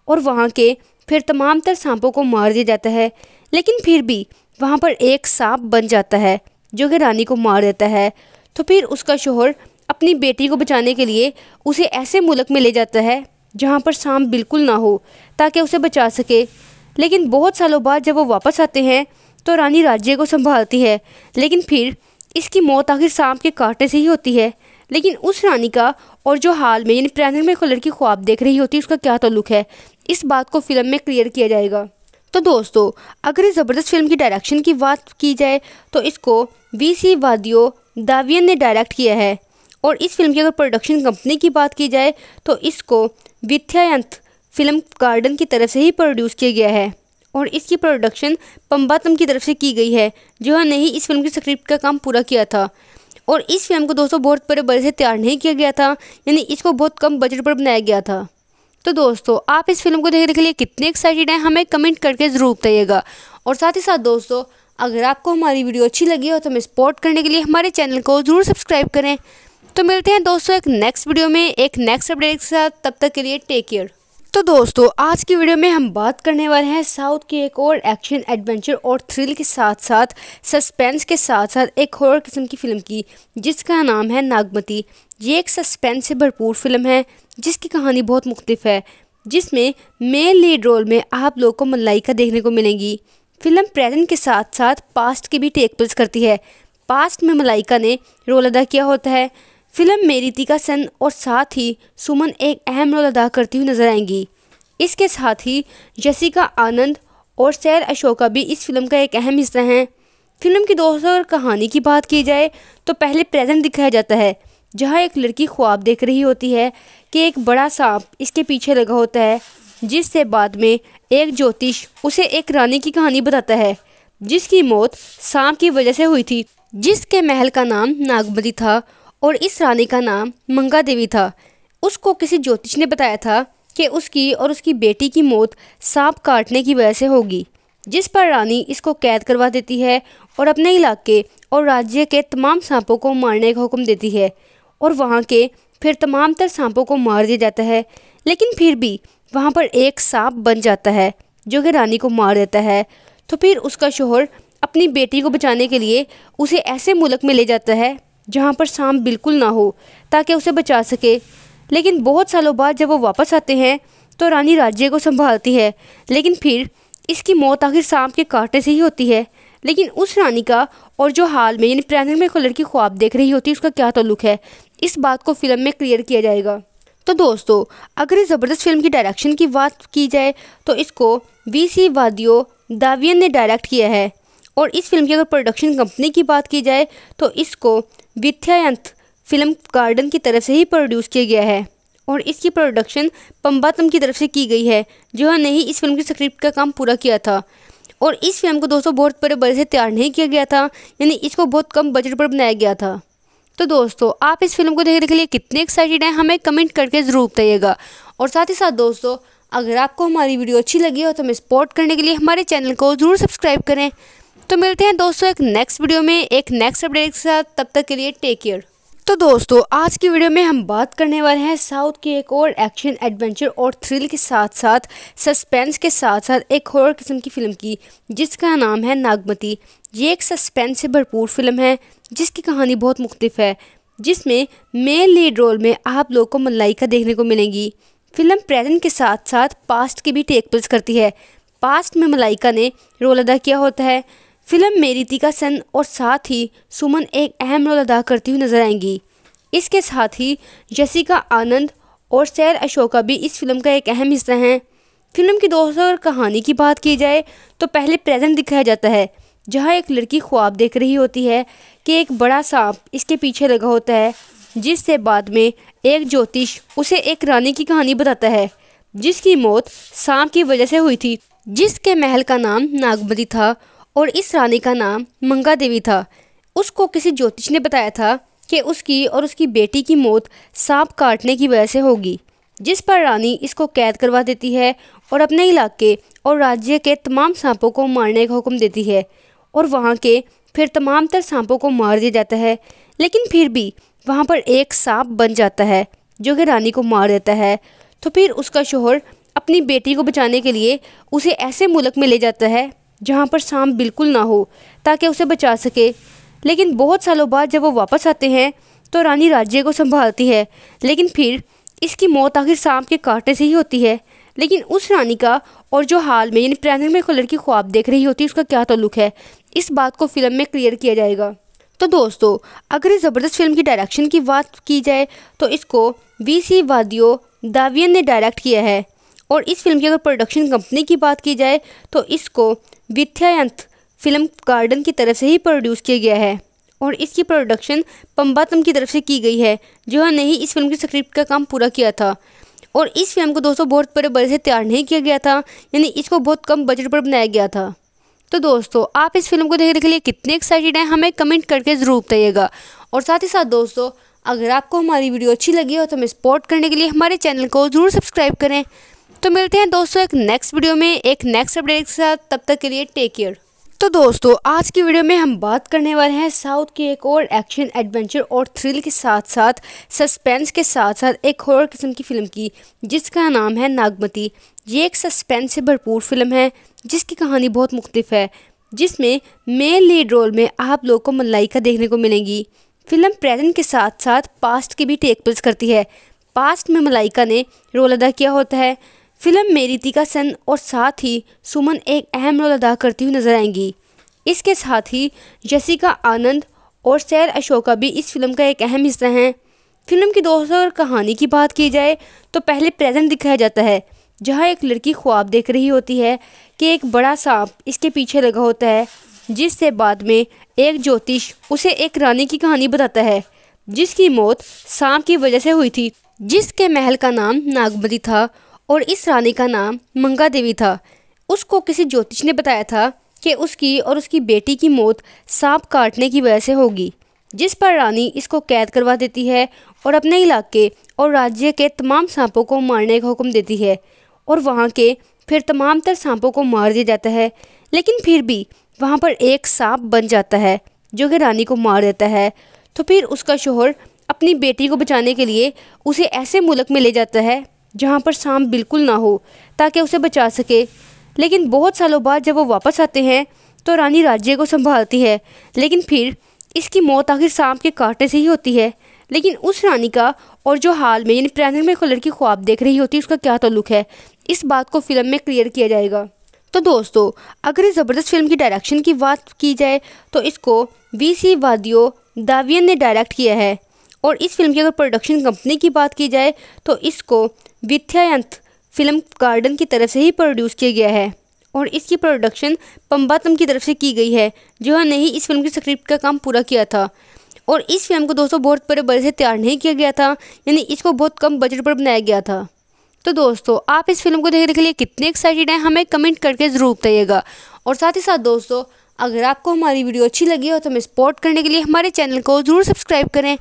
और वहाँ के फिर तमाम तर सांपों को मार दिया जाता है। लेकिन फिर भी वहाँ पर एक सांप बन जाता है जो कि रानी को मार देता है। तो फिर उसका शोहर अपनी बेटी को बचाने के लिए उसे ऐसे मुल्क में ले जाता है जहाँ पर सांप बिल्कुल ना हो ताकि उसे बचा सके। लेकिन बहुत सालों बाद जब वो वापस आते हैं तो रानी राज्य को संभालती है, लेकिन फिर इसकी मौत आखिर सांप के काटने से ही होती है। लेकिन उस रानी का और जो हाल में यानी प्रेजेंट में लड़की ख्वाब देख रही होती है उसका क्या ताल्लुक है, इस बात को फिल्म में क्लियर किया जाएगा। तो दोस्तों अगर इस ज़बरदस्त फिल्म की डायरेक्शन की बात की जाए तो इसको वी सी वादियो दावियन ने डायरेक्ट किया है और इस फिल्म की अगर प्रोडक्शन कंपनी की बात की जाए तो इसको विथयांत फिल्म गार्डन की तरफ से ही प्रोड्यूस किया गया है और इसकी प्रोडक्शन पम्बातम की तरफ से की गई है जिन्होंने ही इस फिल्म की स्क्रिप्ट का काम पूरा किया था। और इस फिल्म को दोस्तों बहुत बड़े बड़े से तैयार नहीं किया गया था, यानी इसको बहुत कम बजट पर बनाया गया था। तो दोस्तों आप इस फिल्म को देखने के लिए कितने एक्साइटेड हैं हमें कमेंट करके ज़रूर बताइएगा। और साथ ही साथ दोस्तों अगर आपको हमारी वीडियो अच्छी लगी हो तो हमें सपोर्ट करने के लिए हमारे चैनल को ज़रूर सब्सक्राइब करें। तो मिलते हैं दोस्तों एक नेक्स्ट वीडियो में एक नेक्स्ट अपडेट के साथ, तब तक के लिए टेक केयर। तो दोस्तों आज की वीडियो में हम बात करने वाले हैं साउथ की एक और एक्शन एडवेंचर और थ्रिल के साथ साथ सस्पेंस के साथ साथ एक हॉरर किस्म की फ़िल्म की जिसका नाम है नागमती। ये एक सस्पेंस से भरपूर फिल्म है जिसकी कहानी बहुत मुख्तलिफ है, जिसमें मेन लीड रोल में आप लोगों को मलाइका देखने को मिलेंगी। फिल्म प्रेजेंट के साथ साथ पास्ट की भी टेक प्लेस करती है। पास्ट में मलाइका ने रोल अदा किया होता है। फिल्म में रितिका सेन और साथ ही सुमन एक अहम रोल अदा करती हुई नजर आएंगी। इसके साथ ही जसिका आनंद और सैर अशोका भी इस फिल्म का एक अहम हिस्सा हैं। फिल्म की दोस्तों और कहानी की बात की जाए तो पहले प्रेजेंट दिखाया जाता है जहां एक लड़की ख्वाब देख रही होती है कि एक बड़ा सांप इसके पीछे लगा होता है, जिससे बाद में एक ज्योतिष उसे एक रानी की कहानी बताता है जिसकी मौत सांप की वजह से हुई थी, जिसके महल का नाम नागमती था और इस रानी का नाम मंगा देवी था। उसको किसी ज्योतिष ने बताया था कि उसकी और उसकी बेटी की मौत सांप काटने की वजह से होगी, जिस पर रानी इसको कैद करवा देती है और अपने इलाके और राज्य के तमाम सांपों को मारने का हुक्म देती है और वहाँ के फिर तमाम तर सांपों को मार दिया जाता है। लेकिन फिर भी वहाँ पर एक सांप बन जाता है जो कि रानी को मार देता है। तो फिर उसका शोहर अपनी बेटी को बचाने के लिए उसे ऐसे मुल्क में ले जाता है जहाँ पर सांप बिल्कुल ना हो ताकि उसे बचा सके। लेकिन बहुत सालों बाद जब वो वापस आते हैं तो रानी राज्य को संभालती है, लेकिन फिर इसकी मौत आखिर सांप के काटने से ही होती है। लेकिन उस रानी का और जो हाल में यानी प्रेजेंट में एक लड़की ख्वाब देख रही होती है उसका क्या ताल्लुक है, इस बात को फिल्म में क्लियर किया जाएगा। तो दोस्तों अगर इस ज़बरदस्त फिल्म की डायरेक्शन की बात की जाए तो इसको वी सी वादियो दावियन ने डायरेक्ट किया है और इस फिल्म की अगर प्रोडक्शन कंपनी की बात की जाए तो इसको विथयांत फिल्म गार्डन की तरफ से ही प्रोड्यूस किया गया है और इसकी प्रोडक्शन पम्बातम की तरफ से की गई है जिन्होंने ही इस फिल्म की स्क्रिप्ट का काम पूरा किया था। और इस फिल्म को दोस्तों बहुत बड़े बड़े से तैयार नहीं किया गया था, यानी इसको बहुत कम बजट पर बनाया गया था। तो दोस्तों आप इस फिल्म को देखने के लिए कितने एक्साइटेड हैं हमें कमेंट करके ज़रूर बताइएगा। और साथ ही साथ दोस्तों अगर आपको हमारी वीडियो अच्छी लगी हो तो हमें सपोर्ट करने के लिए हमारे चैनल को ज़रूर सब्सक्राइब करें। तो मिलते हैं दोस्तों एक नेक्स्ट वीडियो में एक नेक्स्ट अपडेट के साथ, तब तक के लिए टेक केयर। तो दोस्तों आज की वीडियो में हम बात करने वाले हैं साउथ की एक और एक्शन एडवेंचर और थ्रिल के साथ साथ सस्पेंस के साथ साथ एक हॉरर किस्म की फ़िल्म की जिसका नाम है नागमती। ये एक सस्पेंस से भरपूर फिल्म है जिसकी कहानी बहुत मुख्तलिफ है, जिसमें मेन लीड रोल में आप लोगों को मलाइका देखने को मिलेंगी। फिल्म प्रेजेंट के साथ साथ पास्ट की भी टेक प्लेस करती है। पास्ट में मलाइका ने रोल अदा किया होता है। फिल्म में रितिका सेन और साथ ही सुमन एक अहम रोल अदा करती हुई नजर आएंगी। इसके साथ ही जसिका आनंद और सैर अशोका भी इस फिल्म का एक अहम हिस्सा हैं। फिल्म की दोस्तों और कहानी की बात की जाए तो पहले प्रेजेंट दिखाया जाता है जहां एक लड़की ख्वाब देख रही होती है कि एक बड़ा सांप इसके पीछे लगा होता है, जिससे बाद में एक ज्योतिष उसे एक रानी की कहानी बताता है जिसकी मौत सांप की वजह से हुई थी, जिसके महल का नाम नागमती था और इस रानी का नाम मंगा देवी था। उसको किसी ज्योतिष ने बताया था कि उसकी और उसकी बेटी की मौत सांप काटने की वजह से होगी, जिस पर रानी इसको कैद करवा देती है और अपने इलाके और राज्य के तमाम सांपों को मारने का हुक्म देती है और वहाँ के फिर तमाम तर सांपों को मार दिया जाता है। लेकिन फिर भी वहाँ पर एक सांप बन जाता है जो कि रानी को मार देता है। तो फिर उसका शोहर अपनी बेटी को बचाने के लिए उसे ऐसे मुल्क में ले जाता है जहाँ पर सांप बिल्कुल ना हो ताकि उसे बचा सके। लेकिन बहुत सालों बाद जब वो वापस आते हैं तो रानी राज्य को संभालती है, लेकिन फिर इसकी मौत आखिर सांप के काटने से ही होती है। लेकिन उस रानी का और जो हाल में यानी प्रेजेंट में एक लड़की ख्वाब देख रही होती है उसका क्या ताल्लुक है, इस बात को फिल्म में क्लियर किया जाएगा। तो दोस्तों अगर इस ज़बरदस्त फिल्म की डायरेक्शन की बात की जाए तो इसको वी सी वादियो दावियन ने डायरेक्ट किया है और इस फिल्म की अगर प्रोडक्शन कंपनी की बात की जाए तो इसको विथयांत फिल्म गार्डन की तरफ से ही प्रोड्यूस किया गया है और इसकी प्रोडक्शन पम्बातम की तरफ से की गई है जिन्होंने ही इस फिल्म की स्क्रिप्ट का काम पूरा किया था। और इस फिल्म को दोस्तों बहुत बड़े बड़े से तैयार नहीं किया गया था, यानी इसको बहुत कम बजट पर बनाया गया था। तो दोस्तों आप इस फिल्म को देखने के लिए कितने एक्साइटेड हैं हमें कमेंट करके ज़रूर बताइएगा। और साथ ही साथ दोस्तों अगर आपको हमारी वीडियो अच्छी लगी हो तो हमें सपोर्ट करने के लिए हमारे चैनल को ज़रूर सब्सक्राइब करें। तो मिलते हैं दोस्तों एक नेक्स्ट वीडियो में एक नेक्स्ट अपडेट के साथ, तब तक के लिए टेक केयर। तो दोस्तों आज की वीडियो में हम बात करने वाले हैं साउथ की एक और एक्शन एडवेंचर और थ्रिल के साथ साथ सस्पेंस के साथ साथ एक हॉरर किस्म की फ़िल्म की जिसका नाम है नागमती। ये एक सस्पेंस से भरपूर फिल्म है जिसकी कहानी बहुत मुख्तलिफ है, जिसमें मेन लीड रोल में आप लोग को मलाइका देखने को मिलेंगी। फिल्म प्रेजेंट के साथ साथ पास्ट की भी टेक प्लेस करती है। पास्ट में मलाइका ने रोल अदा किया होता है। फिल्म में रितिका सन और साथ ही सुमन एक अहम रोल अदा करती हुई नजर आएंगी। इसके साथ ही जसिका आनंद और सैर अशोका भी इस फिल्म का एक अहम हिस्सा हैं। फिल्म की दोस्तों और कहानी की बात की जाए तो पहले प्रेजेंट दिखाया जाता है जहां एक लड़की ख्वाब देख रही होती है कि एक बड़ा सांप इसके पीछे लगा होता है, जिससे बाद में एक ज्योतिष उसे एक रानी की कहानी बताता है जिसकी मौत सांप की वजह से हुई थी, जिसके महल का नाम नागमती था और इस रानी का नाम मंगा देवी था। उसको किसी ज्योतिष ने बताया था कि उसकी और उसकी बेटी की मौत सांप काटने की वजह से होगी, जिस पर रानी इसको कैद करवा देती है और अपने इलाके और राज्य के तमाम सांपों को मारने का हुक्म देती है और वहाँ के फिर तमाम तर सांपों को मार दिया जाता है। लेकिन फिर भी वहाँ पर एक सांप बन जाता है जो कि रानी को मार देता है। तो फिर उसका शोहर अपनी बेटी को बचाने के लिए उसे ऐसे मुल्क में ले जाता है जहाँ पर सांप बिल्कुल ना हो ताकि उसे बचा सके। लेकिन बहुत सालों बाद जब वो वापस आते हैं तो रानी राज्य को संभालती है, लेकिन फिर इसकी मौत आखिर सांप के कांटे से ही होती है। लेकिन उस रानी का और जो हाल में यानी प्रेजेंट में एक लड़की ख्वाब देख रही होती है उसका क्या ताल्लुक है, इस बात को फिल्म में क्लियर किया जाएगा। तो दोस्तों अगर इस ज़बरदस्त फिल्म की डायरेक्शन की बात की जाए तो इसको वी सी वादियो दावियन ने डायरेक्ट किया है और इस फिल्म की अगर प्रोडक्शन कंपनी की बात की जाए तो इसको विथयांत फिल्म गार्डन की तरफ से ही प्रोड्यूस किया गया है और इसकी प्रोडक्शन पम्बातम की तरफ से की गई है जिन्होंने ही इस फिल्म की स्क्रिप्ट का काम पूरा किया था। और इस फिल्म को दोस्तों बहुत बड़े बड़े से तैयार नहीं किया गया था, यानी इसको बहुत कम बजट पर बनाया गया था। तो दोस्तों आप इस फिल्म को देखने के लिए कितने एक्साइटेड हैं हमें कमेंट करके ज़रूर बताइएगा। और साथ ही साथ दोस्तों अगर आपको हमारी वीडियो अच्छी लगी हो तो हमें सपोर्ट करने के लिए हमारे चैनल को ज़रूर सब्सक्राइब करें।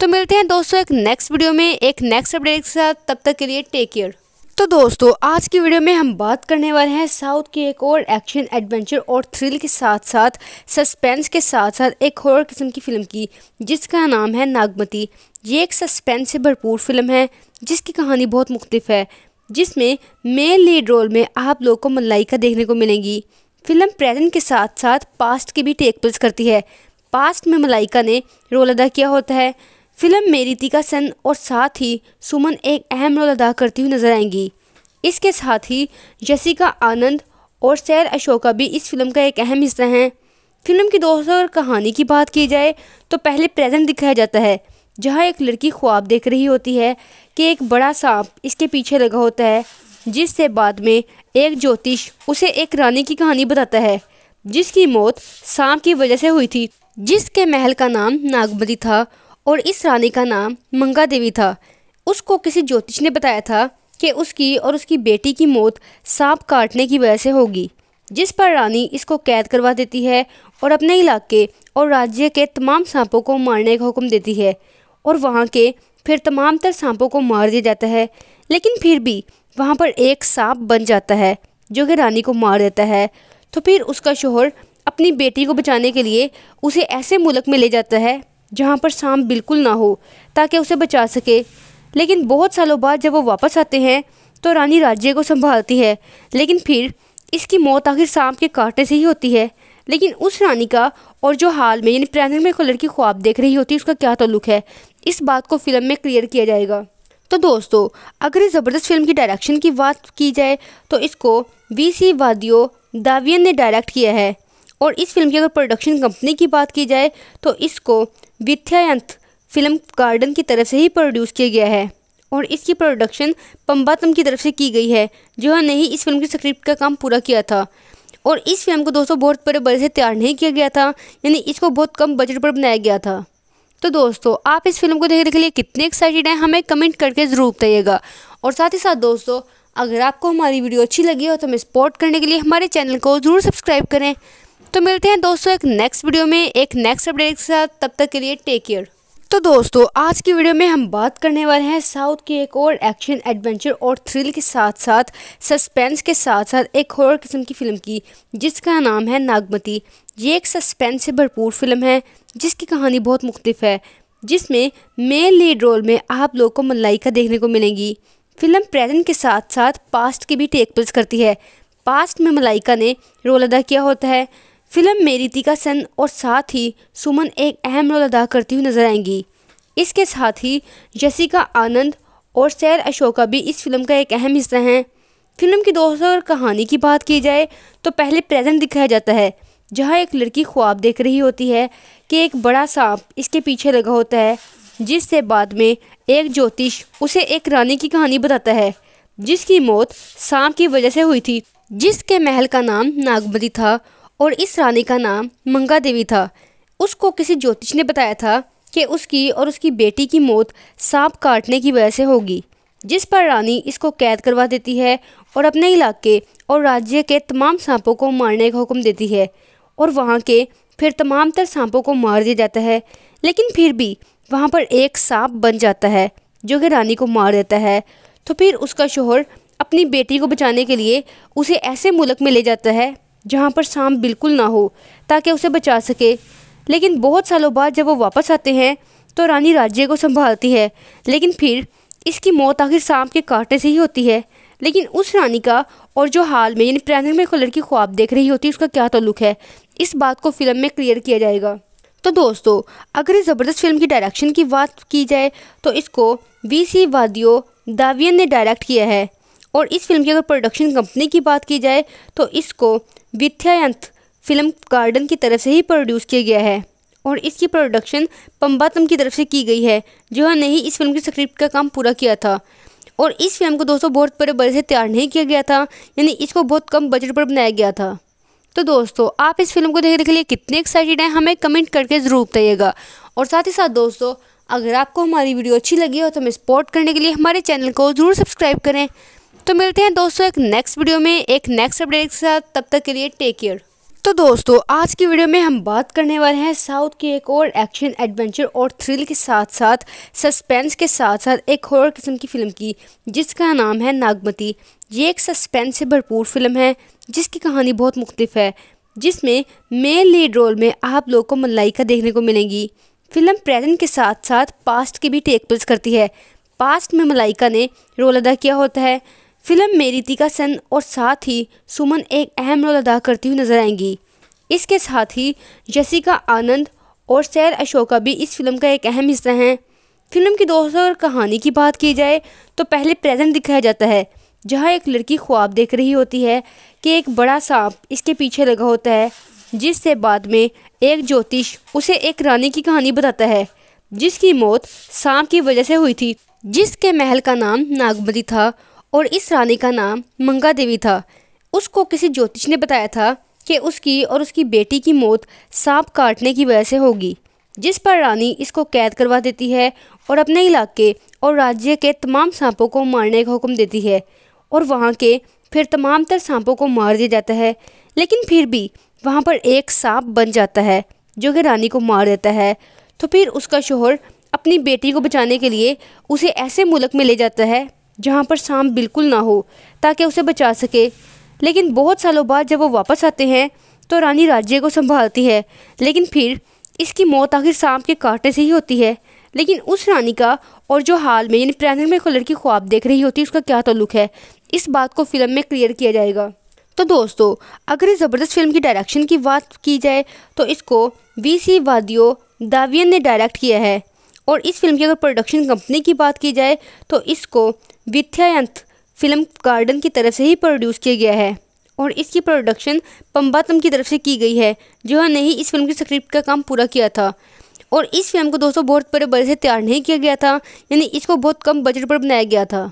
तो मिलते हैं दोस्तों एक नेक्स्ट वीडियो में एक नेक्स्ट अपडेट के साथ, तब तक के लिए टेक केयर। तो दोस्तों आज की वीडियो में हम बात करने वाले हैं साउथ की एक और एक्शन एडवेंचर और थ्रिल के साथ साथ सस्पेंस के साथ साथ एक हॉरर किस्म की फ़िल्म की जिसका नाम है नागमती। ये एक सस्पेंस से भरपूर फिल्म है जिसकी कहानी बहुत मुख्तलिफ है, जिसमें मेन लीड रोल में आप लोग को मलाइका देखने को मिलेंगी। फिल्म प्रेजेंट के साथ साथ पास्ट की भी टेक प्लेस करती है। पास्ट में मलाइका ने रोल अदा किया होता है। फिल्म में रितिका सन और साथ ही सुमन एक अहम रोल अदा करती हुई नजर आएंगी। इसके साथ ही जसिका आनंद और सैर अशोका भी इस फिल्म का एक अहम हिस्सा हैं। फिल्म की दोस्तों और कहानी की बात की जाए तो पहले प्रेजेंट दिखाया जाता है जहां एक लड़की ख्वाब देख रही होती है कि एक बड़ा सांप इसके पीछे लगा होता है, जिससे बाद में एक ज्योतिष उसे एक रानी की कहानी बताता है जिसकी मौत सांप की वजह से हुई थी, जिसके महल का नाम नागमती था और इस रानी का नाम मंगा देवी था। उसको किसी ज्योतिष ने बताया था कि उसकी और उसकी बेटी की मौत सांप काटने की वजह से होगी, जिस पर रानी इसको कैद करवा देती है और अपने इलाके और राज्य के तमाम सांपों को मारने का हुक्म देती है और वहाँ के फिर तमाम तर सांपों को मार दिया जाता है। लेकिन फिर भी वहाँ पर एक सांप बन जाता है जो कि रानी को मार देता है। तो फिर उसका शोहर अपनी बेटी को बचाने के लिए उसे ऐसे मुल्क में ले जाता है जहाँ पर सांप बिल्कुल ना हो ताकि उसे बचा सके। लेकिन बहुत सालों बाद जब वो वापस आते हैं तो रानी राज्य को संभालती है, लेकिन फिर इसकी मौत आखिर सांप के कांटे से ही होती है। लेकिन उस रानी का और जो हाल में यानी प्रेजेंट में एक लड़की ख्वाब देख रही होती है उसका क्या ताल्लुक है, इस बात को फिल्म में क्लियर किया जाएगा। तो दोस्तों अगर इस ज़बरदस्त फिल्म की डायरेक्शन की बात की जाए तो इसको वी सी वादियो दावियन ने डायरेक्ट किया है और इस फिल्म की अगर प्रोडक्शन कंपनी की बात की जाए तो इसको विथयांत फिल्म गार्डन की तरफ से ही प्रोड्यूस किया गया है और इसकी प्रोडक्शन पम्बातम की तरफ से की गई है जिन्होंने ही इस फिल्म की स्क्रिप्ट का काम पूरा किया था। और इस फिल्म को दोस्तों बहुत बड़े बड़े से तैयार नहीं किया गया था, यानी इसको बहुत कम बजट पर बनाया गया था। तो दोस्तों आप इस फिल्म को देखने के लिए कितने एक्साइटेड हैं हमें कमेंट करके ज़रूर बताइएगा। और साथ ही साथ दोस्तों अगर आपको हमारी वीडियो अच्छी लगी हो तो हमें सपोर्ट करने के लिए हमारे चैनल को ज़रूर सब्सक्राइब करें। तो मिलते हैं दोस्तों एक नेक्स्ट वीडियो में एक नेक्स्ट अपडेट के साथ, तब तक के लिए टेक केयर। तो दोस्तों आज की वीडियो में हम बात करने वाले हैं साउथ की एक और एक्शन एडवेंचर और थ्रिल के साथ साथ सस्पेंस के साथ साथ एक हॉरर किस्म की फ़िल्म की जिसका नाम है नागमती। ये एक सस्पेंस से भरपूर फिल्म है जिसकी कहानी बहुत मुख्तलिफ है, जिसमें मेन लीड रोल में आप लोगों को मलाइका देखने को मिलेंगी। फिल्म प्रेजेंट के साथ साथ पास्ट की भी टेक प्लेस करती है। पास्ट में मलाइका ने रोल अदा किया होता है। फिल्म में रितिका सन और साथ ही सुमन एक अहम रोल अदा करती हुई नजर आएंगी। इसके साथ ही जसिका आनंद और सैर अशोका भी इस फिल्म का एक अहम हिस्सा हैं। फिल्म की दोस्तों और कहानी की बात की जाए तो पहले प्रेजेंट दिखाया जाता है जहां एक लड़की ख्वाब देख रही होती है कि एक बड़ा सांप इसके पीछे लगा होता है, जिससे बाद में एक ज्योतिष उसे एक रानी की कहानी बताता है जिसकी मौत सांप की वजह से हुई थी, जिसके महल का नाम नागमती था और इस रानी का नाम मंगा देवी था। उसको किसी ज्योतिष ने बताया था कि उसकी और उसकी बेटी की मौत सांप काटने की वजह से होगी, जिस पर रानी इसको कैद करवा देती है और अपने इलाके और राज्य के तमाम सांपों को मारने का हुक्म देती है और वहाँ के फिर तमाम तर सांपों को मार दिया जाता है। लेकिन फिर भी वहाँ पर एक सांप बन जाता है जो कि रानी को मार देता है। तो फिर उसका शोहर अपनी बेटी को बचाने के लिए उसे ऐसे मुल्क में ले जाता है जहाँ पर सांप बिल्कुल ना हो ताकि उसे बचा सके। लेकिन बहुत सालों बाद जब वो वापस आते हैं तो रानी राज्य को संभालती है, लेकिन फिर इसकी मौत आखिर सांप के काटने से ही होती है। लेकिन उस रानी का और जो हाल में यानी प्रेजेंट में लड़की ख्वाब देख रही होती है उसका क्या ताल्लुक है, इस बात को फिल्म में क्लियर किया जाएगा। तो दोस्तों अगर इस ज़बरदस्त फिल्म की डायरेक्शन की बात की जाए तो इसको वी सी वादियो दावियन ने डायरेक्ट किया है और इस फिल्म की अगर प्रोडक्शन कंपनी की बात की जाए तो इसको विथयांत फिल्म गार्डन की तरफ से ही प्रोड्यूस किया गया है और इसकी प्रोडक्शन पम्बातम की तरफ से की गई है जिन्होंने ही इस फिल्म की स्क्रिप्ट का काम पूरा किया था। और इस फिल्म को दोस्तों बहुत बड़े बड़े से तैयार नहीं किया गया था, यानी इसको बहुत कम बजट पर बनाया गया था। तो दोस्तों आप इस फिल्म को देखने के लिए कितने एक्साइटेड हैं हमें कमेंट करके ज़रूर बताइएगा। और साथ ही साथ दोस्तों अगर आपको हमारी वीडियो अच्छी लगी हो तो हमें सपोर्ट करने के लिए हमारे चैनल को ज़रूर सब्सक्राइब करें। तो मिलते हैं दोस्तों एक नेक्स्ट वीडियो में एक नेक्स्ट अपडेट के साथ, तब तक के लिए टेक केयर। तो दोस्तों आज की वीडियो में हम बात करने वाले हैं साउथ की एक और एक्शन एडवेंचर और थ्रिल के साथ साथ सस्पेंस के साथ साथ एक हॉरर किस्म की फ़िल्म की जिसका नाम है नागमती। ये एक सस्पेंस से भरपूर फिल्म है जिसकी कहानी बहुत मुख्तलिफ है, जिसमें मेन लीड रोल में आप लोगों को मलाइका देखने को मिलेंगी। फिल्म प्रेजेंट के साथ साथ पास्ट की भी टेक प्लेस करती है। पास्ट में मलाइका ने रोल अदा किया होता है। फिल्म में रितिका सन और साथ ही सुमन एक अहम रोल अदा करती हुई नजर आएंगी। इसके साथ ही जसिका आनंद और सैर अशोका भी इस फिल्म का एक अहम हिस्सा हैं। फिल्म की दोस्तों और कहानी की बात की जाए तो पहले प्रेजेंट दिखाया जाता है जहां एक लड़की ख्वाब देख रही होती है कि एक बड़ा सांप इसके पीछे लगा होता है, जिससे बाद में एक ज्योतिष उसे एक रानी की कहानी बताता है जिसकी मौत सांप की वजह से हुई थी, जिसके महल का नाम नागमती था और इस रानी का नाम मंगा देवी था। उसको किसी ज्योतिष ने बताया था कि उसकी और उसकी बेटी की मौत सांप काटने की वजह से होगी, जिस पर रानी इसको कैद करवा देती है और अपने इलाके और राज्य के तमाम सांपों को मारने का हुक्म देती है और वहाँ के फिर तमाम तर सांपों को मार दिया जाता है। लेकिन फिर भी वहाँ पर एक सांप बन जाता है जो कि रानी को मार देता है। तो फिर उसका शोहर अपनी बेटी को बचाने के लिए उसे ऐसे मुल्क में ले जाता है जहाँ पर सांप बिल्कुल ना हो ताकि उसे बचा सके। लेकिन बहुत सालों बाद जब वो वापस आते हैं तो रानी राज्य को संभालती है, लेकिन फिर इसकी मौत आखिर सांप के काटने से ही होती है। लेकिन उस रानी का और जो हाल में यानी प्रेजेंट में लड़की ख्वाब देख रही होती है उसका क्या ताल्लुक है, इस बात को फिल्म में क्लियर किया जाएगा। तो दोस्तों अगर इस ज़बरदस्त फिल्म की डायरेक्शन की बात की जाए तो इसको वी सी वादियो दावियन ने डायरेक्ट किया है और इस फिल्म की अगर प्रोडक्शन कंपनी की बात की जाए तो इसको विथयांत फिल्म गार्डन की तरफ से ही प्रोड्यूस किया गया है और इसकी प्रोडक्शन पम्बातम की तरफ से की गई है जिन्होंने ही इस फिल्म की स्क्रिप्ट का काम पूरा किया था। और इस फिल्म को दोस्तों बहुत बड़े बड़े से तैयार नहीं किया गया था, यानी इसको बहुत कम बजट पर बनाया गया था।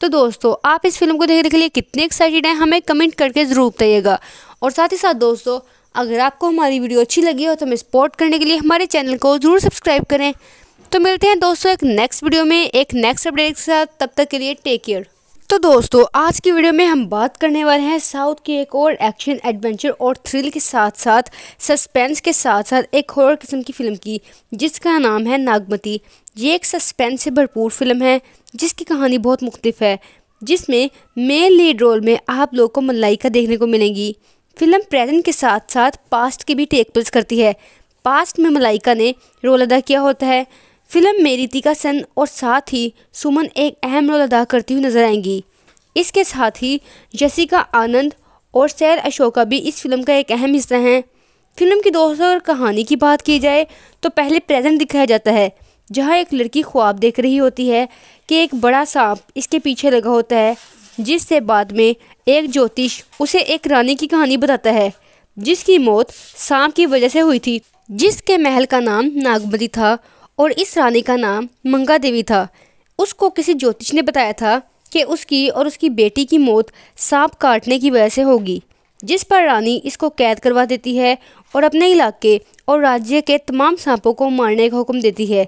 तो दोस्तों आप इस फिल्म को देखने के लिए कितने एक्साइटेड हैं हमें कमेंट करके ज़रूर बताइएगा। और साथ ही साथ दोस्तों अगर आपको हमारी वीडियो अच्छी लगी हो तो हमें सपोर्ट करने के लिए हमारे चैनल को ज़रूर सब्सक्राइब करें। तो मिलते हैं दोस्तों एक नेक्स्ट वीडियो में एक नेक्स्ट अपडेट के साथ, तब तक के लिए टेक केयर। तो दोस्तों आज की वीडियो में हम बात करने वाले हैं साउथ की एक और एक्शन एडवेंचर और थ्रिल के साथ साथ सस्पेंस के साथ साथ एक हॉरर किस्म की फ़िल्म की जिसका नाम है नागमती। ये एक सस्पेंस से भरपूर फिल्म है जिसकी कहानी बहुत मुख्तलिफ है, जिसमें मेन लीड रोल में आप लोगों को मलाइका देखने को मिलेंगी। फिल्म प्रेजेंट के साथ साथ पास्ट की भी टेक प्लेस करती है। पास्ट में मलाइका ने रोल अदा किया होता है। फिल्म में रितिका सेन और साथ ही सुमन एक अहम रोल अदा करती हुई नजर आएंगी। इसके साथ ही जसिका आनंद और सैर अशोका भी इस फिल्म का एक अहम हिस्सा हैं। फिल्म की दोस्तों और कहानी की बात की जाए तो पहले प्रेजेंट दिखाया जाता है जहां एक लड़की ख्वाब देख रही होती है कि एक बड़ा सांप इसके पीछे लगा होता है, जिससे बाद में एक ज्योतिष उसे एक रानी की कहानी बताता है जिसकी मौत सांप की वजह से हुई थी, जिसके महल का नाम नागमती था और इस रानी का नाम मंगा देवी था। उसको किसी ज्योतिष ने बताया था कि उसकी और उसकी बेटी की मौत सांप काटने की वजह से होगी, जिस पर रानी इसको कैद करवा देती है और अपने इलाके और राज्य के तमाम सांपों को मारने का हुक्म देती है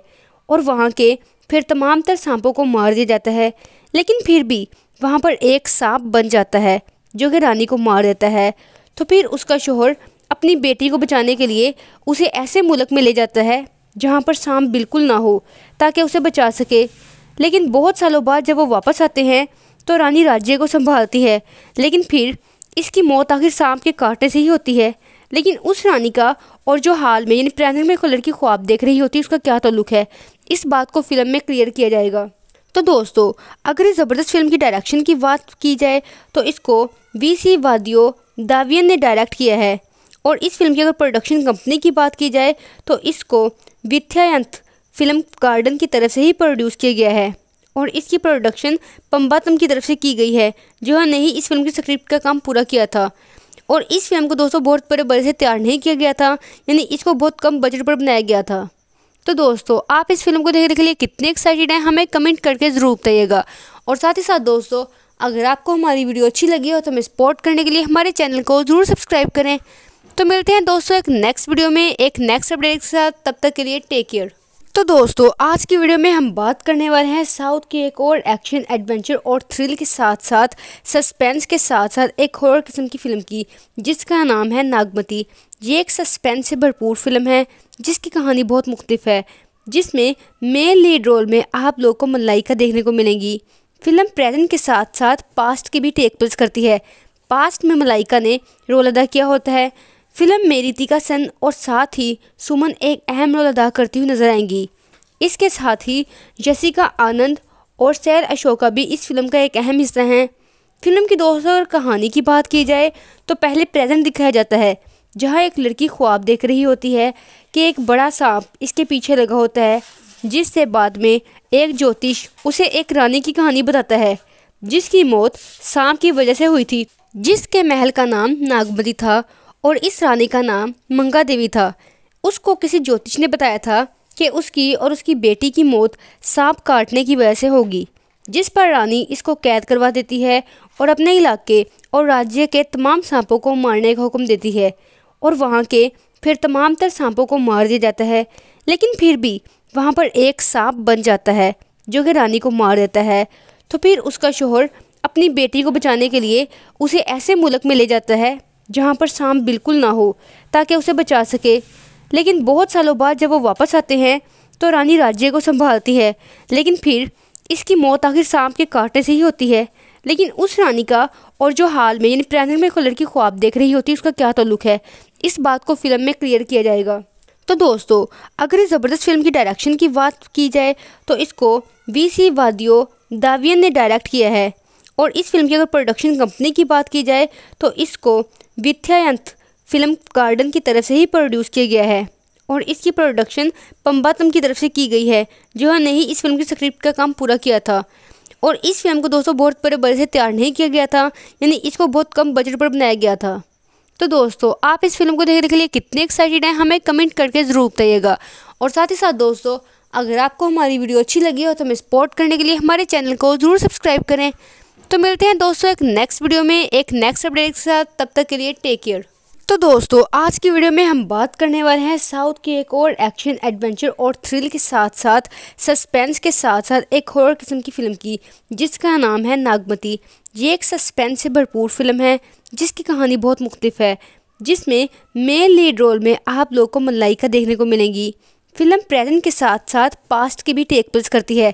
और वहाँ के फिर तमाम तर सांपों को मार दिया जाता है। लेकिन फिर भी वहाँ पर एक सांप बन जाता है जो कि रानी को मार देता है। तो फिर उसका शोहर अपनी बेटी को बचाने के लिए उसे ऐसे मुल्क में ले जाता है जहाँ पर सांप बिल्कुल ना हो ताकि उसे बचा सके। लेकिन बहुत सालों बाद जब वो वापस आते हैं तो रानी राज्य को संभालती है, लेकिन फिर इसकी मौत आखिर सांप के काटने से ही होती है। लेकिन उस रानी का और जो हाल में यानी प्रेजेंट में एक लड़की ख्वाब देख रही होती है उसका क्या ताल्लुक है, इस बात को फिल्म में क्लियर किया जाएगा। तो दोस्तों अगर इस ज़बरदस्त फिल्म की डायरेक्शन की बात की जाए तो इसको वी सी वादियो दावियन ने डायरेक्ट किया है और इस फिल्म की अगर प्रोडक्शन कंपनी की बात की जाए तो इसको विथयांत फिल्म गार्डन की तरफ से ही प्रोड्यूस किया गया है और इसकी प्रोडक्शन पम्बातम की तरफ से की गई है जिन्होंने ही इस फिल्म की स्क्रिप्ट का काम पूरा किया था। और इस फिल्म को दोस्तों बहुत बड़े बड़े से तैयार नहीं किया गया था, यानी इसको बहुत कम बजट पर बनाया गया था। तो दोस्तों आप इस फिल्म को देखने के लिए कितने एक्साइटेड हैं हमें कमेंट करके ज़रूर बताइएगा। और साथ ही साथ दोस्तों अगर आपको हमारी वीडियो अच्छी लगी हो तो हमें सपोर्ट करने के लिए हमारे चैनल को ज़रूर सब्सक्राइब करें। तो मिलते हैं दोस्तों एक नेक्स्ट वीडियो में एक नेक्स्ट अपडेट के साथ, तब तक के लिए टेक केयर। तो दोस्तों आज की वीडियो में हम बात करने वाले हैं साउथ की एक और एक्शन एडवेंचर और थ्रिल के साथ साथ सस्पेंस के साथ साथ एक हॉरर किस्म की फ़िल्म की जिसका नाम है नागमती। ये एक सस्पेंस से भरपूर फिल्म है जिसकी कहानी बहुत मुख्तलिफ है, जिसमें मेन लीड रोल में आप लोगों को मलाइका देखने को मिलेंगी। फिल्म प्रेजेंट के साथ साथ पास्ट की भी टेक प्लेस करती है। पास्ट में मलाइका ने रोल अदा किया होता है। फिल्म में रितिका सेन और साथ ही सुमन एक अहम रोल अदा करती हुई नजर आएंगी। इसके साथ ही जसिका आनंद और सैर अशोका भी इस फिल्म का एक अहम हिस्सा हैं। फिल्म की दोस्तों और कहानी की बात की जाए तो पहले प्रेजेंट दिखाया जाता है जहां एक लड़की ख्वाब देख रही होती है कि एक बड़ा सांप इसके पीछे लगा होता है, जिससे बाद में एक ज्योतिष उसे एक रानी की कहानी बताता है जिसकी मौत सांप की वजह से हुई थी, जिसके महल का नाम नागमती था और इस रानी का नाम मंगा देवी था। उसको किसी ज्योतिष ने बताया था कि उसकी और उसकी बेटी की मौत सांप काटने की वजह से होगी, जिस पर रानी इसको कैद करवा देती है और अपने इलाके और राज्य के तमाम सांपों को मारने का हुक्म देती है और वहाँ के फिर तमाम तर सांपों को मार दिया जाता है। लेकिन फिर भी वहाँ पर एक सांप बन जाता है जो कि रानी को मार देता है। तो फिर उसका शोहर अपनी बेटी को बचाने के लिए उसे ऐसे मुल्क में ले जाता है जहाँ पर सांप बिल्कुल ना हो ताकि उसे बचा सके। लेकिन बहुत सालों बाद जब वो वापस आते हैं तो रानी राज्य को संभालती है, लेकिन फिर इसकी मौत आखिर सांप के काटने से ही होती है। लेकिन उस रानी का और जो हाल में यानी प्रेजेंट में एक लड़की ख्वाब देख रही होती है उसका क्या ताल्लुक है, इस बात को फिल्म में क्लियर किया जाएगा। तो दोस्तों अगर इस ज़बरदस्त फिल्म की डायरेक्शन की बात की जाए तो इसको वी सी वादियो दावियन ने डायरेक्ट किया है और इस फिल्म की अगर प्रोडक्शन कंपनी की बात की जाए तो इसको विथयांत फिल्म गार्डन की तरफ से ही प्रोड्यूस किया गया है और इसकी प्रोडक्शन पम्बातम की तरफ से की गई है जिन्होंने ही इस फिल्म की स्क्रिप्ट का काम पूरा किया था। और इस फिल्म को दोस्तों बहुत बड़े बड़े से तैयार नहीं किया गया था, यानी इसको बहुत कम बजट पर बनाया गया था। तो दोस्तों आप इस फिल्म को देखने के लिए कितने एक्साइटेड हैं हमें कमेंट करके ज़रूर बताइएगा। और साथ ही साथ दोस्तों अगर आपको हमारी वीडियो अच्छी लगी हो तो हमें सपोर्ट करने के लिए हमारे चैनल को ज़रूर सब्सक्राइब करें। तो मिलते हैं दोस्तों एक नेक्स्ट वीडियो में एक नेक्स्ट अपडेट के साथ, तब तक के लिए टेक केयर। तो दोस्तों आज की वीडियो में हम बात करने वाले हैं साउथ की एक और एक्शन एडवेंचर और थ्रिल के साथ साथ सस्पेंस के साथ साथ एक हॉरर किस्म की फ़िल्म की जिसका नाम है नागमती। ये एक सस्पेंस से भरपूर फिल्म है जिसकी कहानी बहुत मुख्तलिफ है, जिसमें मेन लीड रोल में आप लोग को मलाइका देखने को मिलेंगी। फिल्म प्रेजेंट के साथ साथ पास्ट की भी टेक प्लेस करती है।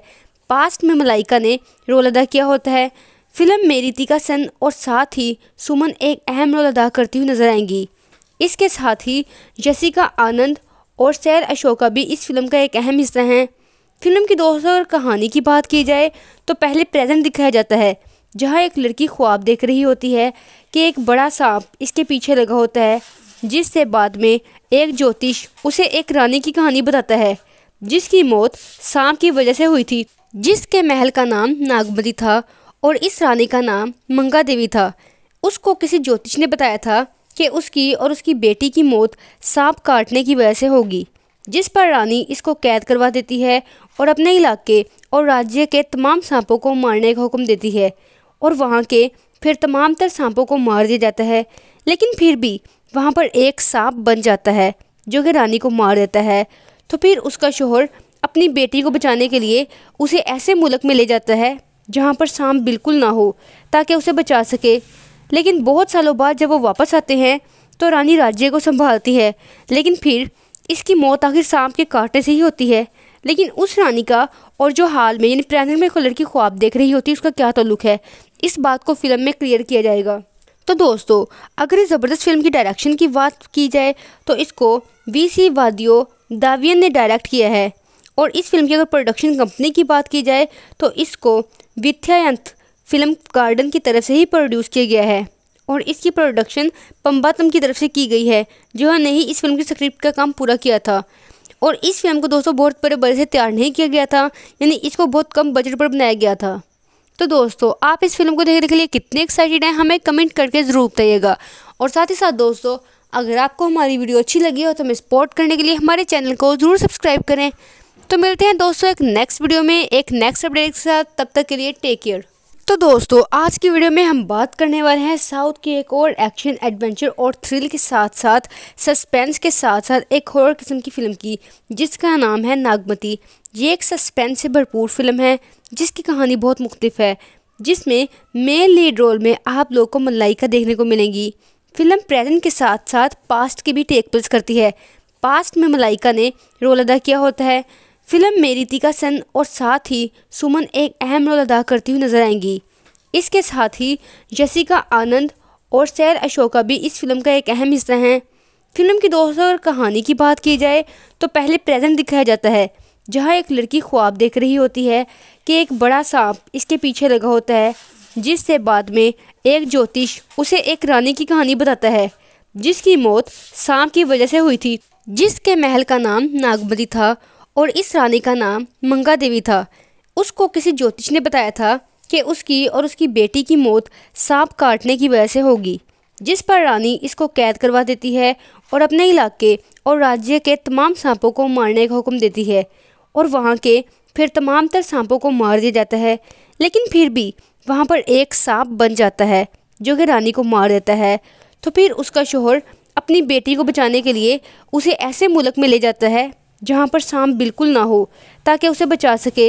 पास्ट में मलाइका ने रोल अदा किया होता है। फिल्म में रितिका सन और साथ ही सुमन एक अहम रोल अदा करती हुई नजर आएंगी। इसके साथ ही जसिका आनंद और सैर अशोका भी इस फिल्म का एक अहम हिस्सा हैं। फिल्म की दोस्तों और कहानी की बात की जाए तो पहले प्रेजेंट दिखाया जाता है जहां एक लड़की ख्वाब देख रही होती है कि एक बड़ा सांप इसके पीछे लगा होता है, जिससे बाद में एक ज्योतिष उसे एक रानी की कहानी बताता है जिसकी मौत सांप की वजह से हुई थी, जिसके महल का नाम नागमती था और इस रानी का नाम मंगा देवी था। उसको किसी ज्योतिष ने बताया था कि उसकी और उसकी बेटी की मौत सांप काटने की वजह से होगी, जिस पर रानी इसको कैद करवा देती है और अपने इलाके और राज्य के तमाम सांपों को मारने का हुक्म देती है और वहाँ के फिर तमाम तर सांपों को मार दिया जाता है। लेकिन फिर भी वहाँ पर एक सांप बन जाता है जो कि रानी को मार देता है। तो फिर उसका शोहर अपनी बेटी को बचाने के लिए उसे ऐसे मुल्क में ले जाता है जहाँ पर सांप बिल्कुल ना हो ताकि उसे बचा सके। लेकिन बहुत सालों बाद जब वो वापस आते हैं तो रानी राज्य को संभालती है, लेकिन फिर इसकी मौत आखिर सांप के कांटे से ही होती है। लेकिन उस रानी का और जो हाल में यानी प्रेजेंट में एक लड़की ख्वाब देख रही होती है उसका क्या ताल्लुक है, इस बात को फिल्म में क्लियर किया जाएगा। तो दोस्तों अगर इस ज़बरदस्त फिल्म की डायरेक्शन की बात की जाए तो इसको वी सी वादियो दावियन ने डायरेक्ट किया है और इस फिल्म की अगर प्रोडक्शन कंपनी की बात की जाए तो इसको विथयांत फिल्म गार्डन की तरफ से ही प्रोड्यूस किया गया है और इसकी प्रोडक्शन पम्बातम की तरफ से की गई है जिन्होंने ही इस फिल्म की स्क्रिप्ट का काम पूरा किया था। और इस फिल्म को दोस्तों बहुत बड़े बड़े से तैयार नहीं किया गया था, यानी इसको बहुत कम बजट पर बनाया गया था। तो दोस्तों आप इस फिल्म को देखने के लिए कितने एक्साइटेड हैं हमें कमेंट करके ज़रूर बताइएगा। और साथ ही साथ दोस्तों अगर आपको हमारी वीडियो अच्छी लगी हो तो हमें सपोर्ट करने के लिए हमारे चैनल को ज़रूर सब्सक्राइब करें। तो मिलते हैं दोस्तों एक नेक्स्ट वीडियो में एक नेक्स्ट अपडेट के साथ, तब तक के लिए टेक केयर। तो दोस्तों आज की वीडियो में हम बात करने वाले हैं साउथ की एक और एक्शन एडवेंचर और थ्रिल के साथ साथ सस्पेंस के साथ साथ एक हॉरर किस्म की फ़िल्म की जिसका नाम है नागमती। ये एक सस्पेंस से भरपूर फिल्म है जिसकी कहानी बहुत मुख्तलिफ है, जिसमें मेन लीड रोल में आप लोग को मलाइका देखने को मिलेंगी। फिल्म प्रेजेंट के साथ साथ पास्ट की भी टेक प्लेस करती है। पास्ट में मलाइका ने रोल अदा किया होता है। फिल्म में रितिका सन और साथ ही सुमन एक अहम रोल अदा करती हुई नजर आएंगी। इसके साथ ही जसिका आनंद और सैर अशोका भी इस फिल्म का एक अहम हिस्सा हैं। फिल्म की दोस्तों और कहानी की बात की जाए तो पहले प्रेजेंट दिखाया जाता है जहां एक लड़की ख्वाब देख रही होती है कि एक बड़ा सांप इसके पीछे लगा होता है, जिससे बाद में एक ज्योतिष उसे एक रानी की कहानी बताता है जिसकी मौत सांप की वजह से हुई थी, जिसके महल का नाम नागमती था और इस रानी का नाम मंगा देवी था। उसको किसी ज्योतिष ने बताया था कि उसकी और उसकी बेटी की मौत सांप काटने की वजह से होगी, जिस पर रानी इसको कैद करवा देती है और अपने इलाके और राज्य के तमाम सांपों को मारने का हुक्म देती है और वहाँ के फिर तमाम तर सांपों को मार दिया जाता है। लेकिन फिर भी वहाँ पर एक सांप बन जाता है जो कि रानी को मार देता है। तो फिर उसका शोहर अपनी बेटी को बचाने के लिए उसे ऐसे मुल्क में ले जाता है जहाँ पर सांप बिल्कुल ना हो ताकि उसे बचा सके।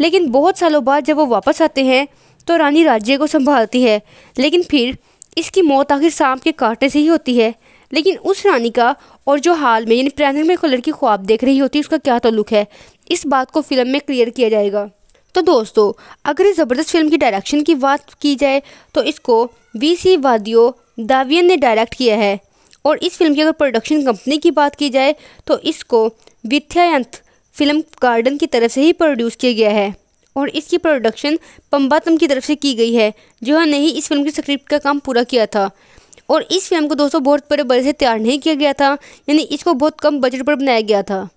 लेकिन बहुत सालों बाद जब वो वापस आते हैं तो रानी राज्य को संभालती है, लेकिन फिर इसकी मौत आखिर सांप के कांटे से ही होती है। लेकिन उस रानी का और जो हाल में यानी प्रेजेंट में एक लड़की ख्वाब देख रही होती है उसका क्या ताल्लुक है, इस बात को फिल्म में क्लियर किया जाएगा। तो दोस्तों अगर इस ज़बरदस्त फिल्म की डायरेक्शन की बात की जाए तो इसको वी सी वादियो दावियन ने डायरेक्ट किया है और इस फिल्म की अगर प्रोडक्शन कंपनी की बात की जाए तो इसको विथयांत फिल्म गार्डन की तरफ से ही प्रोड्यूस किया गया है और इसकी प्रोडक्शन पम्बातम की तरफ से की गई है जिन्होंने ही इस फिल्म की स्क्रिप्ट का काम पूरा किया था। और इस फिल्म को दोस्तों बहुत बड़े बड़े से तैयार नहीं किया गया था, यानी इसको बहुत कम बजट पर बनाया गया था।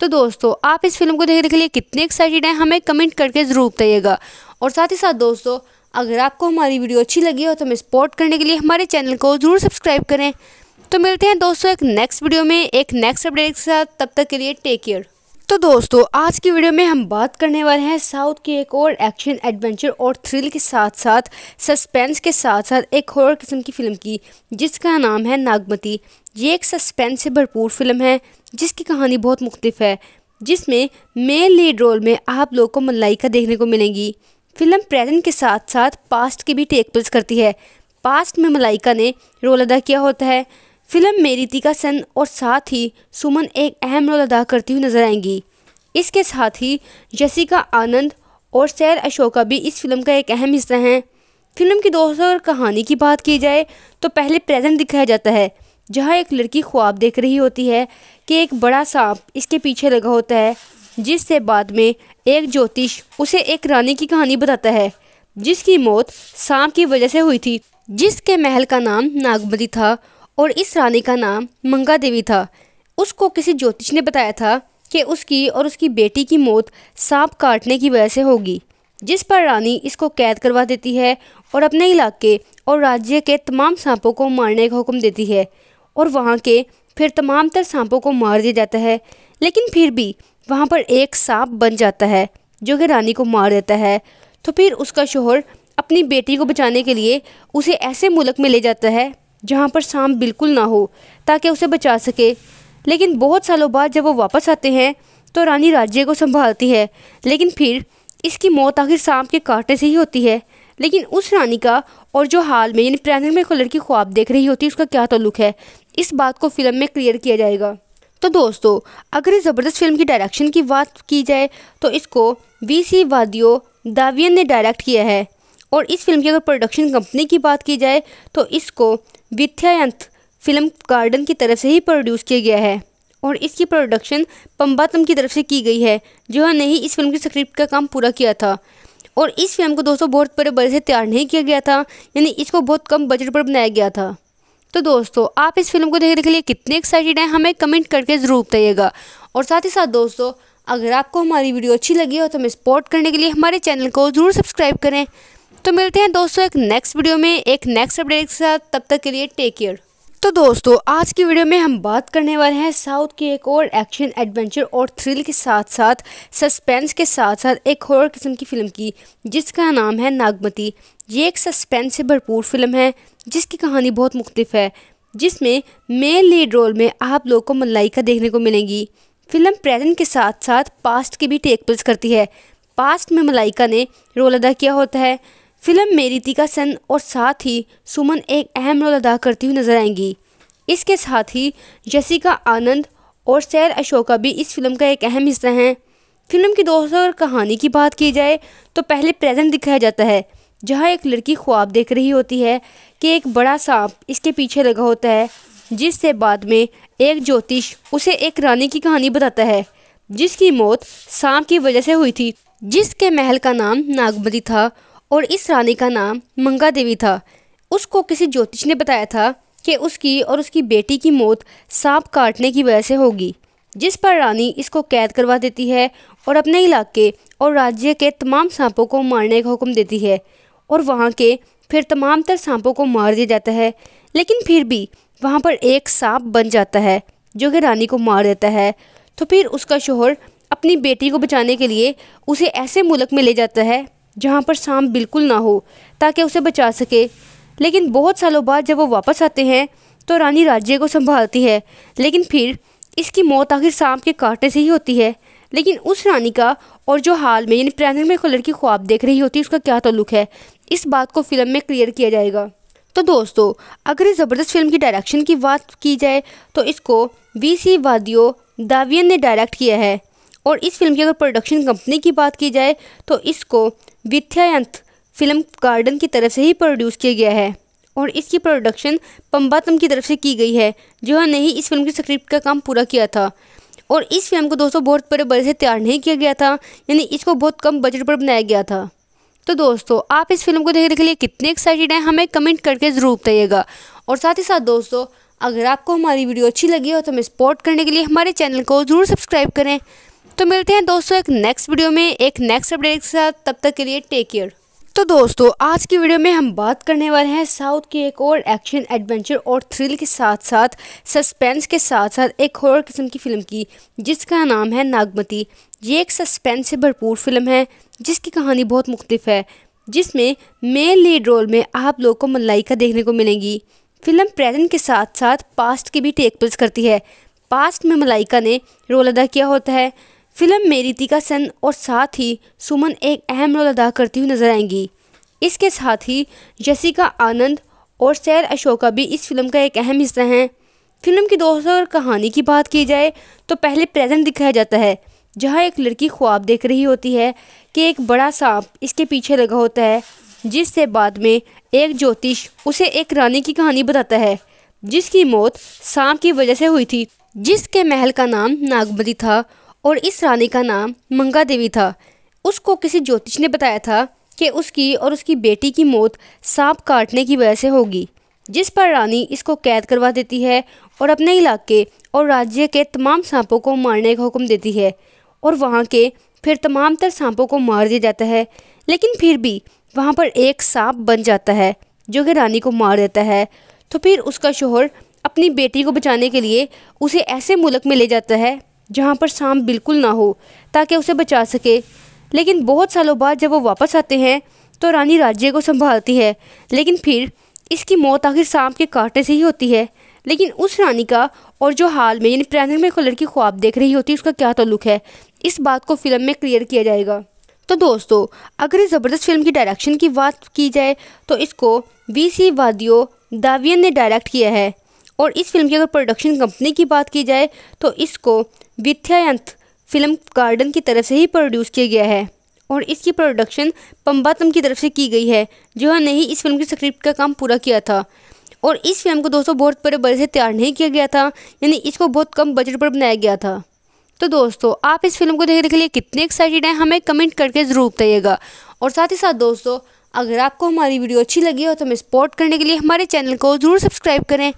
तो दोस्तों आप इस फिल्म को देखने के लिए कितने एक्साइटेड हैं हमें कमेंट करके ज़रूर बताइएगा। और साथ ही साथ दोस्तों अगर आपको हमारी वीडियो अच्छी लगी हो तो हमें सपोर्ट करने के लिए हमारे चैनल को ज़रूर सब्सक्राइब करें। तो मिलते हैं दोस्तों एक नेक्स्ट वीडियो में एक नेक्स्ट अपडेट के साथ, तब तक के लिए टेक केयर। तो दोस्तों आज की वीडियो में हम बात करने वाले हैं साउथ की एक और एक्शन एडवेंचर और थ्रिल के साथ साथ सस्पेंस के साथ साथ एक हॉरर किस्म की फ़िल्म की जिसका नाम है नागमती। ये एक सस्पेंस से भरपूर फिल्म है जिसकी कहानी बहुत मुख्तलिफ है, जिसमें मेन लीड रोल में आप लोग को मलाइका देखने को मिलेंगी। फिल्म प्रेजेंट के साथ साथ पास्ट की भी टेक प्लेस करती है। पास्ट में मलाइका ने रोल अदा किया होता है। फिल्म में रितिका सन और साथ ही सुमन एक अहम रोल अदा करती हुई नजर आएंगी। इसके साथ ही जसिका आनंद और सैर अशोका भी इस फिल्म का एक अहम हिस्सा हैं। फिल्म की दोस्तों और कहानी की बात की जाए तो पहले प्रेजेंट दिखाया जाता है जहां एक लड़की ख्वाब देख रही होती है कि एक बड़ा सांप इसके पीछे लगा होता है, जिससे बाद में एक ज्योतिष उसे एक रानी की कहानी बताता है जिसकी मौत सांप की वजह से हुई थी, जिसके महल का नाम नागमती था और इस रानी का नाम मंगा देवी था। उसको किसी ज्योतिष ने बताया था कि उसकी और उसकी बेटी की मौत सांप काटने की वजह से होगी, जिस पर रानी इसको कैद करवा देती है और अपने इलाके और राज्य के तमाम सांपों को मारने का हुक्म देती है और वहाँ के फिर तमाम तर सांपों को मार दिया जाता है। लेकिन फिर भी वहाँ पर एक सांप बन जाता है जो कि रानी को मार देता है। तो फिर उसका शोहर अपनी बेटी को बचाने के लिए उसे ऐसे मुल्क में ले जाता है जहाँ पर सांप बिल्कुल ना हो ताकि उसे बचा सके। लेकिन बहुत सालों बाद जब वो वापस आते हैं तो रानी राज्य को संभालती है, लेकिन फिर इसकी मौत आखिर सांप के काटने से ही होती है। लेकिन उस रानी का और जो हाल में यानी प्रेजेंट में कलर की ख्वाब देख रही होती है उसका क्या ताल्लुक है, इस बात को फिल्म में क्लियर किया जाएगा। तो दोस्तों अगर इस ज़बरदस्त फिल्म की डायरेक्शन की बात की जाए तो इसको वी सी वादियो दावियन ने डायरेक्ट किया है और इस फिल्म की अगर प्रोडक्शन कंपनी की बात की जाए तो इसको विथयांत फिल्म गार्डन की तरफ से ही प्रोड्यूस किया गया है और इसकी प्रोडक्शन पम्बातम की तरफ से की गई है जिन्होंने ही इस फिल्म की स्क्रिप्ट का काम पूरा किया था। और इस फिल्म को दोस्तों बहुत बड़े बड़े से तैयार नहीं किया गया था, यानी इसको बहुत कम बजट पर बनाया गया था। तो दोस्तों आप इस फिल्म को देखने के लिए कितने एक्साइटेड हैं हमें कमेंट करके ज़रूर बताइएगा। और साथ ही साथ दोस्तों अगर आपको हमारी वीडियो अच्छी लगी हो तो हमें सपोर्ट करने के लिए हमारे चैनल को ज़रूर सब्सक्राइब करें। तो मिलते हैं दोस्तों एक नेक्स्ट वीडियो में एक नेक्स्ट अपडेट के साथ, तब तक के लिए टेक केयर। तो दोस्तों आज की वीडियो में हम बात करने वाले हैं साउथ की एक और एक्शन एडवेंचर और थ्रिल के साथ साथ सस्पेंस के साथ साथ एक हॉरर किस्म की फ़िल्म की जिसका नाम है नागमती। ये एक सस्पेंस से भरपूर फिल्म है जिसकी कहानी बहुत मुख्तलिफ है, जिसमें मेन लीड रोल में आप लोग को मलाइका देखने को मिलेंगी। फिल्म प्रेजेंट के साथ साथ पास्ट की भी टेक प्लेस करती है। पास्ट में मलाइका ने रोल अदा किया होता है। फिल्म में रितिका सन और साथ ही सुमन एक अहम रोल अदा करती हुई नजर आएंगी। इसके साथ ही जसिका आनंद और सैर अशोका भी इस फिल्म का एक अहम हिस्सा हैं। फिल्म की दोस्तों और कहानी की बात की जाए तो पहले प्रेजेंट दिखाया जाता है जहां एक लड़की ख्वाब देख रही होती है कि एक बड़ा सांप इसके पीछे लगा होता है, जिससे बाद में एक ज्योतिष उसे एक रानी की कहानी बताता है जिसकी मौत सांप की वजह से हुई थी, जिसके महल का नाम नागमती था और इस रानी का नाम मंगा देवी था। उसको किसी ज्योतिष ने बताया था कि उसकी और उसकी बेटी की मौत सांप काटने की वजह से होगी, जिस पर रानी इसको कैद करवा देती है और अपने इलाके और राज्य के तमाम सांपों को मारने का हुक्म देती है और वहाँ के फिर तमाम तर सांपों को मार दिया जाता है। लेकिन फिर भी वहाँ पर एक सांप बन जाता है जो कि रानी को मार देता है। तो फिर उसका शोहर अपनी बेटी को बचाने के लिए उसे ऐसे मुल्क में ले जाता है जहाँ पर सांप बिल्कुल ना हो ताकि उसे बचा सके। लेकिन बहुत सालों बाद जब वो वापस आते हैं तो रानी राज्य को संभालती है, लेकिन फिर इसकी मौत आखिर सांप के काटने से ही होती है। लेकिन उस रानी का और जो हाल में यानी प्रेजेंट में कलर की ख्वाब देख रही होती है उसका क्या ताल्लुक है, इस बात को फिल्म में क्लियर किया जाएगा। तो दोस्तों अगर इस ज़बरदस्त फिल्म की डायरेक्शन की बात की जाए तो इसको वी सी वादियो दावियन ने डायरेक्ट किया है और इस फिल्म की अगर प्रोडक्शन कंपनी की बात की जाए तो इसको विथयांत फिल्म गार्डन की तरफ से ही प्रोड्यूस किया गया है और इसकी प्रोडक्शन पम्बातम की तरफ से की गई है जिन्होंने ही इस फिल्म की स्क्रिप्ट का काम पूरा किया था। और इस फिल्म को दोस्तों बहुत बड़े बड़े से तैयार नहीं किया गया था, यानी इसको बहुत कम बजट पर बनाया गया था। तो दोस्तों आप इस फिल्म को देखने के लिए कितने एक्साइटेड हैं हमें कमेंट करके ज़रूर बताइएगा। और साथ ही साथ दोस्तों अगर आपको हमारी वीडियो अच्छी लगी हो तो हमें सपोर्ट करने के लिए हमारे चैनल को ज़रूर सब्सक्राइब करें। तो मिलते हैं दोस्तों एक नेक्स्ट वीडियो में एक नेक्स्ट अपडेट के साथ, तब तक के लिए टेक केयर। तो दोस्तों आज की वीडियो में हम बात करने वाले हैं साउथ की एक और एक्शन एडवेंचर और थ्रिल के साथ साथ सस्पेंस के साथ साथ एक हॉरर किस्म की फ़िल्म की जिसका नाम है नागमती। ये एक सस्पेंस से भरपूर फिल्म है जिसकी कहानी बहुत मुख्तलिफ है, जिसमें मेन लीड रोल में आप लोगों को मलाइका देखने को मिलेंगी। फिल्म प्रेजेंट के साथ साथ पास्ट की भी टेक प्लेस करती है। पास्ट में मलाइका ने रोल अदा किया होता है। फिल्म में रितिका सेन और साथ ही सुमन एक अहम रोल अदा करती हुई नजर आएंगी। इसके साथ ही जसिका आनंद और सैर अशोका भी इस फिल्म का एक अहम हिस्सा हैं। फिल्म की दोस्तों और कहानी की बात की जाए तो पहले प्रेजेंट दिखाया जाता है जहां एक लड़की ख्वाब देख रही होती है कि एक बड़ा सांप इसके पीछे लगा होता है, जिससे बाद में एक ज्योतिष उसे एक रानी की कहानी बताता है जिसकी मौत सांप की वजह से हुई थी, जिसके महल का नाम नागमती था और इस रानी का नाम मंगा देवी था। उसको किसी ज्योतिष ने बताया था कि उसकी और उसकी बेटी की मौत सांप काटने की वजह से होगी, जिस पर रानी इसको कैद करवा देती है और अपने इलाके और राज्य के तमाम सांपों को मारने का हुक्म देती है और वहाँ के फिर तमाम तर सांपों को मार दिया जाता है। लेकिन फिर भी वहाँ पर एक सांप बन जाता है जो कि रानी को मार देता है। तो फिर उसका शोहर अपनी बेटी को बचाने के लिए उसे ऐसे मुल्क में ले जाता है जहाँ पर सांप बिल्कुल ना हो ताकि उसे बचा सके। लेकिन बहुत सालों बाद जब वो वापस आते हैं तो रानी राज्य को संभालती है, लेकिन फिर इसकी मौत आखिर सांप के काटने से ही होती है। लेकिन उस रानी का और जो हाल में यानी प्रेजेंट में एक लड़की ख्वाब देख रही होती है उसका क्या ताल्लुक है, इस बात को फिल्म में क्लियर किया जाएगा। तो दोस्तों अगर इस ज़बरदस्त फिल्म की डायरेक्शन की बात की जाए तो इसको वी सी वादियो दावियन ने डायरेक्ट किया है और इस फिल्म की अगर प्रोडक्शन कंपनी की बात की जाए तो इसको विथयांत फिल्म गार्डन की तरफ से ही प्रोड्यूस किया गया है और इसकी प्रोडक्शन पम्बातम की तरफ से की गई है जिन्होंने ही इस फिल्म की स्क्रिप्ट का काम पूरा किया था। और इस फिल्म को दोस्तों बहुत बड़े बड़े से तैयार नहीं किया गया था, यानी इसको बहुत कम बजट पर बनाया गया था। तो दोस्तों आप इस फिल्म को देखने के लिए कितने एक्साइटेड हैं हमें कमेंट करके ज़रूर बताइएगा। और साथ ही साथ दोस्तों अगर आपको हमारी वीडियो अच्छी लगी हो तो हमें सपोर्ट करने के लिए हमारे चैनल को ज़रूर सब्सक्राइब करें।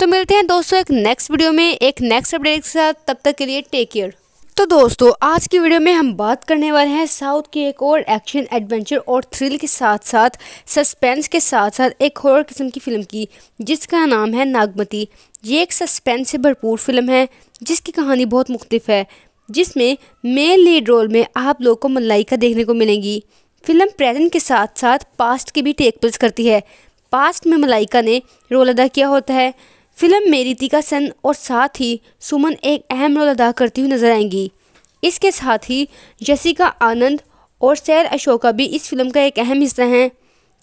तो मिलते हैं दोस्तों एक नेक्स्ट वीडियो में एक नेक्स्ट अपडेट के साथ, तब तक के लिए टेक केयर। तो दोस्तों आज की वीडियो में हम बात करने वाले हैं साउथ की एक और एक्शन एडवेंचर और थ्रिल के साथ साथ सस्पेंस के साथ साथ एक हॉरर किस्म की फ़िल्म की जिसका नाम है नागमती। ये एक सस्पेंस से भरपूर फिल्म है जिसकी कहानी बहुत मुख्तलिफ है, जिसमें मेन लीड रोल में आप लोगों को मलाइका देखने को मिलेंगी। फिल्म प्रेजेंट के साथ साथ पास्ट की भी टेक प्लेस करती है। पास्ट में मलाइका ने रोल अदा किया होता है। फिल्म में रितिका सेन और साथ ही सुमन एक अहम रोल अदा करती हुई नजर आएंगी। इसके साथ ही जसिका आनंद और सैर अशोका भी इस फिल्म का एक अहम हिस्सा हैं।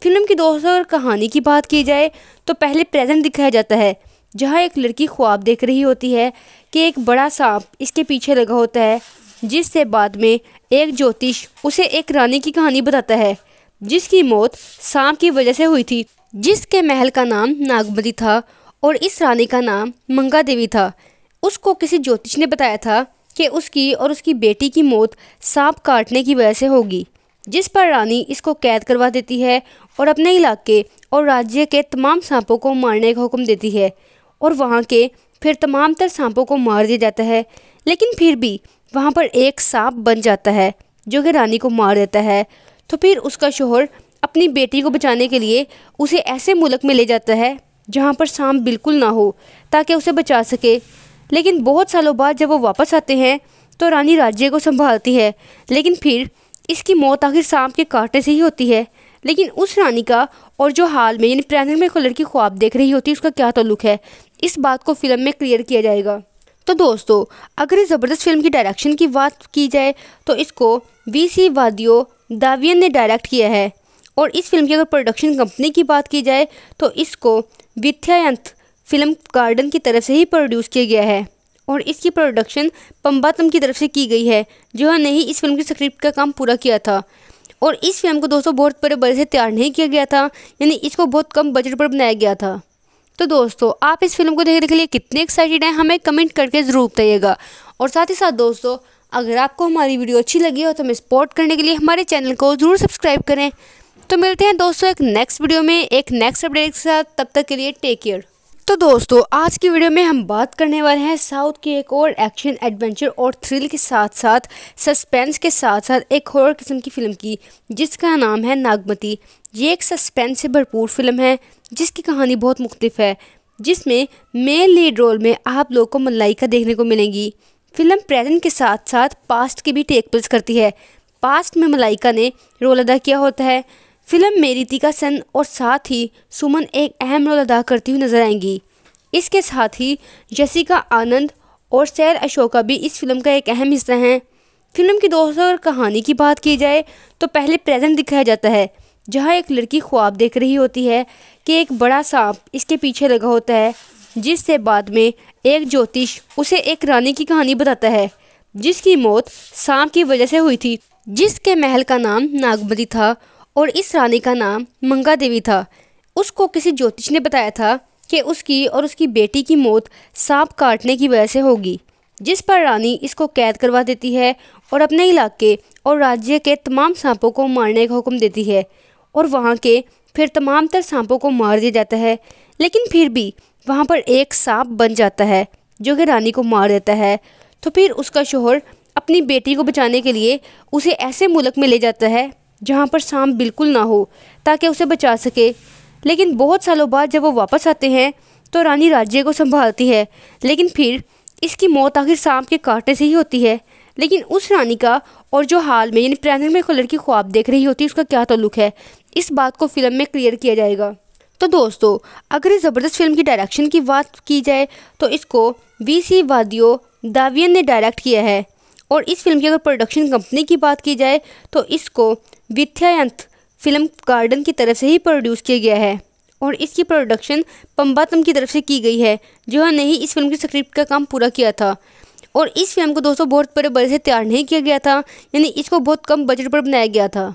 फिल्म की दोस्तों और कहानी की बात की जाए तो पहले प्रेजेंट दिखाया जाता है जहां एक लड़की ख्वाब देख रही होती है कि एक बड़ा सांप इसके पीछे लगा होता है, जिससे बाद में एक ज्योतिष उसे एक रानी की कहानी बताता है जिसकी मौत सांप की वजह से हुई थी, जिसके महल का नाम नागमती था और इस रानी का नाम मंगा देवी था। उसको किसी ज्योतिष ने बताया था कि उसकी और उसकी बेटी की मौत सांप काटने की वजह से होगी, जिस पर रानी इसको कैद करवा देती है और अपने इलाके और राज्य के तमाम सांपों को मारने का हुक्म देती है और वहाँ के फिर तमाम तर सांपों को मार दिया जाता है। लेकिन फिर भी वहाँ पर एक सांप बन जाता है जो कि रानी को मार देता है। तो फिर उसका शोहर अपनी बेटी को बचाने के लिए उसे ऐसे मुल्क में ले जाता है जहाँ पर सांप बिल्कुल ना हो ताकि उसे बचा सके। लेकिन बहुत सालों बाद जब वो वापस आते हैं तो रानी राज्य को संभालती है, लेकिन फिर इसकी मौत आखिर सांप के काटने से ही होती है। लेकिन उस रानी का और जो हाल में यानी प्रेजेंट में एक लड़की ख्वाब देख रही होती है उसका क्या ताल्लुक है, इस बात को फिल्म में क्लियर किया जाएगा। तो दोस्तों अगर इस ज़बरदस्त फिल्म की डायरेक्शन की बात की जाए तो इसको वी सी वादियो दावियन ने डायरेक्ट किया है और इस फिल्म की अगर प्रोडक्शन कंपनी की बात की जाए तो इसको विथयांत फिल्म गार्डन की तरफ से ही प्रोड्यूस किया गया है और इसकी प्रोडक्शन पम्बातम की तरफ से की गई है जिन्होंने ही इस फिल्म की स्क्रिप्ट का काम पूरा किया था। और इस फिल्म को दोस्तों बहुत बड़े बड़े से तैयार नहीं किया गया था, यानी इसको बहुत कम बजट पर बनाया गया था। तो दोस्तों आप इस फिल्म को देखने के लिए कितने एक्साइटेड हैं हमें कमेंट करके ज़रूर बताइएगा। और साथ ही साथ दोस्तों अगर आपको हमारी वीडियो अच्छी लगी हो तो हमें सपोर्ट करने के लिए हमारे चैनल को ज़रूर सब्सक्राइब करें। तो मिलते हैं दोस्तों एक नेक्स्ट वीडियो में एक नेक्स्ट अपडेट के साथ, तब तक के लिए टेक केयर। तो दोस्तों आज की वीडियो में हम बात करने वाले हैं साउथ की एक और एक्शन एडवेंचर और थ्रिल के साथ साथ सस्पेंस के साथ साथ एक हॉरर किस्म की फ़िल्म की जिसका नाम है नागमती। ये एक सस्पेंस से भरपूर फिल्म है जिसकी कहानी बहुत मुख्तलिफ है, जिसमें मेन लीड रोल में आप लोगों को मलाइका देखने को मिलेंगी। फिल्म प्रेजेंट के साथ साथ पास्ट की भी टेक प्लेस करती है। पास्ट में मलाइका ने रोल अदा किया होता है। फिल्म में रितिका सन और साथ ही सुमन एक अहम रोल अदा करती हुई नजर आएंगी। इसके साथ ही जसिका आनंद और सैर अशोका भी इस फिल्म का एक अहम हिस्सा हैं। फिल्म की दोस्तों और कहानी की बात की जाए तो पहले प्रेजेंट दिखाया जाता है जहां एक लड़की ख्वाब देख रही होती है कि एक बड़ा सांप इसके पीछे लगा होता है, जिससे बाद में एक ज्योतिष उसे एक रानी की कहानी बताता है जिसकी मौत सांप की वजह से हुई थी, जिसके महल का नाम नागमती था और इस रानी का नाम मंगा देवी था। उसको किसी ज्योतिष ने बताया था कि उसकी और उसकी बेटी की मौत सांप काटने की वजह से होगी, जिस पर रानी इसको कैद करवा देती है और अपने इलाके और राज्य के तमाम सांपों को मारने का हुक्म देती है और वहाँ के फिर तमाम तर सांपों को मार दिया जाता है। लेकिन फिर भी वहाँ पर एक सांप बन जाता है जो कि रानी को मार देता है। तो फिर उसका शोहर अपनी बेटी को बचाने के लिए उसे ऐसे मुल्क में ले जाता है जहाँ पर सांप बिल्कुल ना हो ताकि उसे बचा सके। लेकिन बहुत सालों बाद जब वो वापस आते हैं तो रानी राज्य को संभालती है, लेकिन फिर इसकी मौत आखिर सांप के कांटे से ही होती है। लेकिन उस रानी का और जो हाल में यानी प्रेजेंट में एक लड़की ख्वाब देख रही होती है उसका क्या ताल्लुक है, इस बात को फिल्म में क्लियर किया जाएगा। तो दोस्तों अगर इस ज़बरदस्त फिल्म की डायरेक्शन की बात की जाए तो इसको वी सी वादियो दावियन ने डायरेक्ट किया है और इस फिल्म की अगर प्रोडक्शन कंपनी की बात की जाए तो इसको विथयांत फिल्म गार्डन की तरफ से ही प्रोड्यूस किया गया है और इसकी प्रोडक्शन पम्बातम की तरफ से की गई है जिन्होंने ही इस फिल्म की स्क्रिप्ट का काम पूरा किया था। और इस फिल्म को दोस्तों बहुत बड़े बड़े से तैयार नहीं किया गया था, यानी इसको बहुत कम बजट पर बनाया गया था।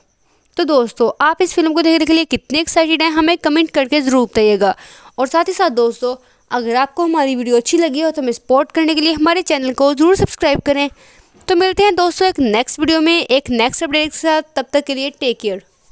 तो दोस्तों आप इस फिल्म को देखने के लिए कितने एक्साइटेड हैं हमें कमेंट करके ज़रूर बताइएगा। और साथ ही साथ दोस्तों अगर आपको हमारी वीडियो अच्छी लगी हो तो हमें सपोर्ट करने के लिए हमारे चैनल को ज़रूर सब्सक्राइब करें। तो मिलते हैं दोस्तों एक नेक्स्ट वीडियो में एक नेक्स्ट अपडेट के साथ। तब तक के लिए टेक केयर।